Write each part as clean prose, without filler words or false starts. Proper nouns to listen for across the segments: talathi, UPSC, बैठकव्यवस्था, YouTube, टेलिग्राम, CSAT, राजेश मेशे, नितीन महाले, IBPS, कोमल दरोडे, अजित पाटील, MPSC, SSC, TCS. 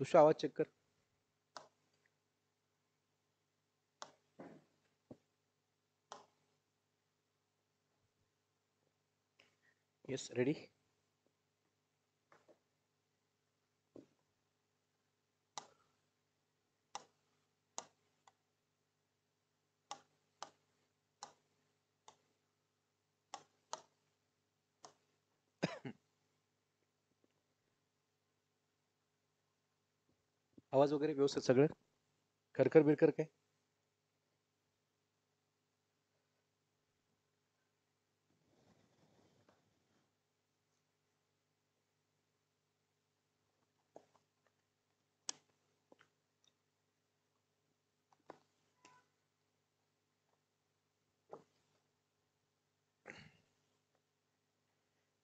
दूसरा आवाज चेक कर। Yes ready. आवाज वगैरे व्यवस्थित सगळं खरखर बिरखर काय?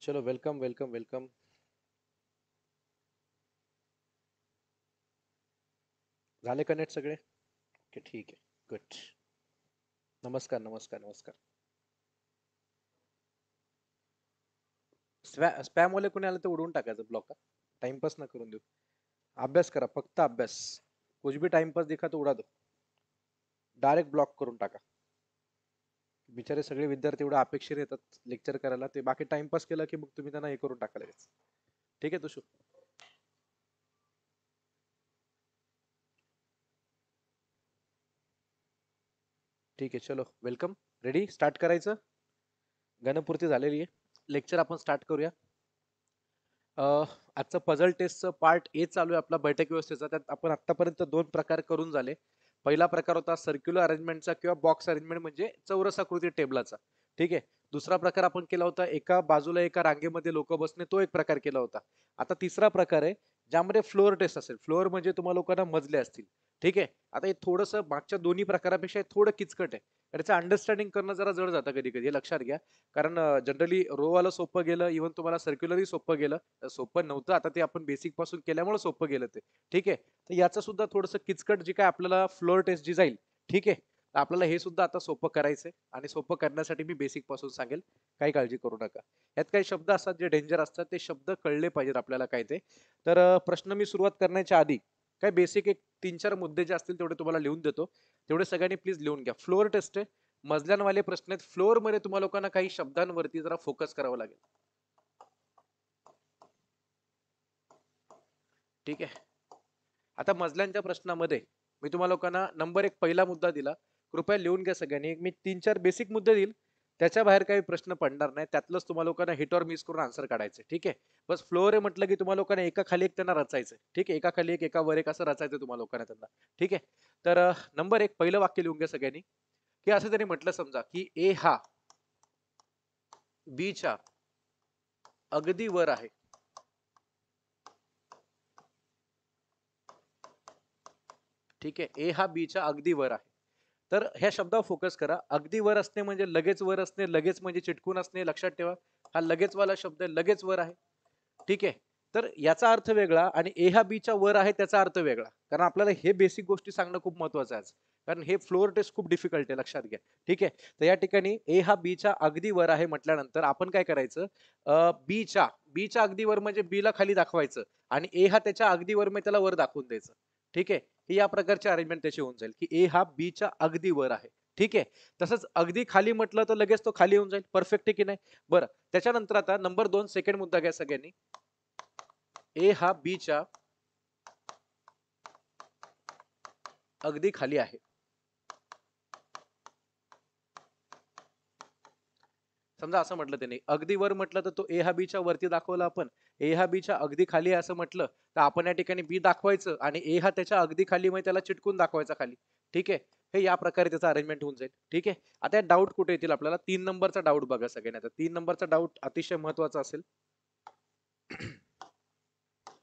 चलो वेलकम वेलकम वेलकम। झाले कनेक्ट सगळे? ओके ठीक आहे गुड। नमस्कार नमस्कार नमस्कार। स्पॅम वाले कोणी आले तर उडवून टाकायचं ब्लॉक का, टाइमपास ना करून देऊ। अभ्यास करा फक्त अभ्यास, कुछ भी टाइमपास दिखा तो उडा दो, डायरेक्ट ब्लॉक करून टाका। बिचारे सगळे विद्यार्थी एवढा अपेक्षित येतात लेक्चर करायला, ते बाकी टाइमपास केला की मग तुम्ही त्यांना हे करून टाकायला लागेल। ठीक आहे तुषार ठीक है चलो वेलकम। रेडी स्टार्ट करायचं, गणपूर्ती झालेली आहे, लेक्चर आपण स्टार्ट करूया। आजचा पझल टेस्टचं पार्ट ए चालू आहे आपला बैठक व्यवस्थेचा। त्यात आपण आतापर्यंत दोन प्रकार करून झाले। पहिला प्रकार होता सर्क्युलर अरेंजमेंटचा किंवा बॉक्स अरेंजमेंट म्हणजे चौरस आकृती टेबलाचा, ठीक आहे। दुसरा प्रकार आपण केला होता एका बाजूला एका रांगेमध्ये लोक बसणे, तो एक प्रकार केला होता। आता तिसरा प्रकार आहे ज्यामध्ये फ्लोअर टेस्ट असेल। फ्लोअर म्हणजे तुम्हाला लोकांना मजले असतील, ठीक आहे। आता हे थोडंसं मागच्या दोन्ही प्रकारापेक्षा थोडं किचकट आहे, त्याचं अंडरस्टँडिंग करणं जरा जड जातं कधी कधी, हे लक्षात घ्या। कारण जनरली रोवाला सोपं गेलं, इव्हन तुम्हाला सर्क्युलरही सोपं गेलं, सोपं नव्हतं आता ते आपण बेसिक पासून केल्यामुळे सोपं गेलं ते, ठीक आहे। तर याचं सुद्धा थोडंसं किचकट जी काय आपल्याला फ्लोअर टेस्ट जी जाईल, ठीक आहे, आपल्याला हे सुद्धा आता सोपं करायचंय। आणि सोपं करण्यासाठी मी बेसिक पासून सांगेल, काही काळजी करू नका। यात काही शब्द असतात जे डेंजर असतात, ते शब्द कळले पाहिजेत आपल्याला काय ते। तर प्रश्न मी सुरुवात करण्याच्या आधी काय बेसिक एक तीन चार मुद्दे जे असतील तेवढे तुम्हाला लिहून देतो, तेवढे सगळ्यांनी प्लीज लिहून घ्या। फ्लोअर टेस्ट आहे, मजल्यांवाले प्रश्न आहेत, फ्लोअर मध्ये तुम्हाला लोकांना काही शब्दांवरती जरा फोकस करावा लागेल, ठीक आहे। आता मजल्यांच्या प्रश्नामध्ये मी तुम्हाला लोकांना नंबर एक पहिला मुद्दा दिला, कृपया लिहून घ्या सगळ्यांनी। एक मी तीन चार बेसिक मुद्दे देईल, त्याच्या बाहेर काही प्रश्न पडणार नाही, त्यातलंच तुम्हाला लोकांना हिट और मिस करून आन्सर काढायचे, ठीक आहे। बस फ्लोअर आहे म्हटलं की तुम्हाला लोकांना एका खाली एक त्यांना रचायचं, ठीक आहे, एका खाली एक एका वर एक असं रचायचं तुम्हाला लोकांना त्यांना, ठीक आहे। तर नंबर एक पहिलं वाक्य लिहून घ्या सगळ्यांनी, की असं त्यांनी म्हटलं समजा की ए हा बीच्या अगदी वर आहे, ठीक आहे, ए हा बीच्या अगदी वर आहे। तर ह्या शब्दावर फोकस करा। अगदी वर असणे म्हणजे लगेच वर असणे, लगेच म्हणजे चिटकून असणे, लक्षात ठेवा हा लगेच वाला शब्द आहे, लगेच वर आहे, ठीक आहे। तर याचा अर्थ वेगळा आणि ए हा बीच्या वर आहे त्याचा अर्थ वेगळा, कारण आपल्याला हे बेसिक गोष्टी सांगणं खूप महत्वाचं आहे आज, कारण हे फ्लोअर टेस्ट खूप डिफिकल्ट आहे लक्षात घ्या, ठीक आहे। तर या ठिकाणी ए हा बीच्या अगदी वर आहे म्हटल्यानंतर आपण काय करायचं, बीच्या अगदी वर म्हणजे बीला खाली दाखवायचं आणि ए हा त्याच्या अगदी वर म्हणजे त्याला वर दाखवून द्यायचं, ठीक आहे। ही या प्रकारची अरेंजमेंट त्याची होऊन जाईल की ए हा बीच्या अगदी वर आहे, ठीक आहे। तसंच अगदी खाली म्हटलं तर लगेच तो खाली होऊन जाईल, परफेक्ट आहे की नाही? बरं, त्याच्यानंतर आता नंबर दोन सेकंड मुद्दा घ्या सगळ्यांनी, ए हा बीच्या अगदी खाली आहे। समजा असं म्हटलं त्याने अगदी वर म्हटलं तर तो ए हा बीच्या वरती दाखवला आपण, ए हा बीच्या अगदी खाली आहे असं म्हटलं तर आपण या ठिकाणी बी दाखवायचं आणि ए हा त्याच्या अगदी खाली म्हणजे त्याला चिटकून दाखवायचा खाली, ठीक आहे। हे या प्रकारे त्याचा अरेंजमेंट होऊन जाईल, ठीक आहे। आता डाऊट कुठे येतील आपल्याला, तीन नंबरचा डाऊट बघा सगळ्यांनी। आता तीन नंबरचा डाऊट अतिशय महत्वाचा असेल,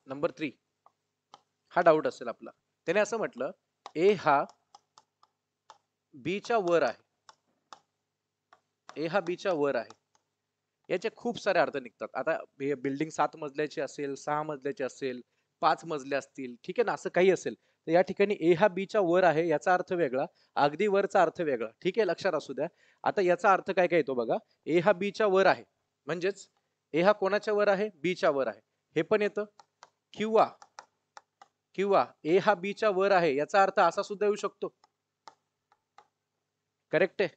नंबर 3 हा डाऊट असेल आपला। त्याने असं म्हटलं ए हा बीच्या वर आहे, ए हा बीच्या वर आहे, याचे खूप सारे अर्थ निघतात। आता बिल्डिंग 7 मजल्याची असेल, 6 मजल्याची असेल, 5 मजले असतील, ठीक आहे ना, असं काही असेल तर या ठिकाणी ए हा बीच्या वर आहे याचा अर्थ वेगळा, अगदी वरचा अर्थ वेगळा, ठीक आहे, लक्षात असू द्या। आता याचा अर्थ काय काय येतो बघा, ए हा बीच्या वर आहे म्हणजेच ए हा कोणाच्या वर आहे, बीच्या वर आहे, हे पण येतं। किंवा किंवा ए हा बी च्या वर आहे याचा अर्थ असा सुद्धा येऊ शकतो. करेक्ट आहे.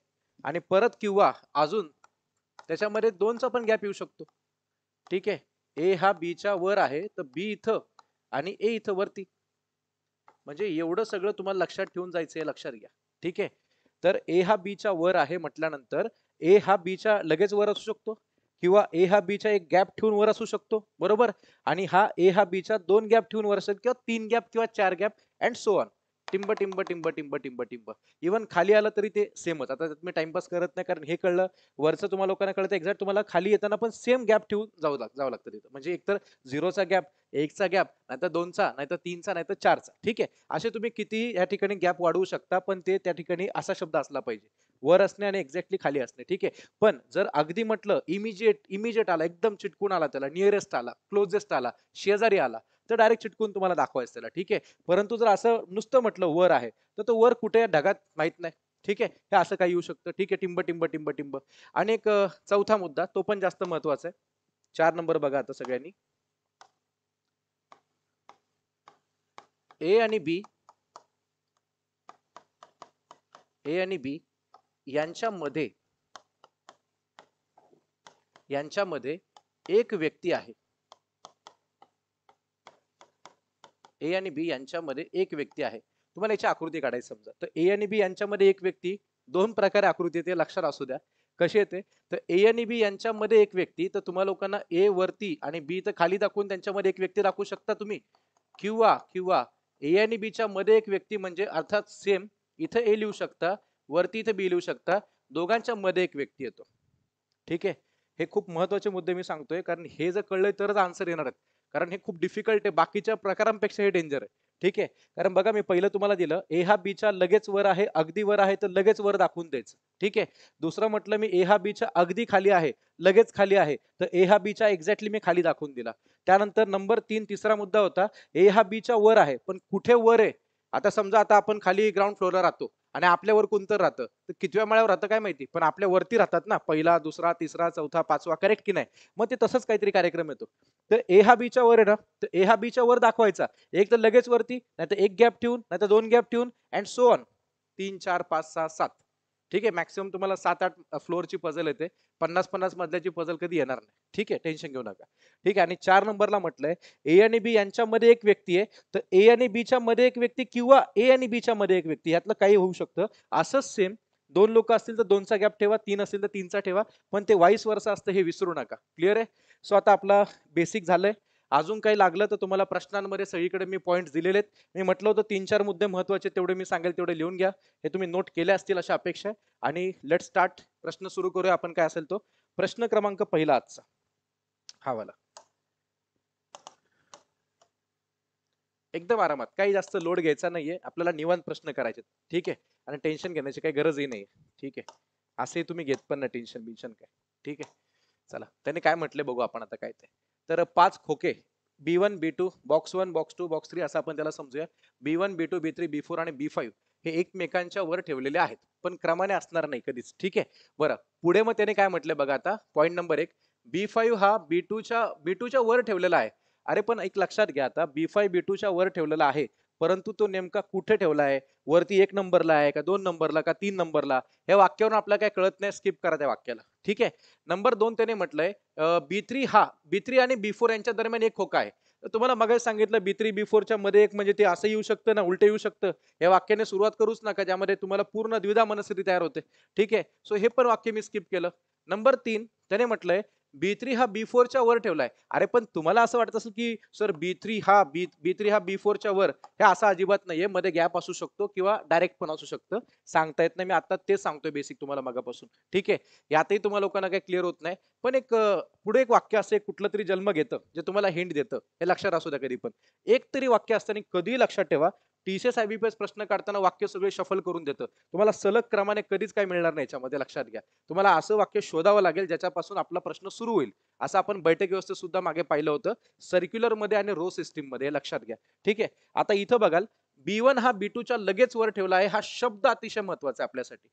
आणि परत किंवा अजून त्याच्यामध्ये दोनचा पण गॅप येऊ शकतो. ठीक आहे. ए हा बी च्या वर आहे तर बी इथं आणि ए इथं वरती. म्हणजे एवढं सगळं तुम्हाला लक्षात ठेवून जायचं आहे, लक्षात घ्या. ठीक आहे. तर ए हा बी च्या वर आहे म्हटल्यानंतर ए हा बी च्या लगेच वर असू शकतो किंवा ए हा बी चा एक गॅप ठेवून वर असू शकतो, बरोबर. आणि हा ए हा बी चा दोन गॅप ठेवून वर असेल किंवा तीन गॅप किंवा चार गॅप अँड सो ऑन. टिंब टिंब टिंब टिंब टिंब टिंब इव्हन खाली आलं तरी ते सेमच. आता मी टाइमपास करत नाही कारण हे कळलं, वरचं तुम्हाला लोकांना कळतं एक्झॅक्ट. तुम्हाला खाली येताना पण सेम गॅप ठेवून जावं लागतं तिथं. म्हणजे एकतर झिरोचा गॅप, एकचा गॅप, नाहीतर दोनचा, नाहीतर तीनचा, नाहीतर चारचा. ठीक आहे. असे तुम्ही कितीही या ठिकाणी गॅप वाढवू शकता, पण ते त्या ठिकाणी असा शब्द असला पाहिजे, वर असणे आणि एक्झॅक्टली खाली असणे. ठीक आहे. पण जर अगदी म्हटलं इमिजिएट आला, एकदम चिटकून आला, त्याला नियरेस्ट आला, क्लोजेस्ट आला, शेजारी आला, तर डायरेक्ट चिटकून तुम्हाला दाखवायचं त्याला. ठीक आहे. परंतु जर असं नुसतं म्हटलं वर आहे तर तो वर कुठे ढगात माहित नाही. ठीक आहे. हे असं काही येऊ शकतं. ठीक आहे. टिंब टिंब टिंब टिंब. आणि एक चौथा मुद्दा, तो पण जास्त महत्वाचा आहे. 4 नंबर बघा आता सगळ्यांनी. ए आणि बी यांच्यामध्ये एक व्यक्ती आहे. ए आणि बी यांच्यामध्ये एक व्यक्ती आहे. तुम्हाला याची आकृती काढायची समजा, तर ए आणि बी यांच्यामध्ये एक व्यक्ती, दोन प्रकारे आकृती येते, लक्षात असू द्या. कशी येते तर ए आणि बी यांच्यामध्ये एक व्यक्ती, तर तुम्हाला लोकांना ए वरती आणि बी तर खाली दाखवून त्यांच्यामध्ये एक व्यक्ती दाखवू शकता तुम्ही. किंवा ए आणि बी च्या मध्ये एक व्यक्ती म्हणजे अर्थात सेम इथं ए लिहू शकता, वरती इथं बी लिहू शकता, दोघांच्या मध्ये एक व्यक्ती येतो. ठीक आहे. हे खूप महत्वाचे मुद्दे मी सांगतोय, कारण हे जर कळलं तरच आन्सर येणार आहेत. कारण हे खूप डिफिकल्ट आहे, बाकीच्या प्रकारांपेक्षा हे डेंजर आहे. ठीक आहे. कारण बघा मी पहिलं तुम्हाला दिलं, ए हा बी च्या लगेच वर आहे, अगदी वर आहे तर लगेच वर दाखवून द्यायचं. ठीक आहे. दुसरं म्हटलं मी ए हा बी च्या अगदी खाली आहे, लगेच खाली आहे, तर ए हा बी च्या एक्झॅक्टली मी खाली दाखवून दिला. त्यानंतर नंबर 3 तिसरा मुद्दा होता, ए हा बी च्या वर आहे पण कुठे वर आहे. आता समजा आता आपण खाली ग्राउंड फ्लोअरला राहतो आणि आपल्यावर कोणतं राहतं, तर कितव्या माळ्यावर राहतं काय माहिती, पण आपल्या वरती राहतात ना, 1ला 2रा 3रा 4था 5वा. करेक्ट की नाही. मग ते तसंच काहीतरी कार्यक्रम येतो. तर ए हा बी च्या वर आहे ना, तर ए हा बी च्या वर दाखवायचा, एक तर लगेच वरती, नाहीतर एक गॅप ठेवून, नाहीतर दोन गॅप ठेवून अँड सो ऑन. 3 4 5 6 7. ठीक आहे. मॅक्सिमम तुम्हाला 7-8 फ्लोअरची पजल येते. 50-50 मधल्याची पजल कधी येणार नाही. ठीक आहे. टेन्शन घेऊ नका. ठीक आहे. आणि 4 नंबरला म्हटलंय ए आणि बी यांच्यामध्ये एक व्यक्ती आहे, तर ए आणि बी च्या मध्ये एक व्यक्ती किंवा ए आणि बी च्या मध्ये एक व्यक्ती, यातलं काही होऊ शकतं. असंच सेम 2 लोक असतील तर 2चा गॅप ठेवा, 3 असतील तर 3चा ठेवा, पण ते वाईस वर्ष असतं, हे विसरू नका. क्लिअर आहे. सो आता आपला बेसिक झालंय. अजून काही लागलं तर तुम्हाला प्रश्नांमध्ये सगळीकडे मी पॉईंट्स दिलेले आहेत. मी म्हटलं होतं 3-4 मुद्दे महत्त्वाचे, तेवढे मी सांगेल तेवढे लिहून घ्या. हे तुम्ही नोट केले असतील अशा अपेक्षा आहे. आणि लेट स्टार्ट, प्रश्न सुरू करूया आपण. काय असेल तो प्रश्न क्रमांक पहिला आजचा हा वाला, एकदम आरामात, काही जास्त लोड घ्यायचा नाहीये आपल्याला, निवांत प्रश्न करायचे. ठीक आहे. आणि टेन्शन घेण्याची काही गरजही नाहीये. ठीक आहे. असे तुम्ही घेत पण ना टेन्शन बिन्शन काय. ठीक आहे. चला त्याने काय म्हटले बघू आपण आता काय ते. तर 5 खोके B1 B2 box 1 box 2 box 3 असं आपण त्याला समजूया. B1 B2 B3 B4 आणि B5 हे एकमेकांच्या वर ठेवलेले आहेत, पण क्रमाने असणार नाही कधीच. ठीक आहे. बरं पुढे मग त्याने काय म्हटले बघा आता. पॉईंट नंबर 1, B5 हा B2 च्या वर ठेवलेला आहे. अरे पण एक लक्षात घ्या आता, B5 B2 च्या वर ठेवलेला आहे, परंतु तो नेमका कुठे ठेवला आहे, वरती 1 नंबरला आहे का, 2 नंबरला का, 3 नंबरला, या वाक्यावरून आपल्याला काय कळत नाही, स्किप करा त्या वाक्याला. ठीक आहे. नंबर 2 त्याने म्हटलंय B3 आणि B4 यांच्या दरम्यान एक खोका आहे. तुम्हाला मगाच सांगितलं B3 B4च्या मध्ये एक, म्हणजे ते असं येऊ शकतं ना, उलटे येऊ शकतं. या वाक्याने सुरुवात करूच नका, ज्यामध्ये तुम्हाला पूर्ण द्विधा मनस्थिती तयार होते. ठीक आहे. सो हे पण वाक्य मी स्किप केलं. नंबर 3 त्याने म्हटलंय B3 हा B4 च्या वर ठेवलाय. अरे पण तुम्हाला असं वाटत असेल की सर B3 हा B4 च्या वर, हे असं अजिबात नाहीये, मध्ये गॅप असू शकतो किंवा डायरेक्ट पण असू शकतं, सांगता येत नाही. मी आता तेच सांगतोय बेसिक तुम्हाला मगापासून. ठीक आहे. यातही तुम्हाला लोकांना काही क्लिअर होत नाही, पण एक पुढे एक वाक्य असं कुठलं तरी जन्म घेतं जे तुम्हाला हिंट देतं. हे लक्षात असू द्या. कधी पण एक तरी वाक्य असताना कधीही लक्षात ठेवा, TCS IBPS प्रश्न काढताना वाक्य सगळे शफल करून देतं. तुम्हाला सलग क्रमाने कधीच काय मिळणार नाही याच्यामध्ये, लक्षात घ्या. तुम्हाला असं वाक्य शोधावं लागेल ज्याच्यापासून आपला प्रश्न सुरू होईल. असं आपण बैठक व्यवस्थेत सुद्धा मागे पाहिलं होतं, सर्क्युलर मध्ये आणि रो सिस्टीम मध्ये, लक्षात घ्या. ठीक आहे. आता इथं बघाल, B1 हा B2 च्या लगेच वर ठेवला आहे. हा शब्द अतिशय महत्वाचा आहे आपल्यासाठी.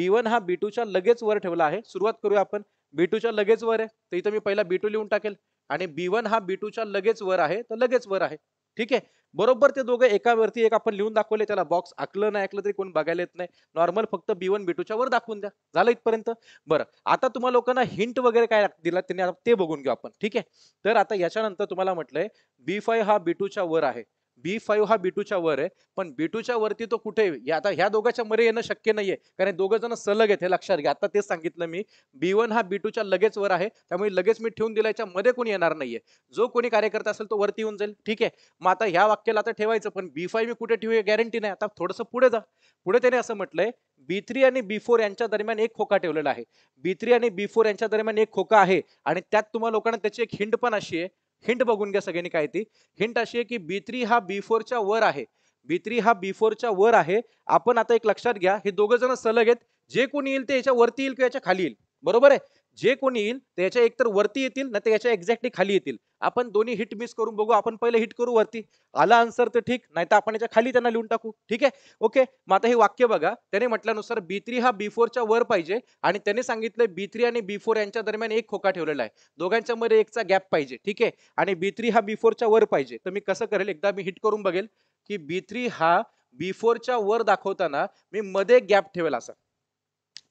B1 हा B2 च्या लगेच वर ठेवला आहे. सुरुवात करूया आपण. B2 च्या लगेच वर आहे तर इथं मी पहिला B2 लिहून टाकेल, आणि B1 हा B2 च्या लगेच वर आहे तर लगेच वर आहे. ठीक आहे, बरोबर ते दोघं एकावरती एक आपण लिहून दाखवले, त्याला बॉक्स आखलं नाही ऐकलं तरी कोण बघायला येत नाही, नॉर्मल फक्त B1 B2 च्या वर दाखवून द्या, झालं इथपर्यंत. बरं, आता तुम्हाला लोकांना हिंट वगैरे काय दिला त्यांनी ते बघून घेऊ आपण, ठीक आहे. तर आता याच्यानंतर तुम्हाला म्हटलंय B5 हा B2 च्या वर आहे, B5 हा B2 च्या वर आहे, पण B2 च्या वरती तो कुठे, आता ह्या दोघांच्या मध्ये येणं शक्य नाहीये कारण दोघं जण सलग आहेत, हे लक्षात घ्या. आता तेच सांगितलं मी, B1 हा B2 च्या लगेच वर आहे, त्यामुळे लगेच मी ठेवून दिल्याच्या मध्ये कोणी येणार नाहीये, जो कोणी कार्यकर्ता असेल तो वरती येऊन जाईल, ठीक आहे. मग आता ह्या वाक्याला आता ठेवायचं, पण B5 मी कुठे ठेवू गॅरंटी नाही. आता थोडंसं पुढे जा, पुढे त्याने असं म्हटलंय B3 आणि B4 यांच्या दरम्यान एक खोका ठेवलेला आहे, B3 आणि B4 यांच्या दरम्यान एक खोका आहे, आणि त्यात तुम्हाला लोकांना त्याची एक हिंट पण अशी आहे, हिंट बघून घ्या सगळ्यांनी काय ती हिंट अशी आहे की B3 हा B4 च्या वर आहे, B3 हा B4 च्या वर आहे. आपण आता एक लक्षात घ्या, हे दोघं जण सलग आहेत, जे कोणी येईल ते याच्या वरती येईल किंवा याच्या खाली येईल, बरोबर आहे. जे कोणी येईल ते याच्या एकतर वरती येतील ना ते याच्या एक्झॅक्टली खाली येतील. आपण दोन्ही हिट मिस करून बघू, आपण पहिले हिट करू, वरती आला आन्सर तर ठीक, नाही तर आपण याच्या खाली त्यांना लिहून टाकू, ठीक आहे, ओके. मग आता हे वाक्य बघा, त्याने म्हटल्यानुसार B3 हा B4 च्या वर पाहिजे, आणि त्याने सांगितलं B3 आणि B4 यांच्या दरम्यान एक खोका ठेवलेला आहे, दोघांच्या मध्ये एकचा गॅप पाहिजे, ठीक आहे, आणि B3 हा B4 च्या वर पाहिजे. तर मी कसं करेल, एकदा मी हिट करून बघेल की B3 हा B4 च्या वर दाखवताना मी मध्ये गॅप ठेवेल, असा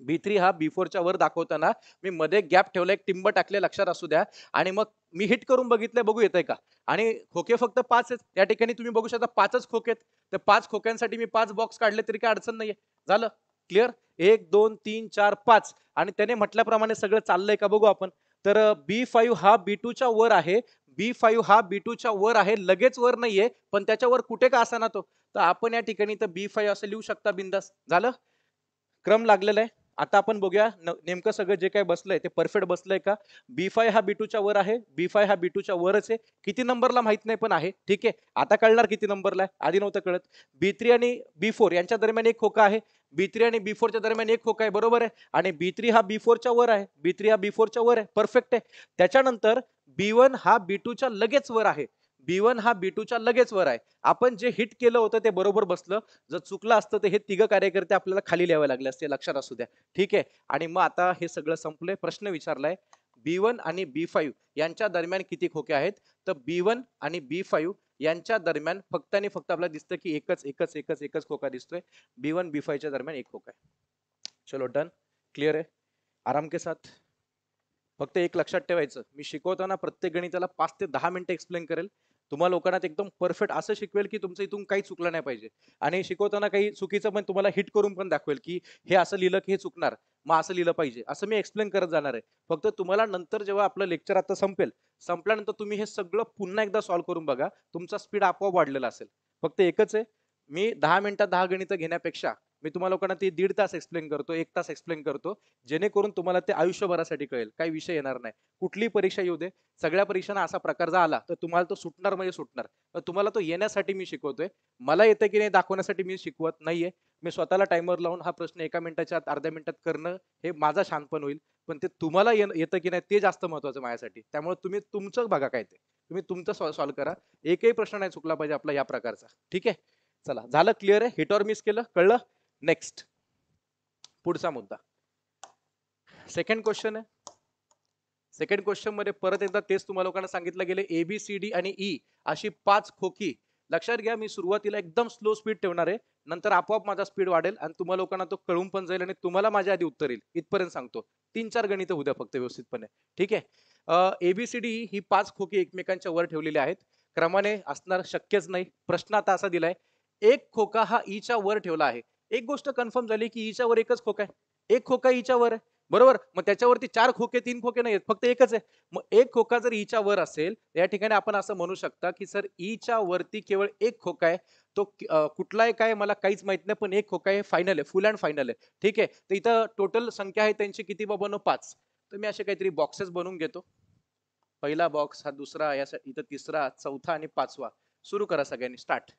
B3 हा B4 च्या वर दाखवताना मी मध्ये गॅप ठेवला, एक टिंब टाकले, लक्षात असू द्या. आणि मग मी हिट करून बघितलं, बघू येतंय का, आणि खोके फक्त 5 आहेत त्या ठिकाणी, तुम्ही बघू शकता 5च खोके आहेत. तर 5 खोक्यांसाठी मी 5 बॉक्स काढले तरी काय अडचण नाहीये, झालं क्लिअर, 1 2 3 4 5. आणि त्याने म्हटल्याप्रमाणे सगळं चाललंय का बघू आपण. तर B5 हा B2 च्या वर आहे, B5 हा B2 च्या वर आहे, लगेच वर नाहीये पण त्याच्यावर कुठे का असा ना तो, तर आपण या ठिकाणी तर B5 असं लिहू शकता बिंदास, झालं, क्रम लागलेला आहे. आता आपण बघूया नेमकं सगळं जे काय बसलंय ते परफेक्ट बसलंय का. B5 हा B2 च्या वर आहे, B5 हा B2 च्या वरच आहे, किती नंबरला माहित नाही पण आहे, ठीक आहे. आता कळणार किती नंबरला, आधी नव्हतं कळत. B3 आणि B4 यांच्या दरम्यान एक खोका आहे, B3 आणि B4 च्या दरम्यान एक खोका आहे, बरोबर आहे, आणि B3 हा B4 च्या वर आहे, B3 हा B4 च्या वर आहे, परफेक्ट आहे. त्याच्यानंतर B1 हा B2 च्या लगेच वर आहे, B1 हा B2 च्या लगेच वर आहे. आपण जे हिट केलं होतं ते बरोबर बसलं, जर चुकलं असतं तर हे तिघं कार्यकर्ते आपल्याला खाली लिहावे लागले असते, लक्षात असू द्या, ठीक आहे. आणि मग आता हे सगळं संपलंय. प्रश्न विचारलाय B1 आणि B5 यांच्या दरम्यान किती खोके आहेत, तर B1 आणि B5 यांच्या दरम्यान फक्त आणि फक्त आपल्याला दिसतं की एकच एकच एकच एकच खोका दिसतोय, B1 B5 च्या दरम्यान एक खोका आहे. चलो डन, क्लिअर आहे, आराम के साथ. फक्त एक लक्षात ठेवायचं, मी शिकवताना प्रत्येक गणिताला 5 ते 10 मिनिटं एक्सप्लेन करेल, तुम्हाला लोकांना एकदम परफेक्ट असं शिकवेल की तुमचं इथून काही चुकलं नाही पाहिजे, आणि शिकवताना काही चुकीचं पण तुम्हाला हिट करून पण दाखवेल की हे असं लिहिलं की हे चुकणार, मग असं लिहिलं पाहिजे, असं मी एक्सप्लेन करत जाणार आहे. फक्त तुम्हाला नंतर जेव्हा आपलं लेक्चर आता संपेल, संपल्यानंतर तुम्ही हे सगळं पुन्हा एकदा सॉल्व्ह करून बघा, तुमचा स्पीड आपोआप वाढलेला असेल. फक्त एकच आहे, मी 10 मिनिटात 10 गणितं घेण्यापेक्षा मी तुम्हाला लोकांना ते 1.5 तास एक्सप्लेन करतो, 1 तास एक्सप्लेन करतो, जेणेकरून तुम्हाला ते आयुष्यभरासाठी कळेल, काही विषय येणार नाही. कुठली परीक्षा येऊ दे, सगळ्या परीक्षांना असा प्रकार जर आला तर तुम्हाला तो सुटणार म्हणजे सुटणार. तर तुम्हाला तो येण्यासाठी मी शिकवतोय, मला येतं की नाही दाखवण्यासाठी मी शिकवत नाहीये. मी स्वतःला टाइमवर लावून हा प्रश्न 1 मिनिटाच्या आत, अर्ध्या मिनिटात करणं हे माझा शानपण होईल, पण ते तुम्हाला येतं की नाही ते जास्त महत्वाचं माझ्यासाठी. त्यामुळे तुम्ही तुमचं बघा काय ते, तुम्ही तुमचं सॉल्व्ह करा, एकही प्रश्न नाही चुकला पाहिजे आपला या प्रकारचा, ठीक आहे. चला, झालं क्लिअर आहे, हिट ऑर मिस केलं, कळलं. नेक्स्ट, पुढचा मुद्दा, सेकंड क्वेश्चन आहे. सेकंड क्वेश्चन मध्ये परत एकदा तेच तुम्हाला लोकांना सांगितलं गेले, ABCD आणि E अशी 5 खोकी. लक्षात घ्या, मी सुरुवातीला एकदम स्लो स्पीड ठेवणार आहे, नंतर आपोआप माझा स्पीड वाढेल आणि तुम्हाला लोकांना तो कळून पण जाईल, आणि तुम्हाला माझ्या आधी उत्तर येईल. इथपर्यंत सांगतो, 3-4 गणित उद्या फक्त व्यवस्थितपणे, ठीक आहे. ABCD ही 5 खोकी एकमेकांच्या वर ठेवलेली आहेत, क्रमाने असणार शक्यच नाही. प्रश्न आता असा दिलाय, एक खोका हा E च्या वर ठेवला आहे. एक गोष्ट कन्फर्म झाली की E च्या वर एकच खोका आहे, एक खोका E च्या वर आहे, बरोबर. मग त्याच्यावरती 4 खोके 3 खोके नाहीत, फक्त एकच आहे. मग एक खोका जर E च्या वर असेल या ठिकाणी आपण असं म्हणू शकता की सर E च्या वरती केवळ एक खोका आहे, तो कुठला एक आहे मला काहीच माहित नाही, पण एक खोका आहे, फायनल आहे, फुल अँड फायनल आहे, ठीक आहे. तर इथं टोटल संख्या आहे त्यांची किती बाबांनो, 5. तर मी असे काहीतरी बॉक्सेस बनवून घेतो, पहिला बॉक्स, हा दुसरा, इथं तिसरा, चौथा आणि 5वा. सुरू करा सगळ्यांनी, स्टार्ट.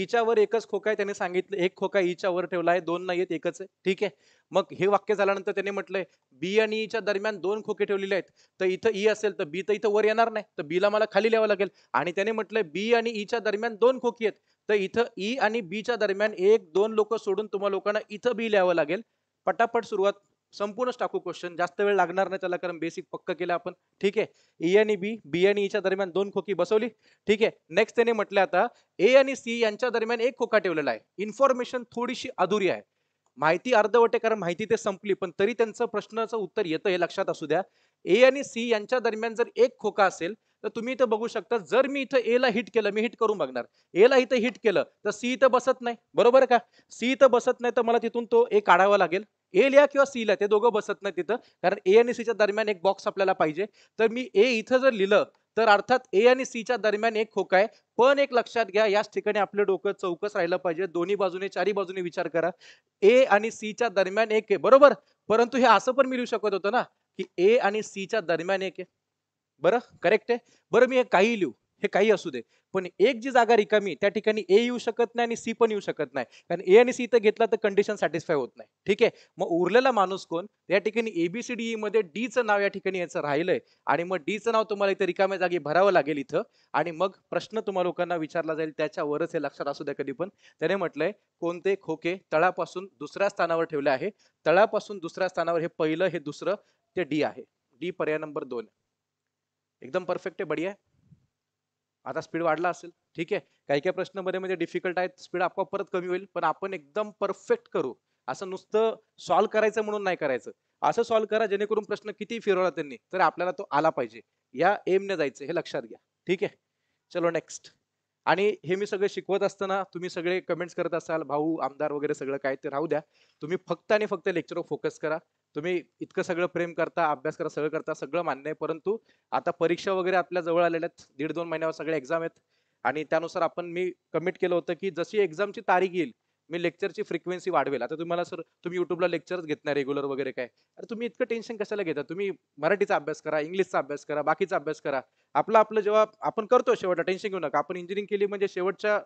E च्या वर एकच खोका आहे, त्याने सांगितलं एक खोका E च्या वर ठेवला आहे, 2 नाहीयेत, एकच आहे, ठीक आहे. मग हे वाक्य झाल्यानंतर त्याने म्हटलंय B आणि E च्या दरम्यान 2 खोके ठेवलेले आहेत, तर इथं E असेल तर B तर इथं वर येणार नाही, तर B ला मला खाली लिहावं लागेल. आणि त्याने म्हटलंय B आणि E च्या दरम्यान 2 खोकी आहेत, तर इथं E आणि B च्या दरम्यान 1-2 लोक सोडून तुम्हाला लोकांना इथं B लिहावं लागेल. पटापट सुरुवात संपूर्णच टाकू क्वेश्चन, जास्त वेळ लागणार नाही त्याला, कारण बेसिक पक्क केलं आपण. ठीक आहे, ए आणि बी, बी आणि ई च्या दरम्यान दोन खोकी बसवली. ठीक आहे, नेक्स्ट त्याने म्हटलं आता ए आणि सी यांच्या दरम्यान एक खोका ठेवलेला आहे. इन्फॉर्मेशन थोडीशी अधुरी आहे, माहिती अर्धवट आहे, कारण माहिती ते संपली, पण तरी त्यांचं प्रश्नाचं उत्तर येतं, हे लक्षात असू द्या. ए आणि सी यांच्या दरम्यान जर एक खोका असेल तर तुम्ही इथं बघू शकता, जर मी इथं ए ला हिट केलं, मी हिट करून बघणार, ए ला इथं हिट केलं तर सी इथं बसत नाही, बरोबर का? सी इथं बसत नाही तर मला तिथून तो ए काढावा लागेल. ए ला किंवा सी ला ते दोघं बसत नाही तिथं, कारण ए आणि सीच्या दरम्यान एक बॉक्स आपल्याला पाहिजे. तर मी ए इथं जर लिहिलं तर अर्थात ए आणि सीच्या दरम्यान एक खोका आहे, पण एक लक्षात घ्या, याच ठिकाणी आपलं डोकं चौकस राहिलं पाहिजे, दोन्ही बाजूने चारी बाजूने विचार करा. ए आणि सीच्या दरम्यान एक आहे, बरोबर, परंतु हे असं पण मी लिहू शकत होतो ना की ए आणि सीच्या दरम्यान एक आहे, बरं, करेक्ट आहे. बरं, मी हे काही लिहू, हे काही असू दे, पण एक जी जागा रिकामी त्या ठिकाणी ए येऊ शकत नाही आणि सी पण येऊ शकत नाही, कारण ए आणि सी इथं घेतला तर कंडिशन सॅटिस्फाय होत नाही. ठीक आहे, मग उरलेला माणूस कोण? या ठिकाणी एबीसीडीई मध्ये डीचं नाव या ठिकाणी याचं राहिलंय, आणि मग डीचं नाव तुम्हाला इथे रिकाम्या जागी भरावं लागेल इथं, आणि मग प्रश्न तुम्हाला लोकांना विचारला जाईल त्याच्यावरच, हे लक्षात असू द्या कधी पण. त्याने म्हटलंय कोणते खोके तळापासून दुसऱ्या स्थानावर ठेवले आहे, तळापासून दुसऱ्या स्थानावर, हे पहिलं, हे दुसरं, ते डी आहे. डी पर्याय नंबर 2. एकदम परफेक्ट आहे, बढिया. आता स्पीड वाढला असेल, ठीक आहे, काही काही प्रश्न मध्ये म्हणजे डिफिकल्ट आहेत, स्पीड आपोआप परत कमी होईल, पण आपण एकदम परफेक्ट करू. असं नुसतं सॉल्व करायचं म्हणून नाही करायचं, असं सॉल्व करा जेणेकरून प्रश्न किती फिरवला त्यांनी तर आपल्याला तो आला पाहिजे, या एमने जायचं, हे लक्षात घ्या. ठीक आहे, चलो नेक्स्ट. आणि हे मी सगळे शिकवत असताना तुम्ही सगळे कमेंट्स करत असाल, भाऊ, आमदार वगैरे सगळं काय ते राहू द्या, तुम्ही फक्त आणि फक्त लेक्चरवर फोकस करा. तुम्ही इतकं सगळं प्रेम करता, अभ्यास करा, सगळं करता, सगळं मान्य आहे, परंतु आता परीक्षा वगैरे आपल्या जवळ आलेल्या आहेत, 1.5-2 महिन्यावर सगळ्या एक्झाम आहेत, आणि त्यानुसार आपण मी कमिट केलं होतं की जशी एक्झामची तारीख येईल मी लेक्चरची फ्रिक्वेन्सी वाढवेल. आता तुम्हाला सर तुम्ही युट्यूबला लेक्चरच घेत नाही रेग्युलर वगैरे काय, अरे तुम्ही इतकं टेन्शन कशाला घेता? तुम्ही मराठीचा अभ्यास करा, इंग्लिशचा अभ्यास करा, बाकीचा अभ्यास करा, आपलं आपलं जेव्हा आपण करतो शेवटला, टेन्शन घेऊ नका. आपण इंजिनिअरिंग केली म्हणजे शेवटच्या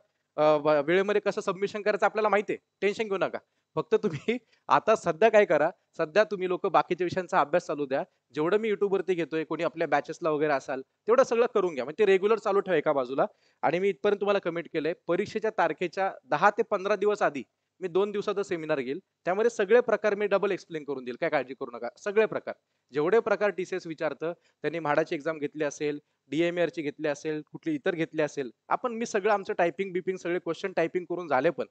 वेळेमध्ये कसं सबमिशन करायचं आपल्याला माहिती आहे, टेन्शन घेऊ नका. फक्त तुम्ही आता सध्या काय करा, सध्या तुम्ही लोक बाकीच्या विषयांचा अभ्यास चालू द्या, जेवढं मी युट्यूबवरती घेतोय, कोणी आपल्या बॅचेसला वगैरे असाल तेवढं सगळं करून घ्या, म्हणजे ते रेग्युलर चालू ठेवा एका बाजूला. आणि मी इथपर्यंत तुम्हाला कमिट केलंय, परीक्षेच्या तारखेच्या 10 ते 15 दिवस आधी मी 2 दिवसाचा सेमिनार घेईल, त्यामध्ये सगळे प्रकार मी डबल एक्सप्लेन करून देईल, काय काळजी करू नका. सगळे प्रकार, जेवढे प्रकार TCS विचारतं, त्यांनी म्हाडाची एक्झाम घेतली असेल, DMARची घेतली असेल, कुठली इतर घेतली असेल, आपण मी सगळं आमचं टायपिंग बिपिंग सगळे क्वेश्चन टायपिंग करून झाले, पण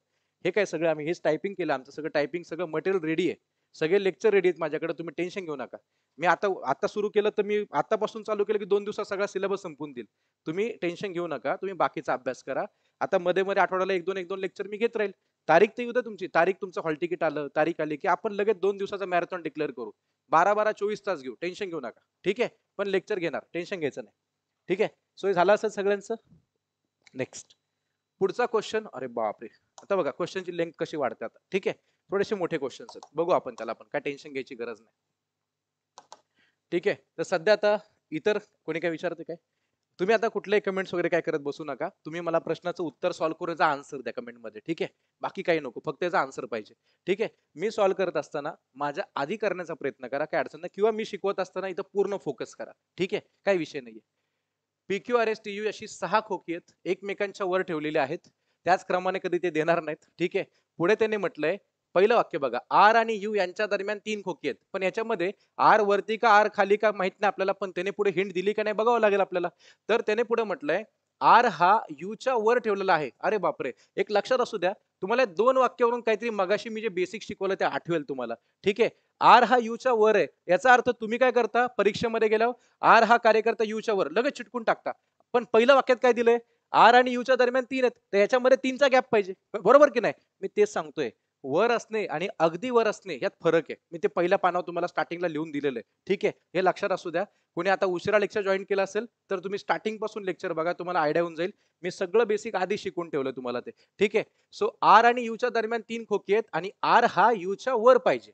हे काय सगळं आम्ही हेच टायपिंग केलं, आमचं सगळं टायपिंग सगळं मटेरियल रेडी आहे, सगळे लेक्चर रेडी आहेत माझ्याकडे, तुम्ही टेन्शन घेऊ नका. मी आता सुरू केलं तर मी आतापासून चालू केलं की 2 दिवसात सगळा सिलेबस संपून देईल, तुम्ही टेन्शन घेऊ नका, तुम्ही बाकीचा अभ्यास करा. आता मध्ये मध्ये आठवड्याला 1-2 लेक्चर मी घेत राहील, तारीख ते उद्या तुमची तारीख, तुमचं हॉल तिकीट आलं, तारीख आली की आपण लगेच 2 दिवसाचा मॅरेथॉन डिक्लेअर करू, 12-12-24 तास घेऊ, टेन्शन घेऊ नका. ठीक आहे, पण लेक्चर घेणार, टेन्शन घ्यायचं नाही. ठीक आहे, सो हे झालं असेल सगळ्यांचं. नेक्स्ट पुढचा क्वेश्चन, अरे बापरे, आता बघा क्वेश्चनची लेंथ कशी वाढते आता. ठीक आहे, थोडेसे मोठे क्वेश्चन आहेत, बघू आपण त्याला, पण काय टेन्शन घ्यायची गरज नाही. ठीक आहे, तर सध्या आता इतर कोणी काय विचारते काय, तुम्ही आता कुठलेही कमेंट्स वगैरे काय करत बसू नका, तुम्ही मला प्रश्नाचं उत्तर सॉल्व्ह करून याचा आन्सर द्या कमेंटमध्ये. ठीक आहे, बाकी काही नको, फक्त याचा आन्सर पाहिजे. ठीक आहे, मी सॉल्व्ह करत असताना माझ्या आधी करण्याचा प्रयत्न करा, काय अडचण नाही, किंवा मी शिकवत असताना इथं पूर्ण फोकस करा. ठीक आहे, काही विषय नाहीये. PQRSTU अशी 6 खोकी आहेत, एकमेकांच्या वर ठेवलेली आहेत, त्याच क्रमाने कधी ते देणार नाहीत. ठीक आहे, पुढे त्याने म्हटलंय, पहिलं वाक्य बघा, R आणि U यांच्या दरम्यान 3 खोकी आहेत, पण याच्यामध्ये R वरती का R खाली का माहित नाही आपल्याला, पण त्याने पुढे हिंट दिली का नाही बघावं लागेल आपल्याला. तर त्याने पुढे म्हटलंय R हा U च्या वर ठेवलेला आहे. अरे बापरे, एक लक्षात असू द्या, तुम्हाला 2 वाक्यावरून काहीतरी मगाशी मी जे बेसिक शिकवलं ते आठवेल तुम्हाला. ठीक आहे, R हा U च्या वर आहे, याचा अर्थ तुम्ही काय करता परीक्षेमध्ये गेल्यावर, R हा कार्यकर्ता U च्या वर लगेच चिटकून टाकता, पण पहिल्या वाक्यात काय दिलंय, R आणि U च्या दरम्यान 3 आहेत, तर याच्यामध्ये 3चा गॅप पाहिजे, बरोबर की नाही? मी तेच सांगतोय, वर असणे आणि अगदी वर असणे यात फरक आहे, मी ते पहिल्या पानावर तुम्हाला स्टार्टिंगला लिहून दिलेलं आहे. ठीक आहे, हे लक्षात असू द्या. कोणी आता उशिरा लेक्चर जॉईन केलं असेल तर तुम्ही स्टार्टिंग पासून लेक्चर बघा, तुम्हाला आयडिया होऊन जाईल, मी सगळं बेसिक आधी शिकून ठेवलं तुम्हाला ते. ठीक आहे, सो R आणि U च्या दरम्यान 3 खोकी आहेत, आणि R हा U च्या वर पाहिजे,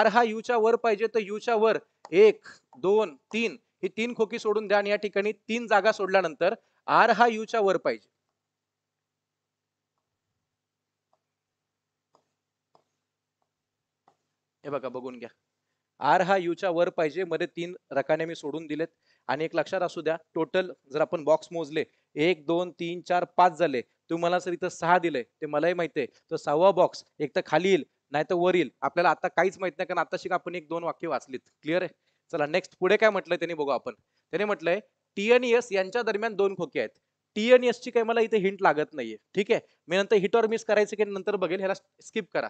R हा U च्या वर पाहिजे, तर U च्या वर 1, 2, 3 ही 3 खोकी सोडून द्या, आणि या ठिकाणी 3 जागा सोडल्यानंतर R हा U च्या वर पाहिजे. हे बघा, बघून घ्या, R हा U च्या वर पाहिजे, मध्ये 3 रकाने मी सोडून दिलेत. आणि एक लक्षात असू द्या, टोटल जर आपण बॉक्स मोजले 1, 2, 3, 4, 5 झाले, तुम्हाला सर इथं 6 दिले, ते मलाही माहिती आहे, तर 6वा बॉक्स एक तर खाली येईल नाही तर वरील आपल्याला आता काहीच माहित नाही, कारण आता शिक आपण 1-2 वाक्य वाचलीत. क्लिअर आहे. चला नेक्स्ट पुढे काय म्हटलंय त्यांनी बघू आपण. त्यांनी म्हटलंय टी आणि एस यांच्या दरम्यान 2 खोके आहेत. टी आणि एस ची काही मला इथे हिंट लागत नाहीये. ठीक आहे, मी नंतर हिट और मिस करायचं की नंतर बघेल. ह्याला स्किप करा,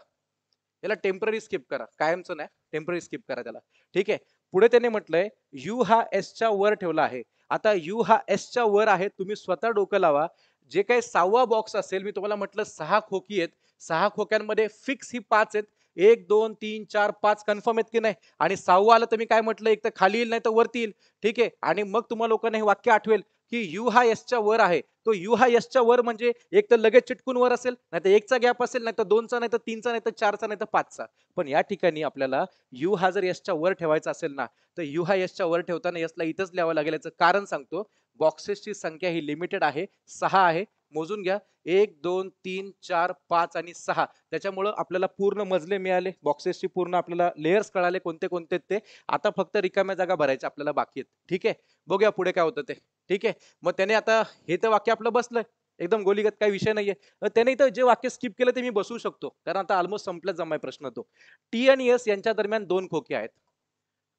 याला टेम्पररी स्किप करा, कायमचं नाही, टेम्पररी स्किप करा त्याला. ठीक आहे, पुढे त्यांनी म्हटलंय यू हा एस च्या वर ठेवला आहे. आता यू हा एस च्या वर आहे, तुम्ही स्वतः डोकं लावा. जे काही 6वा बॉक्स असेल, मी तुम्हाला म्हटलं 6 खोकी आहेत, 6 खोक्यांमध्ये फिक्स ही 5 आहेत. 1 2 3 4 5 कन्फर्म आहेत की नाही. आणि 6वा आलं तर मी काय म्हटलं, एक तर खाली येईल नाही तर वरती येईल. ठीक आहे, आणि मग तुम्हाला लोकांना हे वाक्य आठवेल की यू हा एस च्या वर आहे. तो यू हा एस च्या वर म्हणजे एक तर लगेच चिटकून वर असेल, नाही तर 1चा गॅप असेल, नाही तर 2चा, नाही तर 3चा, नाही तर 4चा, नाही तर 5चा. पण या ठिकाणी आपल्याला यू हा जर एस च्या वर ठेवायचा असेल ना, तर यू हा एस च्या वर ठेवताना एसला इथंच लिहावं लागेल. याचं कारण सांगतो, बॉक्सेसची संख्या ही लिमिटेड आहे, 6 आहे. मोजून घ्या 1 2 3 4 5 आणि 6. त्याच्यामुळे आपल्याला पूर्ण मजले मिळाले, बॉक्सेसची पूर्ण आपल्याला लेयर्स कळाले कोणते कोणते ते. आता फक्त रिकाम्या जागा भरायचे आपल्याला बाकी आहेत. ठीक आहे, बघूया पुढे काय होतं ते. ठीक आहे, मग त्याने आता हे तर वाक्य आपलं बसलंय एकदम गोलीगत, काही विषय नाहीये. त्याने इथं जे वाक्य स्किप केलं ते मी बसवू शकतो, कारण आता ऑलमोस्ट संपल्याच जमाय प्रश्न तो. टी आणि एस यांच्या दरम्यान 2 खोके आहेत.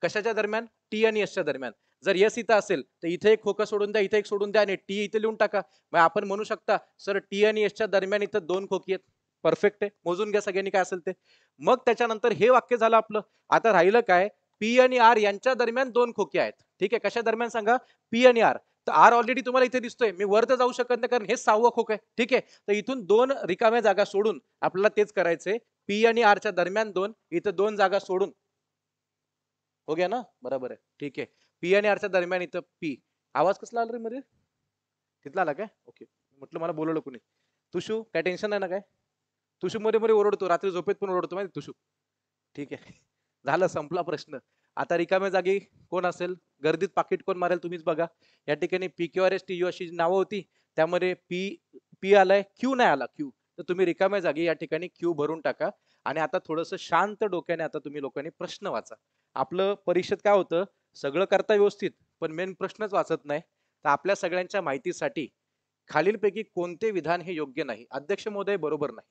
कशाच्या दरम्यान? टी आणि एसच्या दरम्यान. जर एस इथं असेल तर इथे एक खोका सोडून द्या, इथे एक सोडून द्या आणि टी इथे लिहून टाका. मग आपण म्हणू शकता सर टी आणि एसच्या दरम्यान इथं 2 खोकी आहेत. परफेक्ट आहे, मोजून घ्या सगळ्यांनी काय असेल ते. मग त्याच्यानंतर हे वाक्य झालं आपलं. आता राहिलं काय, पी आणि आर यांच्या दरम्यान 2 खोके आहेत. ठीक आहे, कशा दरम्यान सांगा? पी आणि आर. तर आर ऑलरेडी तुम्हाला इथे दिसतोय, मी वर तर जाऊ शकत नाही कारण हे 6वा खोक आहे. ठीक आहे, तर इथून 2 रिकाम्या जागा सोडून आपल्याला तेच करायचंय, पी आणि आरच्या दरम्यान 2, इथं 2 जागा सोडून. हो गया ना, बरोबर आहे. ठीक आहे, पी आणि आरच्या दरम्यान इथं पी. आवाज कसला आला रे मध्ये, तिथला आला काय? ओके, म्हटलं मला बोलवलं कोणी. तुशू, काय टेन्शन नाही ना काय? तुशू मध्ये मध्ये ओरडतो, रात्री झोपेत पण ओरडतो माहिती तुशू. ठीक आहे, झालं संपला प्रश्न. आता रिकाम्या जागी कोण असेल, गर्दीत पाकिट कोण मारेल तुम्हीच बघा. या ठिकाणी P Q R S T U अशी नावं होती, त्यामध्ये पी आलाय, क्यू नाही आला. क्यू तर तुम्ही रिकाम्या जागी या ठिकाणी क्यू भरून टाका. आणि आता थोडंसं शांत डोक्याने आता तुम्ही लोकांनी प्रश्न वाचा. आपलं परीक्षेत काय होतं, सगळं करता व्यवस्थित पण मेन प्रश्नच वाचत नाही. तर आपल्या सगळ्यांच्या माहितीसाठी खालीलपैकी कोणते विधान हे योग्य नाही? अध्यक्ष महोदय बरोबर नाही,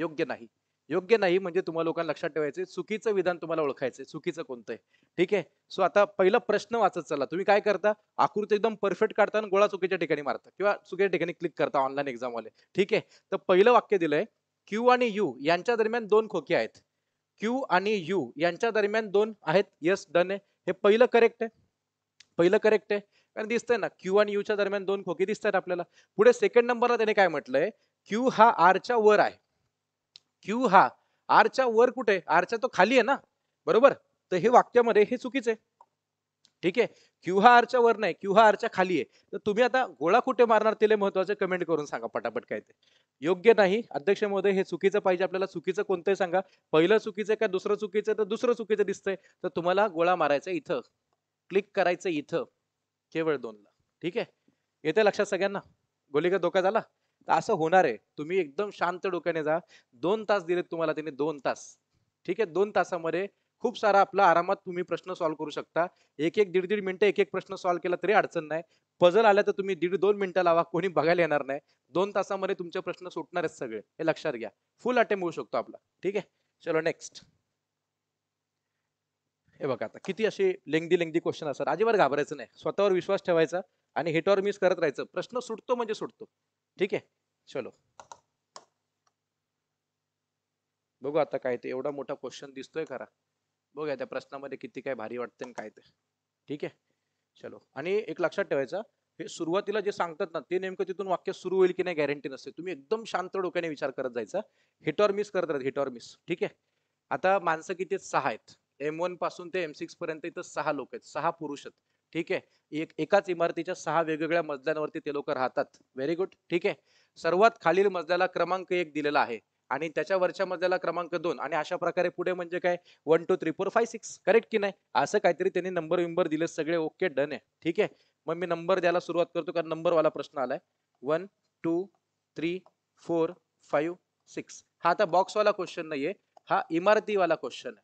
योग्य नाही. योग्य नाही म्हणजे तुम्हाला लोकांना लक्षात ठेवायचे, चुकीचं विधान तुम्हाला ओळखायचंय, चुकीचं कोणतं आहे. ठीक आहे, सो आता पहिला प्रश्न वाचत चला. तुम्ही काय करता, आकृती एकदम परफेक्ट काढता आणि गोळा चुकीच्या ठिकाणी मारता किंवा चुकीच्या ठिकाणी क्लिक करता ऑनलाईन एक्झाम वाले. ठीक आहे, तर पहिलं वाक्य दिलंय क्यू आणि यू यांच्या दरम्यान 2 खोके आहेत. क्यू आणि यू यांच्या दरम्यान 2 आहेत. यस, डन आहे. हे पहिलं करेक्ट आहे, पहिलं करेक्ट आहे, कारण दिसतंय ना क्यू आणि यूच्या दरम्यान 2 खोके दिसतात आपल्याला. पुढे सेकंड नंबरला त्याने काय म्हटलंय, क्यू हा आरच्या वर आहे. क्यू हा आरच्या वर कुठे? आरच्या तो खाली आहे ना, बरोबर. तर हे वाक्यामध्ये हे चुकीचं आहे. ठीक आहे, क्यू हा आरच्या वर नाही, क्यू हा आरच्या खाली आहे. तर तुम्ही आता गोळा कुठे मारणार तिला महत्वाचे कमेंट करून सांगा पटापट काय ते. योग्य नाही, अध्यक्ष महोदय हे चुकीचं पाहिजे आपल्याला, चुकीचं कोणतंही सांगा. पहिलं चुकीचं का दुसरं चुकीचं? तर दुसरं चुकीचं दिसतंय. तर तुम्हाला गोळा मारायचा इथं, क्लिक करायचं इथं, केवळ 2ला. ठीक आहे, येते लक्षात सगळ्यांना? गोलीका धोका झाला तर असं होणार आहे. तुम्ही एकदम शांत डोक्याने जा. 2 तास दिलेत तुम्हाला त्यांनी, 2 तास. ठीक आहे, 2 तासामध्ये खूप सारा आपला आरामात तुम्ही प्रश्न सॉल्व्ह करू शकता. 1-1 दीड-1.5 मिनिटं एक एक प्रश्न सॉल्व्ह केला तरी अडचण नाही. पझल आला तर तुम्ही 1.5-2 मिनिटं लावा, कोणी बघायला येणार नाही. 2 तासामध्ये तुमचे प्रश्न सुटणार आहेत सगळे, हे लक्षात घ्या. फुल अटेम्प्ट होऊ शकतो आपला. ठीक आहे, चलो नेक्स्ट. हे बघा आता किती असे लेंगदी क्वेश्चन असतात. अजिबात घाबरायचं नाही, स्वतःवर विश्वास ठेवायचा आणि हिट ऑर मिस करत राहायचं. प्रश्न सुटतो म्हणजे सुटतो. ठीक आहे, चलो बघू आता काय ते. एवढा मोठा क्वेश्चन दिसतोय खरा, बघूया त्या प्रश्नामध्ये किती काय भारी वाटतं काय ते. ठीक आहे, चलो. आणि एक लक्षात ठेवायचं, हे सुरुवातीला जे सांगतात ना ते नेमकं तिथून वाक्य सुरू होईल की नाही गॅरंटी नसते. तुम्ही एकदम शांत डोक्याने विचार करत जायचा, हिट ऑर मिस करत राहायचं, हिट ऑर मिस. ठीक आहे, आता माणसं किती? 6 आहेत. M1 पासून ते M6 पर्यंत इथं 6 लोक आहेत, 6 पुरुष आहेत. ठीक आहे, एकाच इमारतीच्या 6 वेगवेगळ्या मजल्यांवरती ते लोक राहतात. Very good. ठीक आहे, सर्वात खालील मजल्याला क्रमांक 1 दिलेला आहे आणि त्याच्यावरच्या मजल्याला क्रमांक 2 आणि अशा प्रकारे पुढे. म्हणजे काय 1 2 3 4 5 6 करेक्ट की नाही? असं काहीतरी त्यांनी नंबर विंबर दिले सगळे. ओके, डन आहे. ठीक आहे, मग मी नंबर द्यायला सुरुवात करतो कारण नंबरवाला प्रश्न आलाय. 1 2 3 4 5 6 हा आता बॉक्सवाला क्वेश्चन नाहीये, हा इमारतीवाला क्वेश्चन आहे.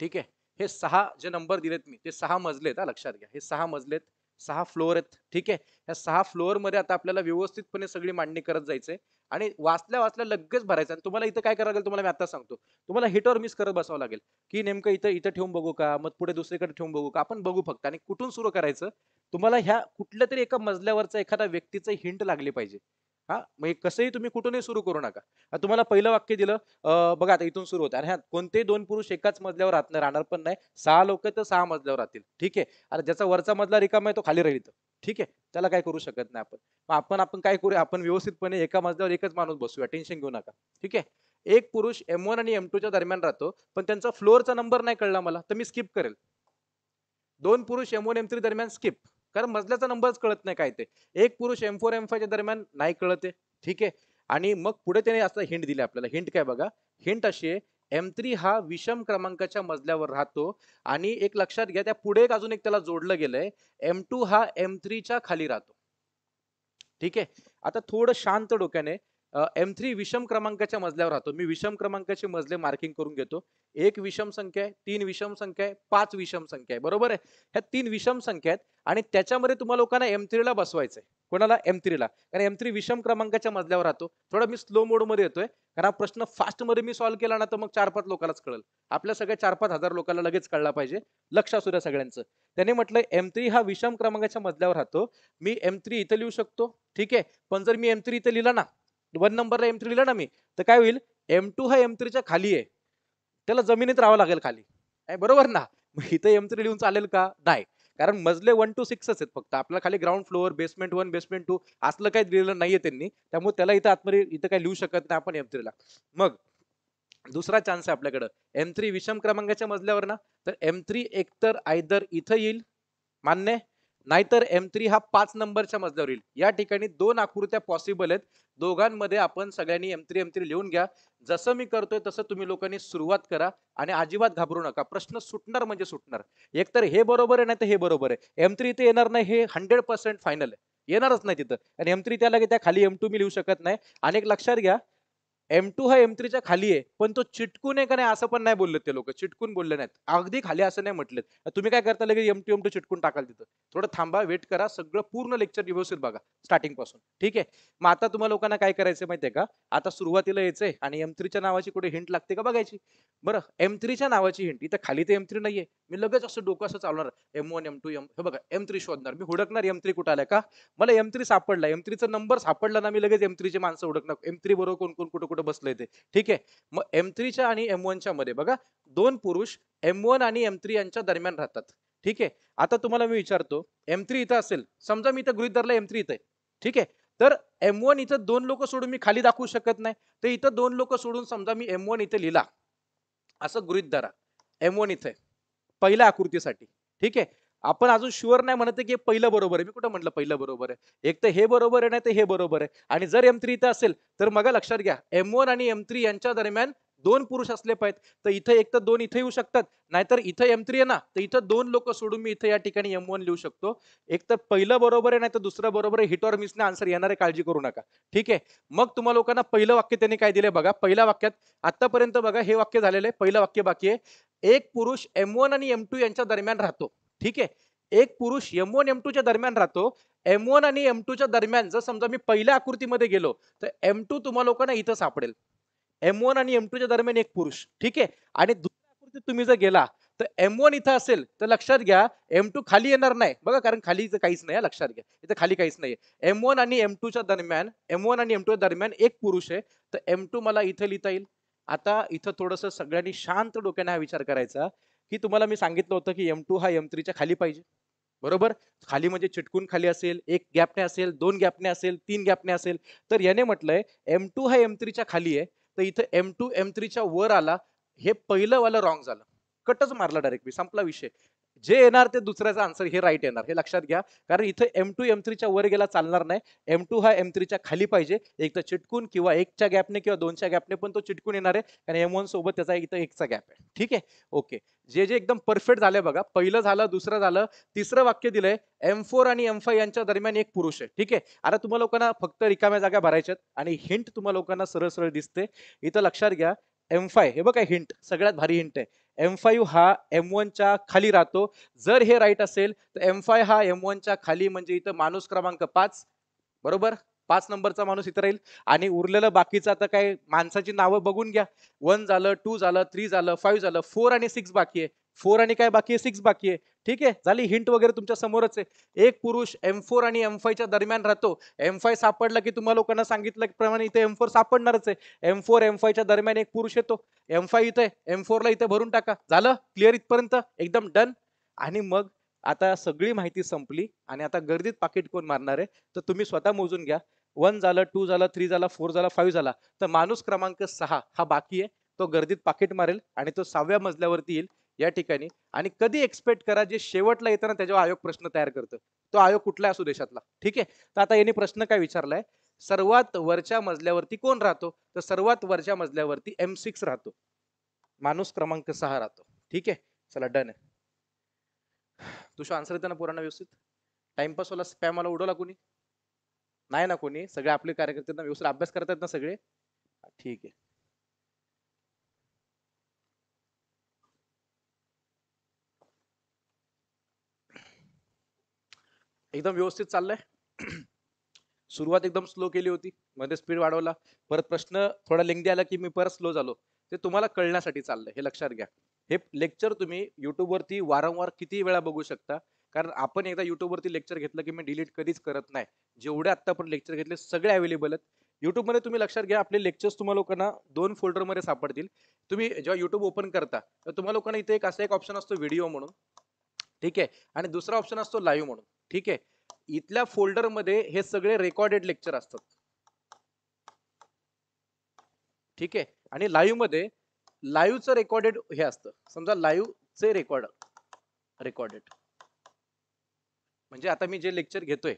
ठीक आहे, हे 6 जे नंबर दिलेत मी ते 6 मजलेत. लक्षात घ्या, हे 6 मजलेत. सहा फ्लोअर आहेत. ठीक आहे, या सहा फ्लोअर मध्ये आता आपल्याला व्यवस्थितपणे सगळी मांडणी करत जायचंय आणि वाचल्या वाचल्या लगेच भरायचं. आणि तुम्हाला इथं काय करावं लागेल, तुम्हाला मी आता सांगतो, तुम्हाला हिट और मिस करत बसावं लागेल की नेमकं इथं इथं ठेवून बघू का, मग पुढे दुसरीकडे ठेवून बघू का, आपण बघू फक्त. आणि कुठून सुरू करायचं, तुम्हाला ह्या कुठल्या तरी एका मजल्यावरचा एखादा व्यक्तीचं हिंट लागली पाहिजे. हा, म्हणजे कसंही तुम्ही कुठूनही सुरू करू नका. तुम्हाला पहिलं वाक्य दिलं बघा, आता इथून सुरू होतं. आणि ह्या कोणतेही दोन पुरुष एकाच मजल्यावर राहणार पण नाही, सहा लोक तर सहा मजल्यावर राहतील. ठीक आहे, आणि ज्याचा वरचा मजला रिकामा आहे तो खाली राहील. ठीक आहे, त्याला काय करू शकत नाही आपण. आपण आपण काय करूया, आपण व्यवस्थितपणे एका मजल्यावर एकच माणूस बसूया, टेन्शन घेऊ नका. ठीक आहे, एक पुरुष M1 आणि M2 च्या दरम्यान राहतो पण त्यांचा फ्लोअरचा नंबर नाही कळला मला, तर मी स्किप करेल. दोन पुरुष M1 M3 दरम्यान स्किप, कारण मजल्याचा नंबरच कळत नाही काय ते. एक पुरुष M4 M5 च्या दरम्यान नाही कळते. ठीक आहे, आणि मग पुढे त्याने असं हिंट दिले आपल्याला. हिंट काय बघा, हिंट अशी आहे, M3 हा विषम क्रमांकाच्या मजल्यावर राहतो. आणि एक लक्षात घ्या, त्या पुढे एक अजून एक त्याला जोडलं गेलंय, M2 हा M3 च्या खाली राहतो. ठीक आहे, आता थोडं शांत डोक्याने, M3 विषम क्रमांकाच्या मजल्यावर राहतो. मी विषम क्रमांकाचे मजले मार्किंग करून घेतो. एक विषम संख्या आहे, तीन विषम संख्या आहे, पाच विषम संख्या आहे, बरोबर आहे. ह्या तीन विषम संख्या आहेत आणि त्याच्यामध्ये तुम्हाला लोकांना M3 ला बसवायचंय. कोणाला? M3 ला, कारण M3 विषम क्रमांकाच्या मजल्यावर राहतो. थोडा मी स्लो मोड मध्ये येतोय, कारण प्रश्न फास्ट मध्ये मी सॉल्व्ह केला ना तर मग 4-5 लोकांनाच कळेल. आपल्या सगळ्या 4-5 हजार लोकांना लगेच कळला पाहिजे. लक्ष असू द्या सगळ्यांचं. त्याने म्हटलं M3 हा विषम क्रमांकाच्या मजल्यावर राहतो. मी M3 इथे लिहू शकतो. ठीक आहे, पण जर मी M3 इथे लिहिला ना, 1 नंबरला M3 लिहिला ना मी, तर काय होईल, M2 हा M3 च्या खाली आहे, त्याला जमिनीत राहावं लागेल खाली, बरोबर ना. इथे M3 लिहून चालेल का? नाही, कारण मजले 1 to 6 आहेत फक्त. आपल्याला खाली ग्राउंड फ्लोअर, बेसमेंट 1, बेसमेंट 2 असलं काही दिलेलं नाहीये त्यांनी, त्यामुळे त्याला इथं आतमध्ये इथं काही लिहू शकत नाही आपण M3 ला. मग दुसरा चान्स आहे आपल्याकडं, M3 विषम क्रमांकाच्या मजल्यावर ना, तर M3 एकतर आयदर इथं येईल, मान्य, नाहीतर M3 हा 5 नंबरच्या मजल्यावर येईल. या ठिकाणी 2 आकृत्या पॉसिबल आहेत. दोघांमध्ये आपण सगळ्यांनी M3 M3 लिहून घ्या. जसं मी करतोय तसं तुम्ही लोकांनी सुरुवात करा आणि अजिबात घाबरू नका. प्रश्न सुटणार म्हणजे सुटणार. एकतर हे बरोबर आहे, नाही तर हे बरोबर आहे. M3 इथे येणार नाही, हे 100% फायनल आहे, येणारच नाही तिथं. आणि M3 त्याला त्या खाली M2 मी लिहू शकत नाही. आणि एक लक्षात घ्या, M2 हा M3 च्या खाली आहे, पण तो चिटकून आहे का नाही असं पण नाही बोलले ते लोक. चिटकून बोलले नाहीत, अगदी खाली असं नाही म्हटले. तुम्ही काय करता, लगेच M2 M2 चिटकून टाकाल तिथं. थोडं थांबा, वेट करा, सगळं पूर्ण लेक्चर व्यवस्थित बघा स्टार्टिंग पासून. ठीक आहे, मग आता तुम्हाला लोकांना काय करायचं माहितीये का, आता सुरुवातीला यायचंय आणि M3 च्या नावाची कुठे हिंट लागते का बघायची. बरं, M3 च्या नावाची हिंट, इथं खाली ते M3 नाहीये. मी लगेच असं डोकं असं चालवणार, M1 M2 M, हे बघा M3 शोधणार मी, हुडकणार M3 कुठं आलाय का. मला M3 सापडला, M3 चा नंबर सापडला ना, मी लगेच M3 चे माणसं हुडकणार, M3 बरोबर कोण कोण कुठं बसले ते. ठीक आहे, मग M3 च्या आणि M1 च्या मध्ये बघा, दोन पुरुष M1 आणि M3 यांच्या दरम्यान राहतात. ठीक आहे, आता तुम्हाला मी विचारतो, M3 इथं असेल, समजा मी इथं गृहीत धरला M3 इथे. ठीक आहे, तर M1 इथं 2 लोक सोडून मी खाली दाखवू शकत नाही, तर इथं 2 लोक सोडून समजा मी M1 इथे लिहिला असं गृहीत धरा. M1 इथे पहिल्या आकृतीसाठी. ठीक आहे, आपण अजून शुअर नाही म्हणते की पहिलं बरोबर आहे. मी कुठं म्हटलं पहिलं बरोबर आहे, एक तर हे बरोबर आहे, नाही तर हे बरोबर आहे. आणि जर M3 इथं असेल तर मग लक्षात घ्या, M1 आणि M3 यांच्या दरम्यान 2 पुरुष असले पाहिजेत, तर इथं एक तर 2 इथे येऊ शकतात, नाहीतर इथं M3 आहे ना, तर इथं 2 लोक सोडून मी इथे या ठिकाणी M1 लिहू शकतो. एक तर पहिलं बरोबर आहे, नाही तर दुसरं बरोबर आहे. हिट ऑर मिसने आन्सर येणार आहे, काळजी करू नका. ठीक आहे, मग तुम्हाला लोकांना पहिलं वाक्य त्यांनी काय दिले बघा. पहिल्या वाक्यात आतापर्यंत बघा, हे वाक्य झालेलं आहे, पहिलं वाक्य बाकी आहे. एक पुरुष M1 आणि M2 यांच्या दरम्यान राहतो. ठीक आहे, एक पुरुष M1 M2 च्या दरम्यान राहतो. M1 आणि M2 च्या दरम्यान जर समजा मी पहिल्या आकृतीमध्ये गेलो तर M2 तुम्हाला लोकांना इथं सापडेल. M1 आणि M2 च्या दरम्यान एक पुरुष. ठीक आहे, आणि दुसऱ्या आकृतीत तुम्ही जर गेला तर M1 इथं असेल तर लक्षात घ्या M2 खाली येणार नाही बघा, कारण खाली काहीच नाही. लक्षात घ्या, इथं खाली काहीच नाही. M1 आणि M2 च्या दरम्यान, M1 आणि M2 च्या दरम्यान एक पुरुष आहे, तर M2 मला इथे लिहिता येईल. आता इथं थोडंसं सगळ्यांनी शांत डोक्याने हा विचार करायचा की तुम्हाला मी सांगितलं होतं की M2 हा M3 च्या खाली पाहिजे, बरोबर. खाली म्हणजे चिटकून खाली असेल, एक गॅपने असेल, 2 गॅपने असेल, 3 गॅपने असेल. तर याने म्हटलंय M2 हा M3 च्या खाली आहे, तर इथं M2 M3 च्या वर आला. हे पहिलं वाला रॉंग झालं, कटच मारला डायरेक्ट मी, संपला विषय. जे येणार ते दुसऱ्याचा आन्सर, हे राईट येणार, हे लक्षात घ्या. कारण इथं M2 M3 च्या वर गेला चालणार नाही, M2 हा M3 च्या खाली पाहिजे. एक तर चिटकून किंवा 1 च्या गॅपने किंवा 2 च्या गॅपने पण तो चिटकून येणार आहे, कारण M1 सोबत त्याचा इथं 1 चा गॅप आहे. ठीक आहे, ओके. जे जे एकदम परफेक्ट झाले बघा, पहिलं झालं, दुसरं झालं, तिसरं वाक्य दिलंय M4 आणि M5 यांच्या दरम्यान एक पुरुष आहे. ठीक आहे, आता तुम्हाला लोकांना फक्त रिकाम्या जागा भरायच्यात आणि हिंट तुम्हाला लोकांना सरळ सरळ दिसते. इथं लक्षात घ्या M5, हे बघा हिंट, सगळ्यात भारी हिंट आहे. M5 हा M1 च्या खाली राहतो. जर हे राईट असेल तर M5 हा M1 च्या खाली म्हणजे इथं माणूस क्रमांक 5 बरोबर 5 नंबरचा माणूस इथं राहील आणि उरलेलं बाकीचं आता काय माणसाची नावं बघून घ्या. 1 झालं 2 झालं 3 झालं 5 झालं 4 आणि 6 बाकी आहे. 4 आणि काय बाकी आहे 6 बाकी आहे. ठीक आहे झाली हिंट वगैरे तुमच्या समोरच आहे. एक पुरुष M4 आणि M5 च्या दरम्यान राहतो. M5 सापडला की तुम्हाला लोकांना सांगितल्याप्रमाणे इथे M4 सापडणारच आहे. M4 M5 च्या दरम्यान एक पुरुष येतो. M5 इथे आहे M4 ला इथे भरून टाका. झालं क्लिअर इथपर्यंत एकदम डन. आणि मग आता सगळी माहिती संपली आणि आता गर्दीत पाकीट कोण मारणार आहे तर तुम्ही स्वतः मोजून घ्या. 1 झालं 2 झालं 3 झालं 4 झालं 5 झाला तर माणूस क्रमांक 6 हा बाकी आहे. तो गर्दीत पाकीट मारेल आणि तो 6व्या मजल्यावरती येईल या ठिकाणी. आणि कधी एक्सपेक्ट करा जे शेवटला येताना त्याच्यावर आयोग प्रश्न तयार करतो. तो आयोग कुठला असू देशातला. ठीक आहे तर आता यांनी प्रश्न काय विचारलाय सर्वात वरच्या मजल्यावरती कोण राहतो तर सर्वात वरच्या मजल्यावरती M6 राहतो माणूस क्रमांक 6 राहतो. ठीक आहे चला डन आहे. तुझा आन्सर येताना पुराणा व्यवस्थित टाइमपास वाला स्पॅमला उडवला कोणी नाही ना कोणी. सगळे आपले कार्यकर्त्यांना व्यवस्थित अभ्यास करतात ना सगळे. ठीक आहे एकदम व्यवस्थित चाललंय. सुरुवात एकदम स्लो केली होती मध्ये स्पीड वाढवला परत प्रश्न थोडा लेंथी आला की मी परत स्लो झालो. ते तुम्हाला कळण्यासाठी चाललंय हे लक्षात घ्या. हे लेक्चर तुम्ही YouTube वरती वारंवार किती वेळा बघू शकता कारण आपण एकदा YouTube वरती लेक्चर घेतलं की मी डिलीट कधीच करत नाही. जेवढे आता पण लेक्चर घेतले सगळे अवेलेबल आहेत YouTube मध्ये. तुम्ही लक्षात घ्या आपले लेक्चर्स तुम्हाला लोकांना 2 फोल्डर मध्ये सापडतील. तुम्ही जेव्हा YouTube ओपन करता तर तुम्हाला लोकांना इथे एक असा एक ऑप्शन असतो व्हिडिओ म्हणून. ठीक आहे आणि दुसरा ऑप्शन असतो लाईव्ह म्हणून. ठीक आहे इथल्या फोल्डर मध्ये हे सगळे रेकॉर्डेड लेक्चर असतात. ठीक आहे आणि लाईव्ह मध्ये लाईव्हचं रेकॉर्डेड हे असतं. समजा लाईव्हचे रेकॉर्डेड म्हणजे आता मी जे लेक्चर घेतोय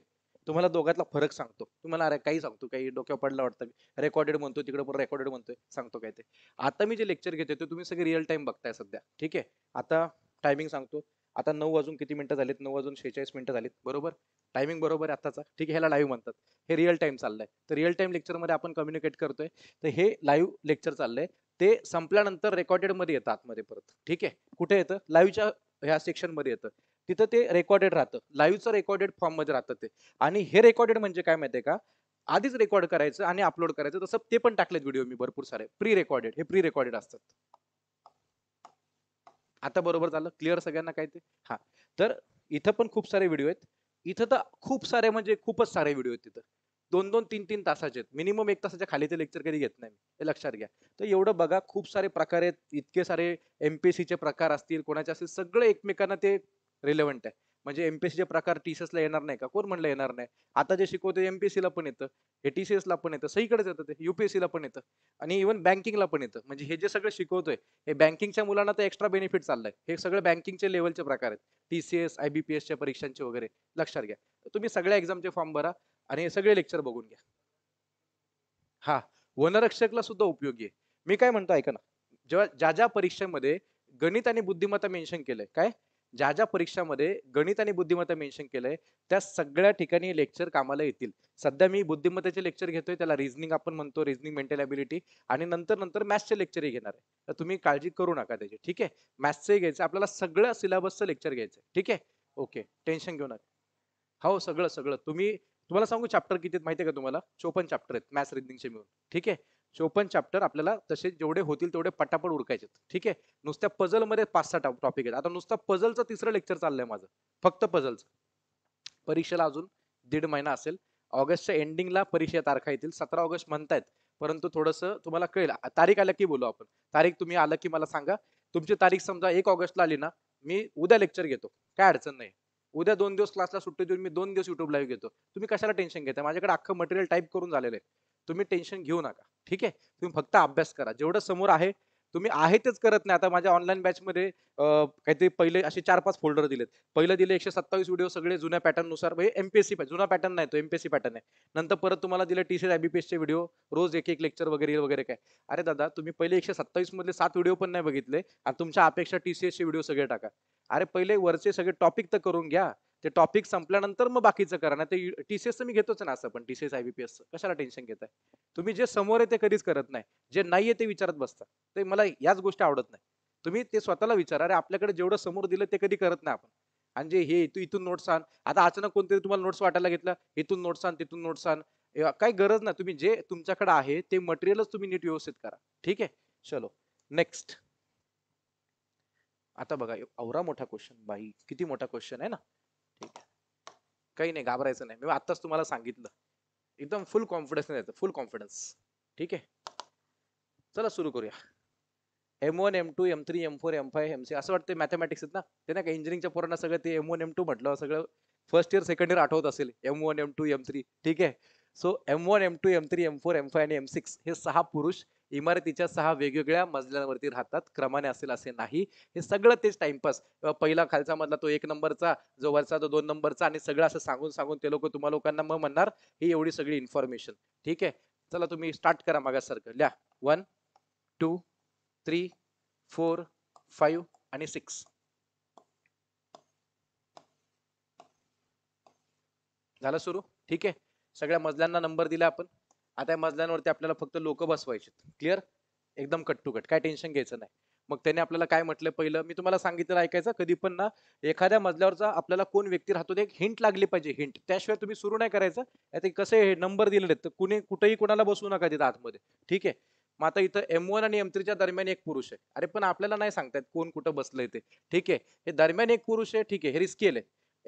तुम्हाला दोघातला फरक सांगतो. तुम्हाला अरे काही सांगतो काही डोक्यावर पडला वाटतं रेकॉर्डेड म्हणतो तिकडे पण रेकॉर्डेड म्हणतोय सांगतो काय ते. आता मी जे लेक्चर घेतोय ते तुम्ही सगळे रिअल टाइम बघताय सध्या. ठीक आहे आता टायमिंग सांगतो. आता 9 वाजून किती मिनिटं झालीत 9 वाजून 46 मिनिटं झालीत बरोबर टायमिंग बरोबर आताचा. ठीक आहे ह्याला लाईव्ह म्हणतात. हे रिअल टाइम चाललंय तर रिअल टाइम लेक्चर मध्ये आपण कम्युनिकेट करतोय. तर हे लाईव्ह लेक्चर चाललंय ते संपल्यानंतर रेकॉर्डेड मध्ये येतात मध्ये परत. ठीक आहे कुठे येतं लाईव्हच्या ह्या सेक्शन मध्ये येतं तिथं ते रेकॉर्डेड राहतं. लाईव्हचं रेकॉर्डेड फॉर्म मध्ये राहतं ते. आणि हे रेकॉर्डेड म्हणजे काय माहितीये का आधीच रेकॉर्ड करायचं आणि अपलोड करायचं. तसं ते पण टाकलेत व्हिडिओ मी भरपूर सारे प्री रेकॉर्डेड. हे प्री रेकॉर्डेड असतात. आता बरोबर झालं क्लिअर सगळ्यांना काय ते. हा तर इथं पण खूप सारे व्हिडिओ आहेत. इथं तर खूप सारे म्हणजे खूपच सारे व्हिडिओ आहेत. तिथं 2-2, 3-3 तासाचे आहेत. मिनिमम 1 तासाच्या खाली ते लेक्चर कधी घेत नाही हे लक्षात घ्या. तर एवढं बघा खूप सारे प्रकार आहेत. इतके सारे MPSC चे प्रकार असतील कोणाचे असतील सगळे एकमेकांना ते रिलेव्हंट आहे. म्हणजे MPSC चे प्रकार TCS ला येणार नाही का कोण म्हणलं येणार नाही. आता जे शिकवते MPSC ला पण येतं हे TCS ला पण येतं सगळीकडेच येतं ते UPSC ला पण येतं आणि इव्हन बँकिंगला पण येतं. म्हणजे हे जे सगळं शिकवतोय हे बँकिंगच्या मुलांना तर एक्स्ट्रा बेनिफिट चाललंय. हे सगळे बँकिंगचे लेवलचे प्रकार आहेत TCS IBPS च्या परीक्षांचे वगैरे लक्षात घ्या. तुम्ही सगळ्या एक्झामचे फॉर्म भरा आणि सगळे लेक्चर बघून घ्या. हा वनरक्षकला सुद्धा उपयोगी आहे. मी काय म्हणतो ऐका ना जेव्हा ज्या ज्या परीक्षेमध्ये गणित आणि बुद्धिमत्ता मेन्शन केलंय काय ज्या ज्या परीक्षामध्ये गणित आणि बुद्धिमत्ता मेन्शन केलंय त्या सगळ्या ठिकाणी लेक्चर कामाला येतील. सध्या मी बुद्धिमत्तेचे लेक्चर घेतोय त्याला रिझनिंग आपण म्हणतो रिझनिंग मेंटल ॲबिलिटी आणि नंतर नंतर मॅथ्सचे लेक्चरही घेणार आहे. तर तुम्ही काळजी करू नका त्याची. ठीक आहे मॅथ्सचंही घ्यायचं आपल्याला सगळं सिलेबसचं लेक्चर घ्यायचं. ठीक आहे ओके टेन्शन घेऊ नका. हो सगळं सगळं तुम्ही तुम्हाला सांगू चॅप्टर किती माहिती आहे का तुम्हाला 54 चॅप्टर आहेत मॅथ्स रिजनिंगचे मिळून. ठीक आहे 54 चॅप्टर आपल्याला तसे जेवढे होतील तेवढे पटापट उरकायचे. ठीक आहे नुसत्या पझल मध्ये 5-6 टॉपिक आहेत. आता नुसता पझलचं 3रं लेक्चर चाललंय माझं फक्त पझलचं. परीक्षेला अजून 1.5 महिना असेल. ऑगस्टच्या एंडिंगला परीक्षा तारखा येतील. 17 ऑगस्ट म्हणतायत परंतु थोडंसं तुम्हाला कळेल तारीख आल्या की बोलू आपण. तारीख तुम्ही आलं की मला सांगा. तुमची तारीख समजा 1 ऑगस्टला आली ना मी उद्या लेक्चर घेतो काय अडचण नाही. उद्या 2 दिवस क्लासला सुट्टी देऊन मी 2 दिवस YouTube लाईव्ह घेतो. तुम्ही कशाला टेन्शन घेता माझ्याकडे अख्खं मटेरियल टाईप करून झालेलं आहे. तुम्ही टेन्शन घेऊ नका. ठीक आहे तुम्ही फक्त अभ्यास करा जेवढं समोर आहे तुम्ही आहे तेच करत नाही. आता माझ्या ऑनलाईन बॅच मध्ये काहीतरी पहिले असे 4-5 फोल्डर दिलेत. पहिलं दिले 127 व्हिडिओ सगळे जुन्या पॅटर्न नुसार MPSC जुना पॅटर्न नाही तो MPSC पॅटर्न आहे. नंतर परत तुम्हाला दिले TCS IBPS चे व्हिडिओ रोज 1-1 लेक्चर वगैरे वगैरे काय. अरे दादा तुम्ही पहिले 127 मधले 7 व्हिडिओ पण नाही बघितले आणि तुमच्या अपेक्षा TCS चे व्हिडिओ सगळे टाका. अरे पहिले वरचे सगळे टॉपिक तर करून घ्या. ते टॉपिक संपल्यानंतर मग बाकीचं करा ना. ते TCS मी घेतोच ना असं पण TCS IBPS कशाला टेन्शन घेताय. तुम्ही जे समोर आहे ते कधीच करत नाही जे नाहीये ते विचारत बसता. ते मला याच गोष्टी आवडत नाही. तुम्ही ते स्वतःला विचारा, अरे आपल्याकडे जेवढं समोर दिलं ते कधी करत नाही आपण. आणि जे हे तू इथून नोट्स आण, आता अचानक कोणतरी तुम्हाला नोट्स वाटायला घेतला, इथून नोट्स आण तिथून नोट्स आण, काही गरज नाही. तुम्ही जे तुमच्याकडे आहे ते मटेरियलच तुम्ही नीट व्यवस्थित करा. ठीक आहे, चलो नेक्स्ट. आता बघा एवढा मोठा क्वेश्चन, बाई किती मोठा क्वेश्चन आहे ना. ठीक आहे, काही नाही, घाबरायचं नाही. मी आताच तुम्हाला सांगितलं, एकदम फुल कॉन्फिडन्स नाही, फुल कॉन्फिडन्स. ठीक आहे, चला सुरू करूया. M1, M2, M3, M4, M5, M6 असं वाटतं मॅथमॅटिक्स आहेत ना, ते नाही का इंजिनिअरिंगच्या पोरांना सगळं ते M1, M2 म्हटलं सगळं फर्स्ट इयर सेकंड इयर आठवत असेल. M1, M2, M3. ठीक आहे, सो M1, M2, M3, M4, M5 आणि M6 हे 6 पुरुष इमारतीच्या 6 वेगवेगळ्या मजल्यांवरती राहतात. क्रमाने असेल असे नाही, हे सगळं तेच टाइमपास. पहिला खालचा मधला तो 1 नंबरचा, जो वरचा तो 2 नंबरचा, आणि सगळं असं सांगून सांगून ते लोक तुम्हाला लोकांना मग म्हणणार ही एवढी सगळी इन्फॉर्मेशन. ठीक आहे, चला तुम्ही स्टार्ट करा मागासारखं लिहा. 1, 2, 3, 4, 5 आणि 6 झालं सुरू. ठीक आहे, सगळ्या मजल्यांना नंबर दिला आपण. आता या मजल्यांवरती आपल्याला फक्त लोक बसवायचे. क्लिअर, एकदम कट टू कट, काय टेन्शन घ्यायचं नाही. मग त्याने आपल्याला काय म्हटलं, पहिलं मी तुम्हाला सांगितलं ऐकायचं. कधी पण ना एखाद्या मजल्यावरचा आपल्याला कोण व्यक्ती राहतो ते एक हिंट लागली पाहिजे, हिंट. त्याशिवाय तुम्ही सुरू नाही करायचं. आता कसे हे नंबर दिलेले आहेत, तर कुणी कुठेही कोणाला बसवू नका तिथं आतमध्ये. ठीक आहे, मग आता इथं M1 आणि M3 दरम्यान एक पुरुष आहे. अरे पण आपल्याला नाही सांगतायत कोण कुठं बसलंय ते. ठीक आहे, हे दरम्यान एक पुरुष आहे. ठीक आहे, हे रिस्की आहे.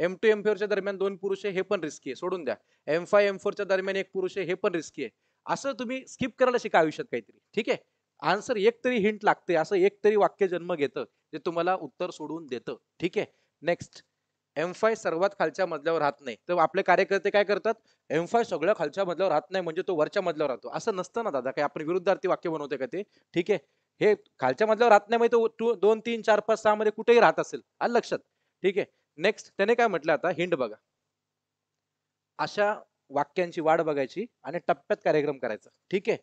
M2, M4 दरम्यान 2 पुरुष आहे, हे पण रिस्की आहे, सोडून द्या. M5, M4 दरम्यान एक पुरुष आहे, हे पण रिस्की आहे. असं तुम्ही स्किप करायला शिका आयुष्यात काहीतरी. ठीक आहे, आन्सर एक तरी हिंट लागते, असं एक तरी वाक्य जन्म घेतं जे तुम्हाला उत्तर सोडून देतं. ठीक आहे, नेक्स्ट. M5 सर्वात खालच्या मजल्यावर राहत नाही, तर आपले कार्यकर्ते काय करतात, M5 सगळ्या खालच्या मजल्यावर राहत नाही म्हणजे तो वरच्या मजल्यावर राहतो, असं नसतं ना दादा. काय आपण विरुद्धार्थी वाक्य बनवते का ते. ठीक आहे, हे खालच्या मजल्यावर राहत नाही म्हणजे तो 2, 3, 4, 5, 6 मध्ये कुठेही राहत असेल, आलं लक्षात. ठीक आहे, नेक्स्ट. त्याने काय म्हटलं, आता हिंड बघा. अशा वाक्यांची वाढ बघायची आणि टप्प्यात कार्यक्रम करायचा. ठीक आहे,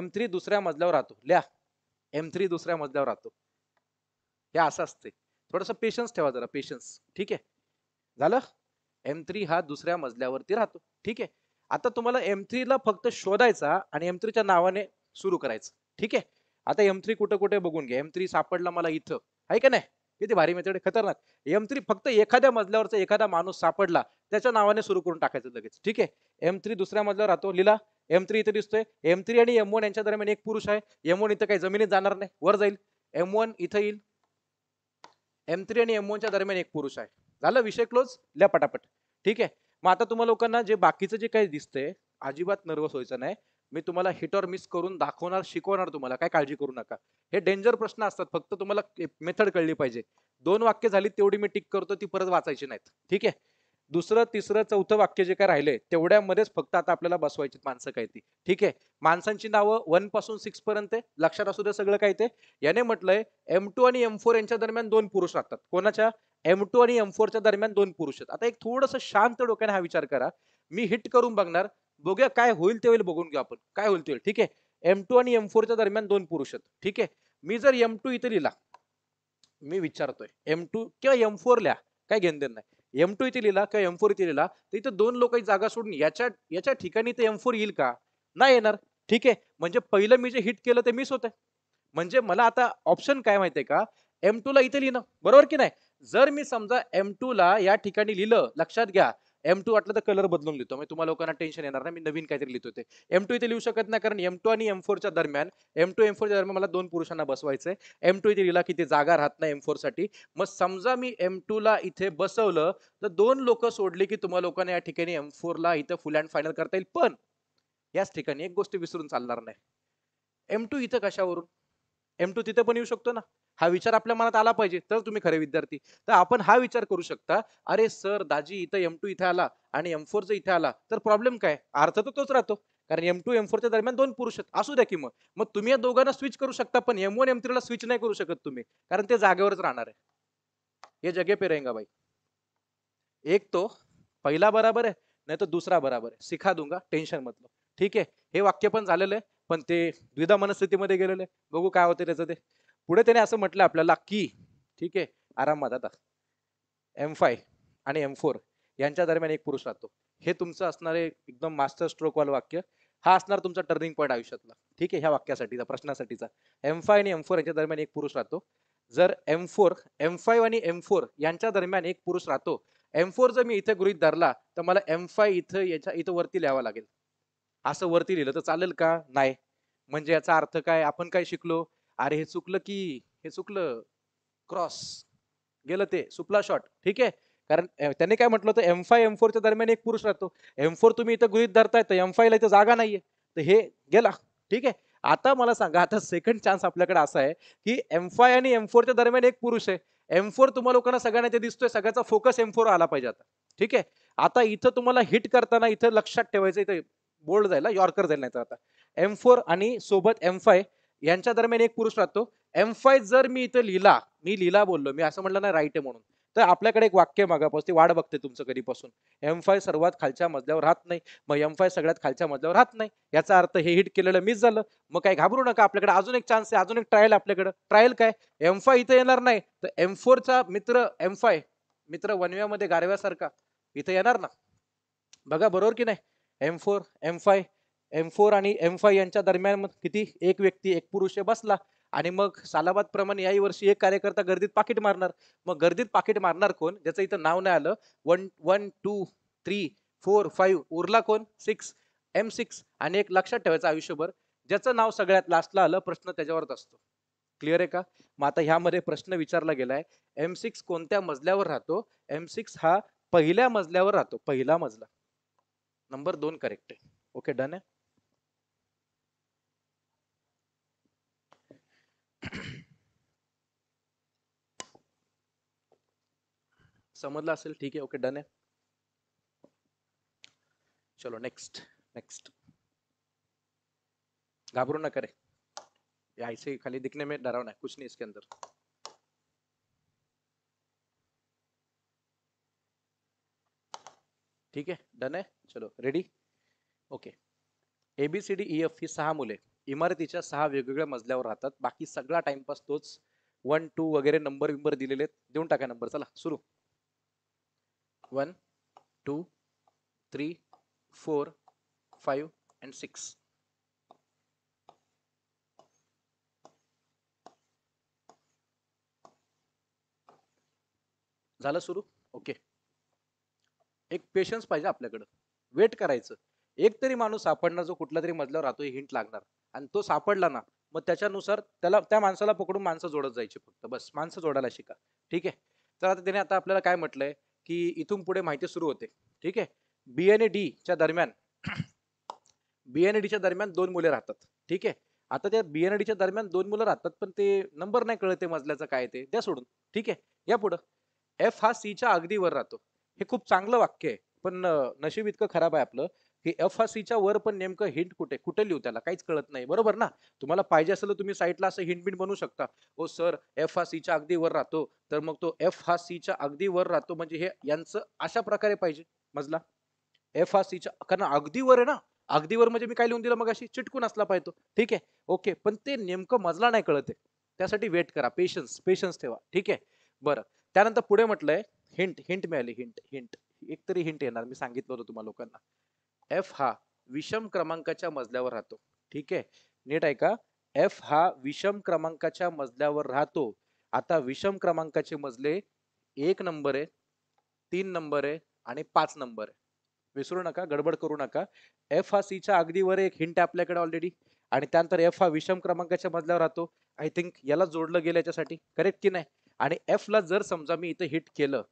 M3 दुसऱ्या मजल्यावर राहतो, लिहा. M3 दुसऱ्या मजल्यावर राहतो, हे असं असते. थोडस पेशन्स ठेवा जरा, पेशन्स. ठीक आहे, झालं. M3 हा दुसऱ्या मजल्यावरती राहतो. ठीक आहे, आता तुम्हाला M3 ला फक्त शोधायचा आणि M3 च्या नावाने सुरू करायचं. ठीक आहे, आता M3 कुठे कुठे बघून घ्या. M3 सापडला मला इथं, आहे का नाही, किती भारी मेथड, खतरनाक. M3 फक्त एखाद्या मजल्यावरचा एखादा माणूस सापडला त्याच्या नावाने सुरू करून टाकायचं लगेच. ठीक आहे, M3 दुसऱ्या मजल्यावर राहतो, लिहिला. M3 इथे दिसतोय. M3 आणि M1 यांच्या दरम्यान एक पुरुष आहे. M1 इथं काही जमिनीत जाणार नाही, वर जाईल. M1 इथं येईल. M3 आणि M1 च्या दरम्यान एक पुरुष आहे. झालं, विषय क्लोज, लिहा पटापट. ठीक आहे, मग आता तुम्हाला लोकांना जे बाकीचं जे काही दिसतंय अजिबात नर्वस व्हायचं नाही. मी तुम्हाला हिट ऑर मिस करून दाखवणार, शिकवणार, तुम्हाला काय काळजी करू नका. हे डेंजर प्रश्न असतात, फक्त तुम्हाला मेथड कळली पाहिजे. 2 वाक्य झाली तेवढी मी टिक करतो, ती परत वाचायची नाहीत. ठीक आहे, 2, 3, 4 वाक्य जे काय राहिले तेवढ्यामध्येच फक्त आता आपल्याला बसवायची माणसं काय ती. ठीक आहे, माणसांची नावं 1 पासून 6 पर्यंत लक्षात असू दे सगळं काय ते. याने म्हटलंय M2 आणि M4 यांच्या दरम्यान 2 पुरुष राहतात. कोणाच्या, M2 आणि M4 च्या दरम्यान 2 पुरुष आहेत. आता एक थोडस शांत डोक्याने हा विचार करा. मी हिट करून बघणार, बघूया काय होईल ते होईल, बघून घेऊ आपण काय होईल ते होईल. ठीक आहे, M2 आणि M4 च्या दरम्यान 2 पुरुष आहेत. ठीक आहे, मी जर M2 इथे लिहिला, मी विचारतोय M2 किंवा M4 लिहा, काय घेणं देणं नाही. M2 इथे लिहिला किंवा M4 इथे लिहिला तर इथे 2 लोक जागा सोडून याच्या ठिकाणी ते M4 येईल का, नाही येणार. ठीक आहे, म्हणजे पहिलं मी जे हिट केलं ते मिस होतंय. म्हणजे मला आता ऑप्शन काय माहितीये का, M2 ला इथे लिहिणं, बरोबर की नाही. जर मी समजा M2 ला या ठिकाणी लिहिलं, लक्षात घ्या M2 वाटलं तर कलर बदलून लिहितो, म्हणजे तुम्हाला लोकांना टेन्शन येणार नाही मी नवीन काहीतरी लिहितो ते. M2 इथे लिहू शकत नाही, कारण M2 आणि M4 च्या दरम्यान, M2, M4 च्या दरम्यान मला 2 पुरुषांना बसवायचंय. M2 इथे लिहिला की ते जागा राहत नाही M4 साठी. मग समजा मी M2 ला इथे बसवलं तर 2 लोक सोडली की तुम्हाला लोकांना या ठिकाणी M4 ला इथं फुल अँड फायनल करता येईल. पण याच ठिकाणी एक गोष्ट विसरून चालणार नाही, M2 इथं कशावरून, M2 तिथे पण येऊ शकतो ना. हा विचार आपल्या मनात आला पाहिजे, तर तुम्ही खरे विद्यार्थी. तर आपण हा विचार करू शकता, अरे सर दाजी इथं M2 इथे आला आणि M4 इथे आला तर प्रॉब्लेम काय, अर्थ तर तोच राहतो, कारण M2, M4 च्या दरम्यान 2 पुरुष आहेत. असू द्या की मग तुम्ही या दोघांना स्विच करू शकता, पण M1, M3 ला स्विच नाही करू शकत तुम्ही, कारण ते जागेवरच राहणार आहे. हे जगे पे रहेगा भाई, एक तो पहिला बराबर आहे नाही तर दुसरा बराबर आहे, सिखा दूंगा टेन्शन मतलब. ठीक आहे, हे वाक्य पण झालेलं आहे, पण ते द्विधा मनस्थितीमध्ये गेलेले, बघू काय होते त्याचं ते पुढे. त्याने असं म्हटलं आपल्याला की ठीक आहे आरामात, आता M5 आणि M4 यांच्या दरम्यान एक पुरुष राहतो. हे तुमचं असणारे एकदम मास्टर स्ट्रोक वाल वाक्य, हा असणार तुमचा टर्निंग पॉईंट आयुष्यातला. ठीक आहे, ह्या वाक्यासाठीचा, प्रश्नासाठीचा. M5 आणि M4 यांच्या दरम्यान एक पुरुष राहतो. जर M4 आणि M4 यांच्या दरम्यान एक पुरुष राहतो, M4 जर मी इथे गृहीत धरला तर मला M5 इथं वरती लिहावा लागेल. असं वरती लिहिलं तर चालेल का? नाही. म्हणजे याचा अर्थ काय? आपण काय शिकलो? अरे हे चुकलं की, हे चुकलं, क्रॉस गेलं ते सुपला शॉट. ठीक आहे, कारण त्याने काय म्हटलं होतं, M5 M4 च्या दरम्यान एक पुरुष राहतो. M4 तुम्ही इथं गृहीत धरताय तर M5 ला इथं जागा नाहीये, तर हे गेला. ठीक आहे, आता मला सांगा, आता सेकंड चान्स आपल्याकडे असा आहे की M5 आणि M4 च्या दरम्यान एक पुरुष आहे. M4 तुम्हाला लोकांना सगळ्यांना ते दिसतोय, सगळ्याचा फोकस M4 आला पाहिजे आता. ठीक आहे, आता इथं तुम्हाला हिट करताना इथं लक्षात ठेवायचं, इथं बोल्ड जायला, यॉर्कर जाईल. नाही तर आता M4 आणि सोबत M5 यांच्या दरम्यान एक पुरुष राहतो. M5 जर मी इथं लिहिला, मी लिहिला बोललो, मी असं म्हटलं ना राईट आहे म्हणून, तर आपल्याकडे एक वाक्य मागापास, ते वाढ बघते तुमचं कधीपासून. M5 सर्वात खालच्या मजल्यावर राहत नाही, मग M5 सगळ्यात खालच्या मजल्यावर राहत नाही, याचा अर्थ हे हिट केलेलं मिस झालं. मग काय घाबरू नका, आपल्याकडे अजून एक चान्स आहे, अजून एक ट्रायल आपल्याकडे. ट्रायल काय? M5 इथे येणार नाही तर M4 चा मित्र M5 मित्र वनव्यामध्ये गारव्यासारखा इथे येणार ना, बघा बरोबर की नाही. M4 आणि M5 यांच्या दरम्यान किती, एक व्यक्ती, एक पुरुष बसला. आणि मग सालाबाद प्रमाणे याही वर्षी एक कार्यकर्ता गर्दीत पाकिट मारणार. मग गर्दीत पाकिट मारणार कोण? ज्याचं इथं नाव नाही आलं. 1 2 3 4 5 उरला कोण? 6 M6. आणि एक लक्षात ठेवायचं आयुष्यभर, ज्याचं नाव सगळ्यात लास्टला आलं प्रश्न त्याच्यावरच असतो. क्लिअर आहे का? मग आता ह्यामध्ये प्रश्न विचारला गेलाय, M6 कोणत्या मजल्यावर राहतो? M6 हा पहिल्या मजल्यावर राहतो, पहिला मजला. नंबर 2 करेक्ट आहे. ओके, डन आहे. समजला असेल. ठीक आहे, ओके, डन आहे. चलो नेक्स्ट. घाबरू ना करे, ऐसे खाली दिखने में डरावना है, कुछ नहीं इसके अंदर. ठीक है, डन है. चलो रेडी, ओके. ABCDEF ही 6 मुले इमारतीच्या 6 वेगवेगळ्या मजल्यावर राहतात. बाकी सगळा टाइमपास तोच. 1 2 वगैरे नंबर विंबर दिलेले, देऊन टाका नंबर. चला सुरू. 1 2 3 4 5 and 6. झालं सुरू. ओके, एक पेशन्स पाहिजे आपल्याकडं, वेट करायचं. एक तरी माणूस सापडणार जो कुठला तरी मजल्यावर राहतो, हिंट लागणार. आणि तो सापडला ना, मग त्याच्यानुसार त्याला, त्या माणसाला पकडून माणसं जोडत जायची फक्त, बस. माणसं जोडायला शिका. ठीक आहे, तर आता त्याने आता आपल्याला काय म्हटलंय की इथून पुढे माहिती सुरू होते. ठीक आहे, B आणि D च्या दरम्यान 2 मुले राहतात. ठीक आहे, आता त्या B आणि D च्या दरम्यान 2 मुलं राहतात, पण ते नंबर नाही कळते मजल्याचं काय ते, त्या सोडून. ठीक आहे, या पुढं F हा C च्या अगदी वर राहतो. हे खूप चांगलं वाक्य आहे, पण नशीब इतकं खराब आहे आपलं की F हा C च्या वर, पण नेमकं हिंट कुठे लिहू त्याला काहीच कळत नाही. बरोबर ना, तुम्हाला पाहिजे असेल तर तुम्ही साईटला असं हिंट बिंट बनवू शकता. ओ सर, F हा C च्या अगदी वर राहतो, तर मग तो F हा C च्या अगदी वर राहतो म्हणजे हे यांचं अशा प्रकारे पाहिजे मजला. F हा C च्या, कारण अगदी वर आहे ना, अगदी वर म्हणजे मी काय लिहून दिलं मग, अशी चिटकून असला पाहिजे. ठीक आहे, ओके, पण ते नेमकं मजला नाही कळत आहे, त्यासाठी वेट करा, पेशन्स ठेवा. ठीक आहे, बरं. त्यानंतर पुढे म्हटलंय हिंट मिळाली, हिंट एकतरी हिंट येणार, मी सांगितलं होतं तुम्हाला लोकांना. F हा विषम क्रमांकाच्या मजल्यावर राहतो. ठीक आहे, नीट ऐका, F हा विषम क्रमांकाच्या मजल्यावर राहतो. आता विषम क्रमांकाचे मजले 1 नंबर आहे, 3 नंबर आहे आणि 5 नंबर आहे. विसरू नका, गडबड करू नका. F हा C च्या अगदी वर, एक हिंट आपल्याकडे ऑलरेडी. आणि त्यानंतर F हा विषम क्रमांकाच्या मजल्यावर राहतो. आय थिंक याला जोडलं गेलं याच्यासाठी, करेक्ट की नाही. आणि F ला जर समजा मी इथे हिट केलं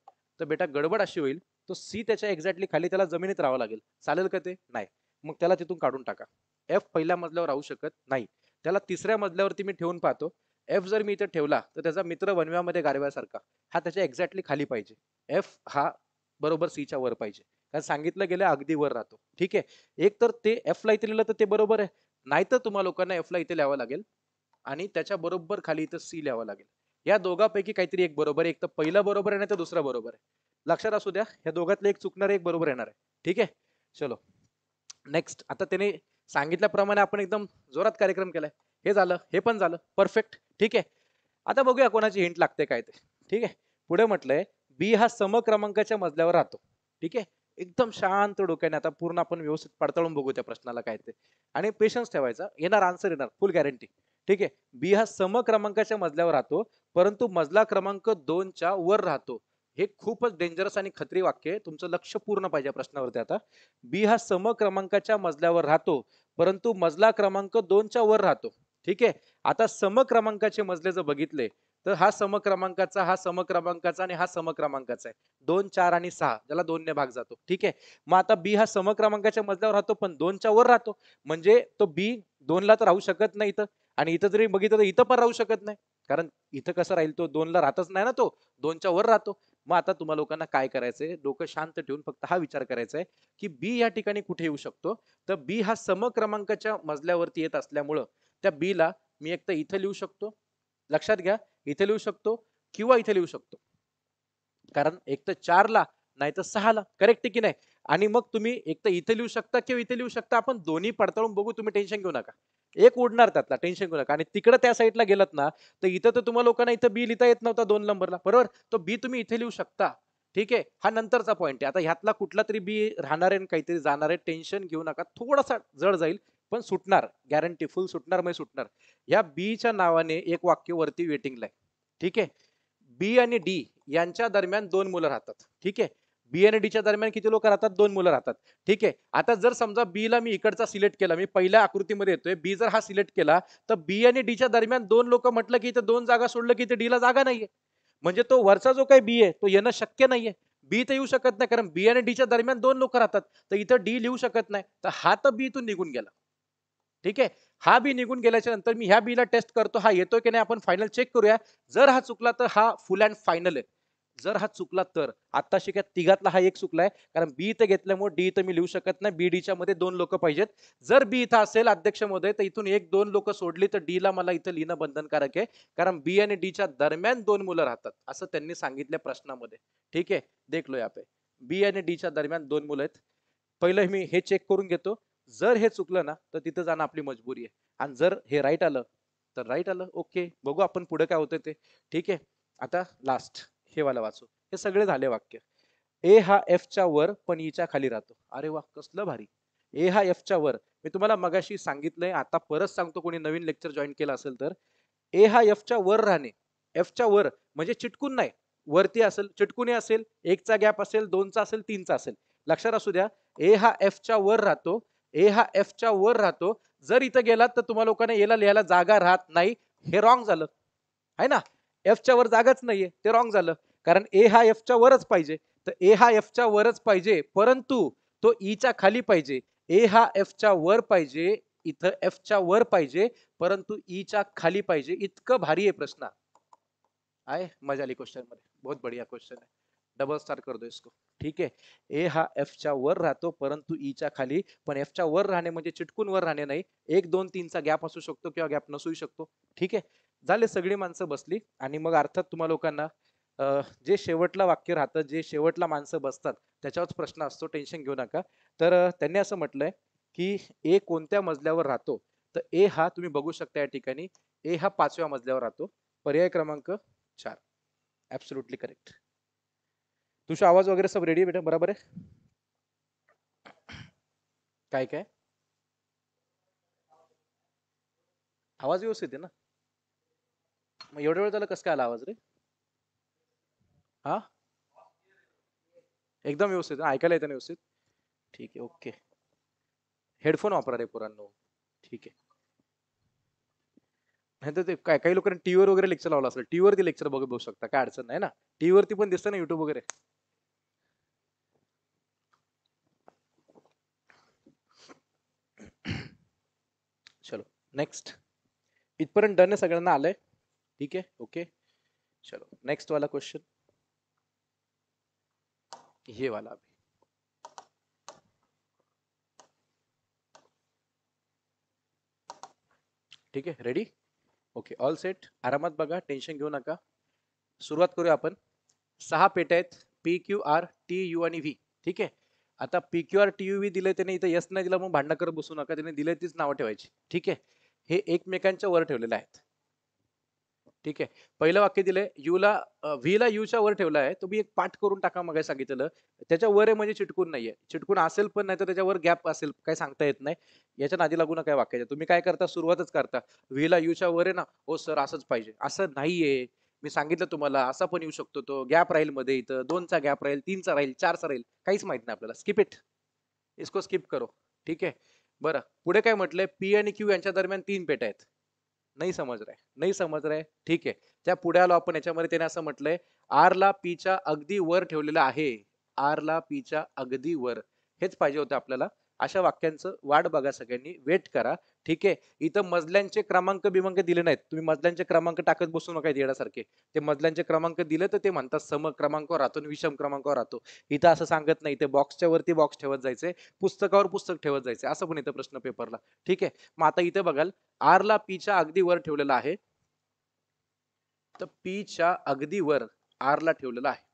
तर बेटा गडबड अशी होईल, तो C त्याच्या एक्झॅक्टली खाली त्याला जमिनीत राहावं लागेल. चालेल का ते? नाही. मग त्याला तिथून काढून टाका. F पहिल्या मजल्यावर राहू शकत नाही, त्याला तिसऱ्या मजल्यावरती मी ठेवून पाहतो. F जर मी इथे ठेवला तर त्याचा मित्र वनव्यामध्ये गारव्यासारखा हा त्याच्या एक्झॅक्टली खाली पाहिजे. F हा बरोबर C च्या वर पाहिजे, कारण सांगितलं गेलं अगदी वर राहतो. ठीक आहे, एक तर ते F ला इथे लिहिलं तर ते बरोबर आहे, नाहीतर तुम्हाला लोकांना F ला इथे लिहावं लागेल आणि त्याच्या बरोबर खाली इथं C लिहावं लागेल. या दोघांपैकी काहीतरी एक बरोबर आहे, एक तर पहिला बरोबर आहे नाही तर दुसरा बरोबर आहे. लक्षात असू द्या, या दोघातले एक चुकणार, एक बरोबर येणार आहे. ठीक आहे, चलो नेक्स्ट. आता त्याने सांगितल्याप्रमाणे आपण एकदम जोरात कार्यक्रम केलाय. हे झालं, हे पण झालं, परफेक्ट. ठीक आहे, आता बघूया कोणाची हिंट लागते काय ते. ठीक आहे, पुढे म्हटलंय B हा समक्रमांकाच्या मजल्यावर राहतो. ठीक आहे, एकदम शांत डोक्याने आता पूर्ण आपण व्यवस्थित पडताळून बघू त्या प्रश्नाला काय ते, आणि पेशन्स ठेवायचा. येणार आन्सर, येणार, फुल गॅरंटी. ठीक आहे. बी हा सम क्रमांकाच्या मजल्यावर राहतो परंतु मजला क्रमांक 2 च्या वर राहतो. हे खूपच डेंजरस आणि खतरी वाक्य आहे, तुमचं लक्ष पूर्ण पाहिजे प्रश्नावरती. आता बी हा सम क्रमांकाच्या मजल्यावर राहतो परंतु मजला क्रमांक 2 च्या वर राहतो. ठीक आहे. आता सम क्रमांकाचे मजले जर बघितले तर हा सम क्रमांकाचा, हा सम क्रमांकाचा आणि हा सम क्रमांकाचा आहे. 2, 4 आणि 6 त्याला 2 ने भाग जातो. ठीक आहे. मग आता बी हा सम क्रमांकाच्या मजल्यावर राहतो पण 2 च्या वर राहतो, म्हणजे तो बी 2 ला तर राहू शकत नाही इथं, आणि इथं जरी बघितलं तर इथं पण राहू शकत नाही, कारण इथं कसं राहील, तो 2 ला राहतच नाही ना, तो 2 च्या वर राहतो. मग आता तुम्हाला लोकांना काय करायचंय, डोकं शांत ठेवून फक्त हा विचार करायचा आहे की बी या ठिकाणी कुठे येऊ शकतो. तर बी हा सम क्रमांकाच्या मजल्यावरती येत असल्यामुळं त्या बी ला मी एक तर इथं लिहू शकतो, लक्षात घ्या, इथे लिहू शकतो किंवा इथे लिहू शकतो, कारण एक तर 4 ला नाही तर 6 ला, करेक्ट की नाही. आणि मग तुम्ही एक तर इथे लिहू शकता किंवा इथे लिहू शकता, आपण दोन्ही पडताळून बघू, तुम्ही टेन्शन घेऊ नका, एक उडणार त्यातला, टेन्शन घेऊ नका. आणि तिकडे त्या साईडला गेलात ना तर इथं तर तुम्हाला लोकांना इथं बी लिहिता येत नव्हता 2 नंबरला, बरोबर, तो बी तुम्ही इथे लिहू शकता. ठीक आहे. हा नंतरचा पॉईंट आहे. आता ह्यातला कुठला तरी बी राहणार आहे, काहीतरी जाणार आहे, टेन्शन घेऊ नका, थोडासा जड जाईल पण सुटणार, गॅरंटी फुल सुटणार, म्हणजे सुटणार. या बीच्या नावाने एक वाक्य वरती वेटिंगला आहे. ठीक आहे. बी आणि डी यांच्या दरम्यान 2 मुलं राहतात. ठीक आहे. बी आणि डीच्या दरम्यान किती लोक राहतात, 2 मुलं राहतात. ठीक आहे. आता जर समजा बी ला मी इकडचा सिलेक्ट केला, मी पहिल्या आकृतीमध्ये येतोय, बी जर हा सिलेक्ट केला तर बी आणि डीच्या दरम्यान 2 लोक म्हटलं की इथे 2 जागा सोडलं की इथे डीला जागा नाहीये, म्हणजे तो वरचा जो काही बी आहे तो येणं शक्य नाहीये, बी तर येऊ शकत नाही कारण बी आणि डीच्या दरम्यान 2 लोक राहतात, तर इथं डी लिहू शकत नाही. तर हा तर बी इथून निघून गेला. ठीक आहे. हा बी निघून गेल्याच्या नंतर मी ह्या बी ला टेस्ट करतो, हा येतोय की नाही, आपण फायनल चेक करूया. जर हा चुकला तर हा फुल अँड फायनल आहे. जर हा चुकला तर आता शिक्या तिघातला हा एक चुकलाय, कारण बी इथं घेतल्यामुळे डी इथं मी लिहू शकत नाही, बी डीच्या मध्ये 2 लोक पाहिजेत. जर बी इथं असेल अध्यक्ष महोदय तर इथून 1-2 लोक सोडली तर डी ला मला इथं लिहिणं बंधनकारक आहे, कारण बी आणि डीच्या दरम्यान 2 मुलं राहतात असं त्यांनी सांगितलं प्रश्नामध्ये. ठीक आहे. देखलो या पे बी आणि डीच्या दरम्यान 2 मुलं आहेत. पहिलं मी हे चेक करून घेतो, जर हे चुकलं ना तर तिथं जाणं आपली मजबुरी आहे, आणि जर हे राईट आलं तर राईट आलं. ओके, बघू आपण पुढे काय होतं ते. ठीक आहे. आता लास्ट हे वाला वाचू. हे सगळे झाले वाक्य. ए हा एफ च्या वर पण ई च्या खाली राहतो. अरे वा, कसलं भारी. ए हा एफ च्या वर, मी तुम्हाला मगाशी सांगितलंय, आता परत सांगतो, कोणी नवीन लेक्चर जॉईन केलं असेल तर, ए हा एफ च्या वर राहणे, एफ च्या वर म्हणजे चिटकून नाही, वरती असेल, चिटकूनही असेल, 1 चा गॅप असेल, 2 चा असेल, 3 चा असेल, लक्षात असू द्या. ए हा एफ च्या वर राहतो, ए हा एफ च्या वर राहतो. जर इथं गेलात तर तुम्हाला लोकांना एला लिहायला जागा राहत नाही, हे रॉंग झालं आहे ना, एफ च्या वर जागाच नाहीये, ते रॉंग झालं, कारण ए हा एफ च्या वरच पाहिजे. तर ए हा एफ च्या वरच पाहिजे परंतु तो ई च्या खाली पाहिजे. ए हा एफ च्या वर पाहिजे, इथं एफ च्या वर पाहिजे परंतु ई च्या खाली पाहिजे. इतकं भारी आहे प्रश्न. आय मजा आली क्वेश्चन मध्ये, बहुत बढ़िया क्वेश्चन आहे, डबल स्टार कर दो इसको. ठीक है. ए हा एफ च्या वर राहतो परंतु ई च्या खाली, पण एफ च्या वर राहणे म्हणजे चिटकून वर राहणे नाही, 1, 2, 3 चा गॅप असू शकतो किंवा गॅप नसू शकतो. ठीक आहे. झाले, सगळी माणसं बसली. आणि मग अर्थात तुम्हाला लोकांना जे शेवटला वाक्य राहतं, जे शेवटला माणसं बसतात त्याच्यावरच प्रश्न असतो, टेन्शन घेऊ नका. तर त्यांनी असं म्हटलंय की ए कोणत्या मजल्यावर राहतो, तर ए हा तुम्ही बघू शकता या ठिकाणी, ए हा 5व्या मजल्यावर राहतो, पर्याय क्रमांक 4. Absolutely correct. तुझा आवाज वगैरे सब रेडी आहे बेटा, बरोबर आहे? काय काय आवाज व्यवस्थित आहे ना? मग एवढ्या वेळ झाला कसं काय आला आवाज रे? हा, एकदम व्यवस्थित ऐकायला येतं ना व्यवस्थित? ठीक आहे. ओके, हेडफोन वापरा रे पोरांनो. ठीक आहे. नाही तर ते काय काही लोकांनी टीव्हीवर वगैरे लेक्चर लावला असेल, टीव्हीवरती लेक्चर बघू शकता, काय अडचण नाही ना, टीव्हीवरती पण दिसतं ना, युट्यूब वगैरे. चलो नेक्स्ट, इथपर्यंत डन आहे, सगळ्यांना आलंय. ठीक आहे. ओके, चलो नेक्स्ट वाला क्वेश्चन, हे वाला अभी. ठीक आहे, रेडी? Okay, all set. आरामात बघा, टेन्शन घेऊ नका. सुरुवात करूया आपण. 6 पेट्या आहेत, P, Q, R, T, U आणि V. ठीक आहे. आता PQR TUV दिले त्याने, इथे यस नाही दिला मग भांडणं करत बसू नका, त्याने दिले तीच नावं ठेवायची. ठीक आहे. हे एकमेकांच्या वर ठेवलेले आहेत. ठीक आहे. पहिलं वाक्य दिलंय यूला व्हीला यूच्या वर ठेवला आहे, तुम्ही एक पाठ करून टाका. मग सांगितलं त्याच्या वर आहे म्हणजे चिटकून नाहीये, चिटकून असेल पण नाही तर त्याच्यावर गॅप असेल, काय सांगता येत नाही. याच्या नादी लागू नका वाक्याच्या. तुम्ही काय करता, सुरुवातच करता व्हीला यूच्या वर आहे ना, ओ सर असंच पाहिजे, असं नाहीये, मी सांगितलं तुम्हाला असा पण येऊ शकतो, तो गॅप राहील मध्ये, इथं दोनचा गॅप राहील, तीनचा राहील, चारचा राहील, काहीच माहित नाही आपल्याला. स्किप इट, इसको स्किप करो. ठीक आहे. बरं पुढे काय म्हटलंय, पी आणि क्यू यांच्या दरम्यान तीन पेट्या आहेत. नाही समझ रहे, नाही समझ रहे. ठीक आहे. त्या पुढे आलो आपण. याच्यामध्ये त्याने असं म्हटलंय आर ला पी च्या अगदी वर ठेवलेला आहे, आर ला पी च्या अगदी वर. हेच पाहिजे होतं आपल्याला. अशा वाक्यांचं वाट बघा सगळ्यांनी, वेट करा. ठीक आहे. इथं मजल्यांचे क्रमांक बिमांक दिले नाहीत, तुम्ही मजल्यांचे क्रमांक टाकत बसू नका येण्यासारखे. ते मजल्यांचे क्रमांक दिले तर ते म्हणतात सम क्रमांकावर राहतो आणि विषम क्रमांकावर राहतो. इथं असं सांगत नाही, ते बॉक्सच्या वरती बॉक्स ठेवत जायचे, पुस्तकावर पुस्तक ठेवत जायचे, असं पण इथं प्रश्न पेपरला. ठीक आहे. मग आता इथे बघाल आर ला पी च्या अगदी वर ठेवलेला आहे, तर पी च्या अगदी वर आर ला ठेवलेला आहे,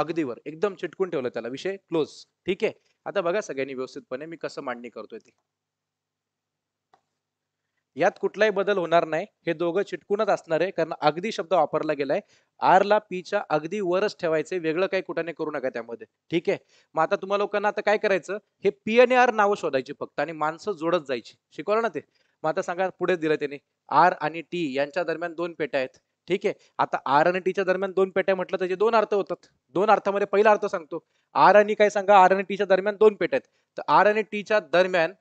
अगदी वर एकदम चिटकून ठेवलं त्याला, विषय क्लोज. ठीक आहे. आता बघा सगळ्यांनी व्यवस्थितपणे मी कसं मांडणी करतोय ती. यात कुठलाही बदल होणार नाही, हे दोघं चिटकूनच असणार आहे, कारण अगदी शब्द वापरला गेलाय. आर ला पी च्या अगदी वरच ठेवायचे, वेगळं काही कुठे करू नका त्यामध्ये. ठीक आहे. मग आता तुम्हाला लोकांना आता काय करायचं, हे पी आणि आर नावं शोधायची फक्त, आणि माणसं जोडत जायची. शिकवलं ना ते. मग आता सांगा पुढे दिलं त्याने आर आणि टी यांच्या दरम्यान दोन पेट्या आहेत. ठीक आहे. आता आर आणि टीच्या दरम्यान दोन पेट्या म्हटलं त्याचे दोन अर्थ होतात. दोन अर्थामध्ये पहिला अर्थ सांगतो, आर आणि काय सांगा, आर आणि टीच्या दरम्यान दोन पेट्या आहेत. तर आर आणि टीच्या दरम्यान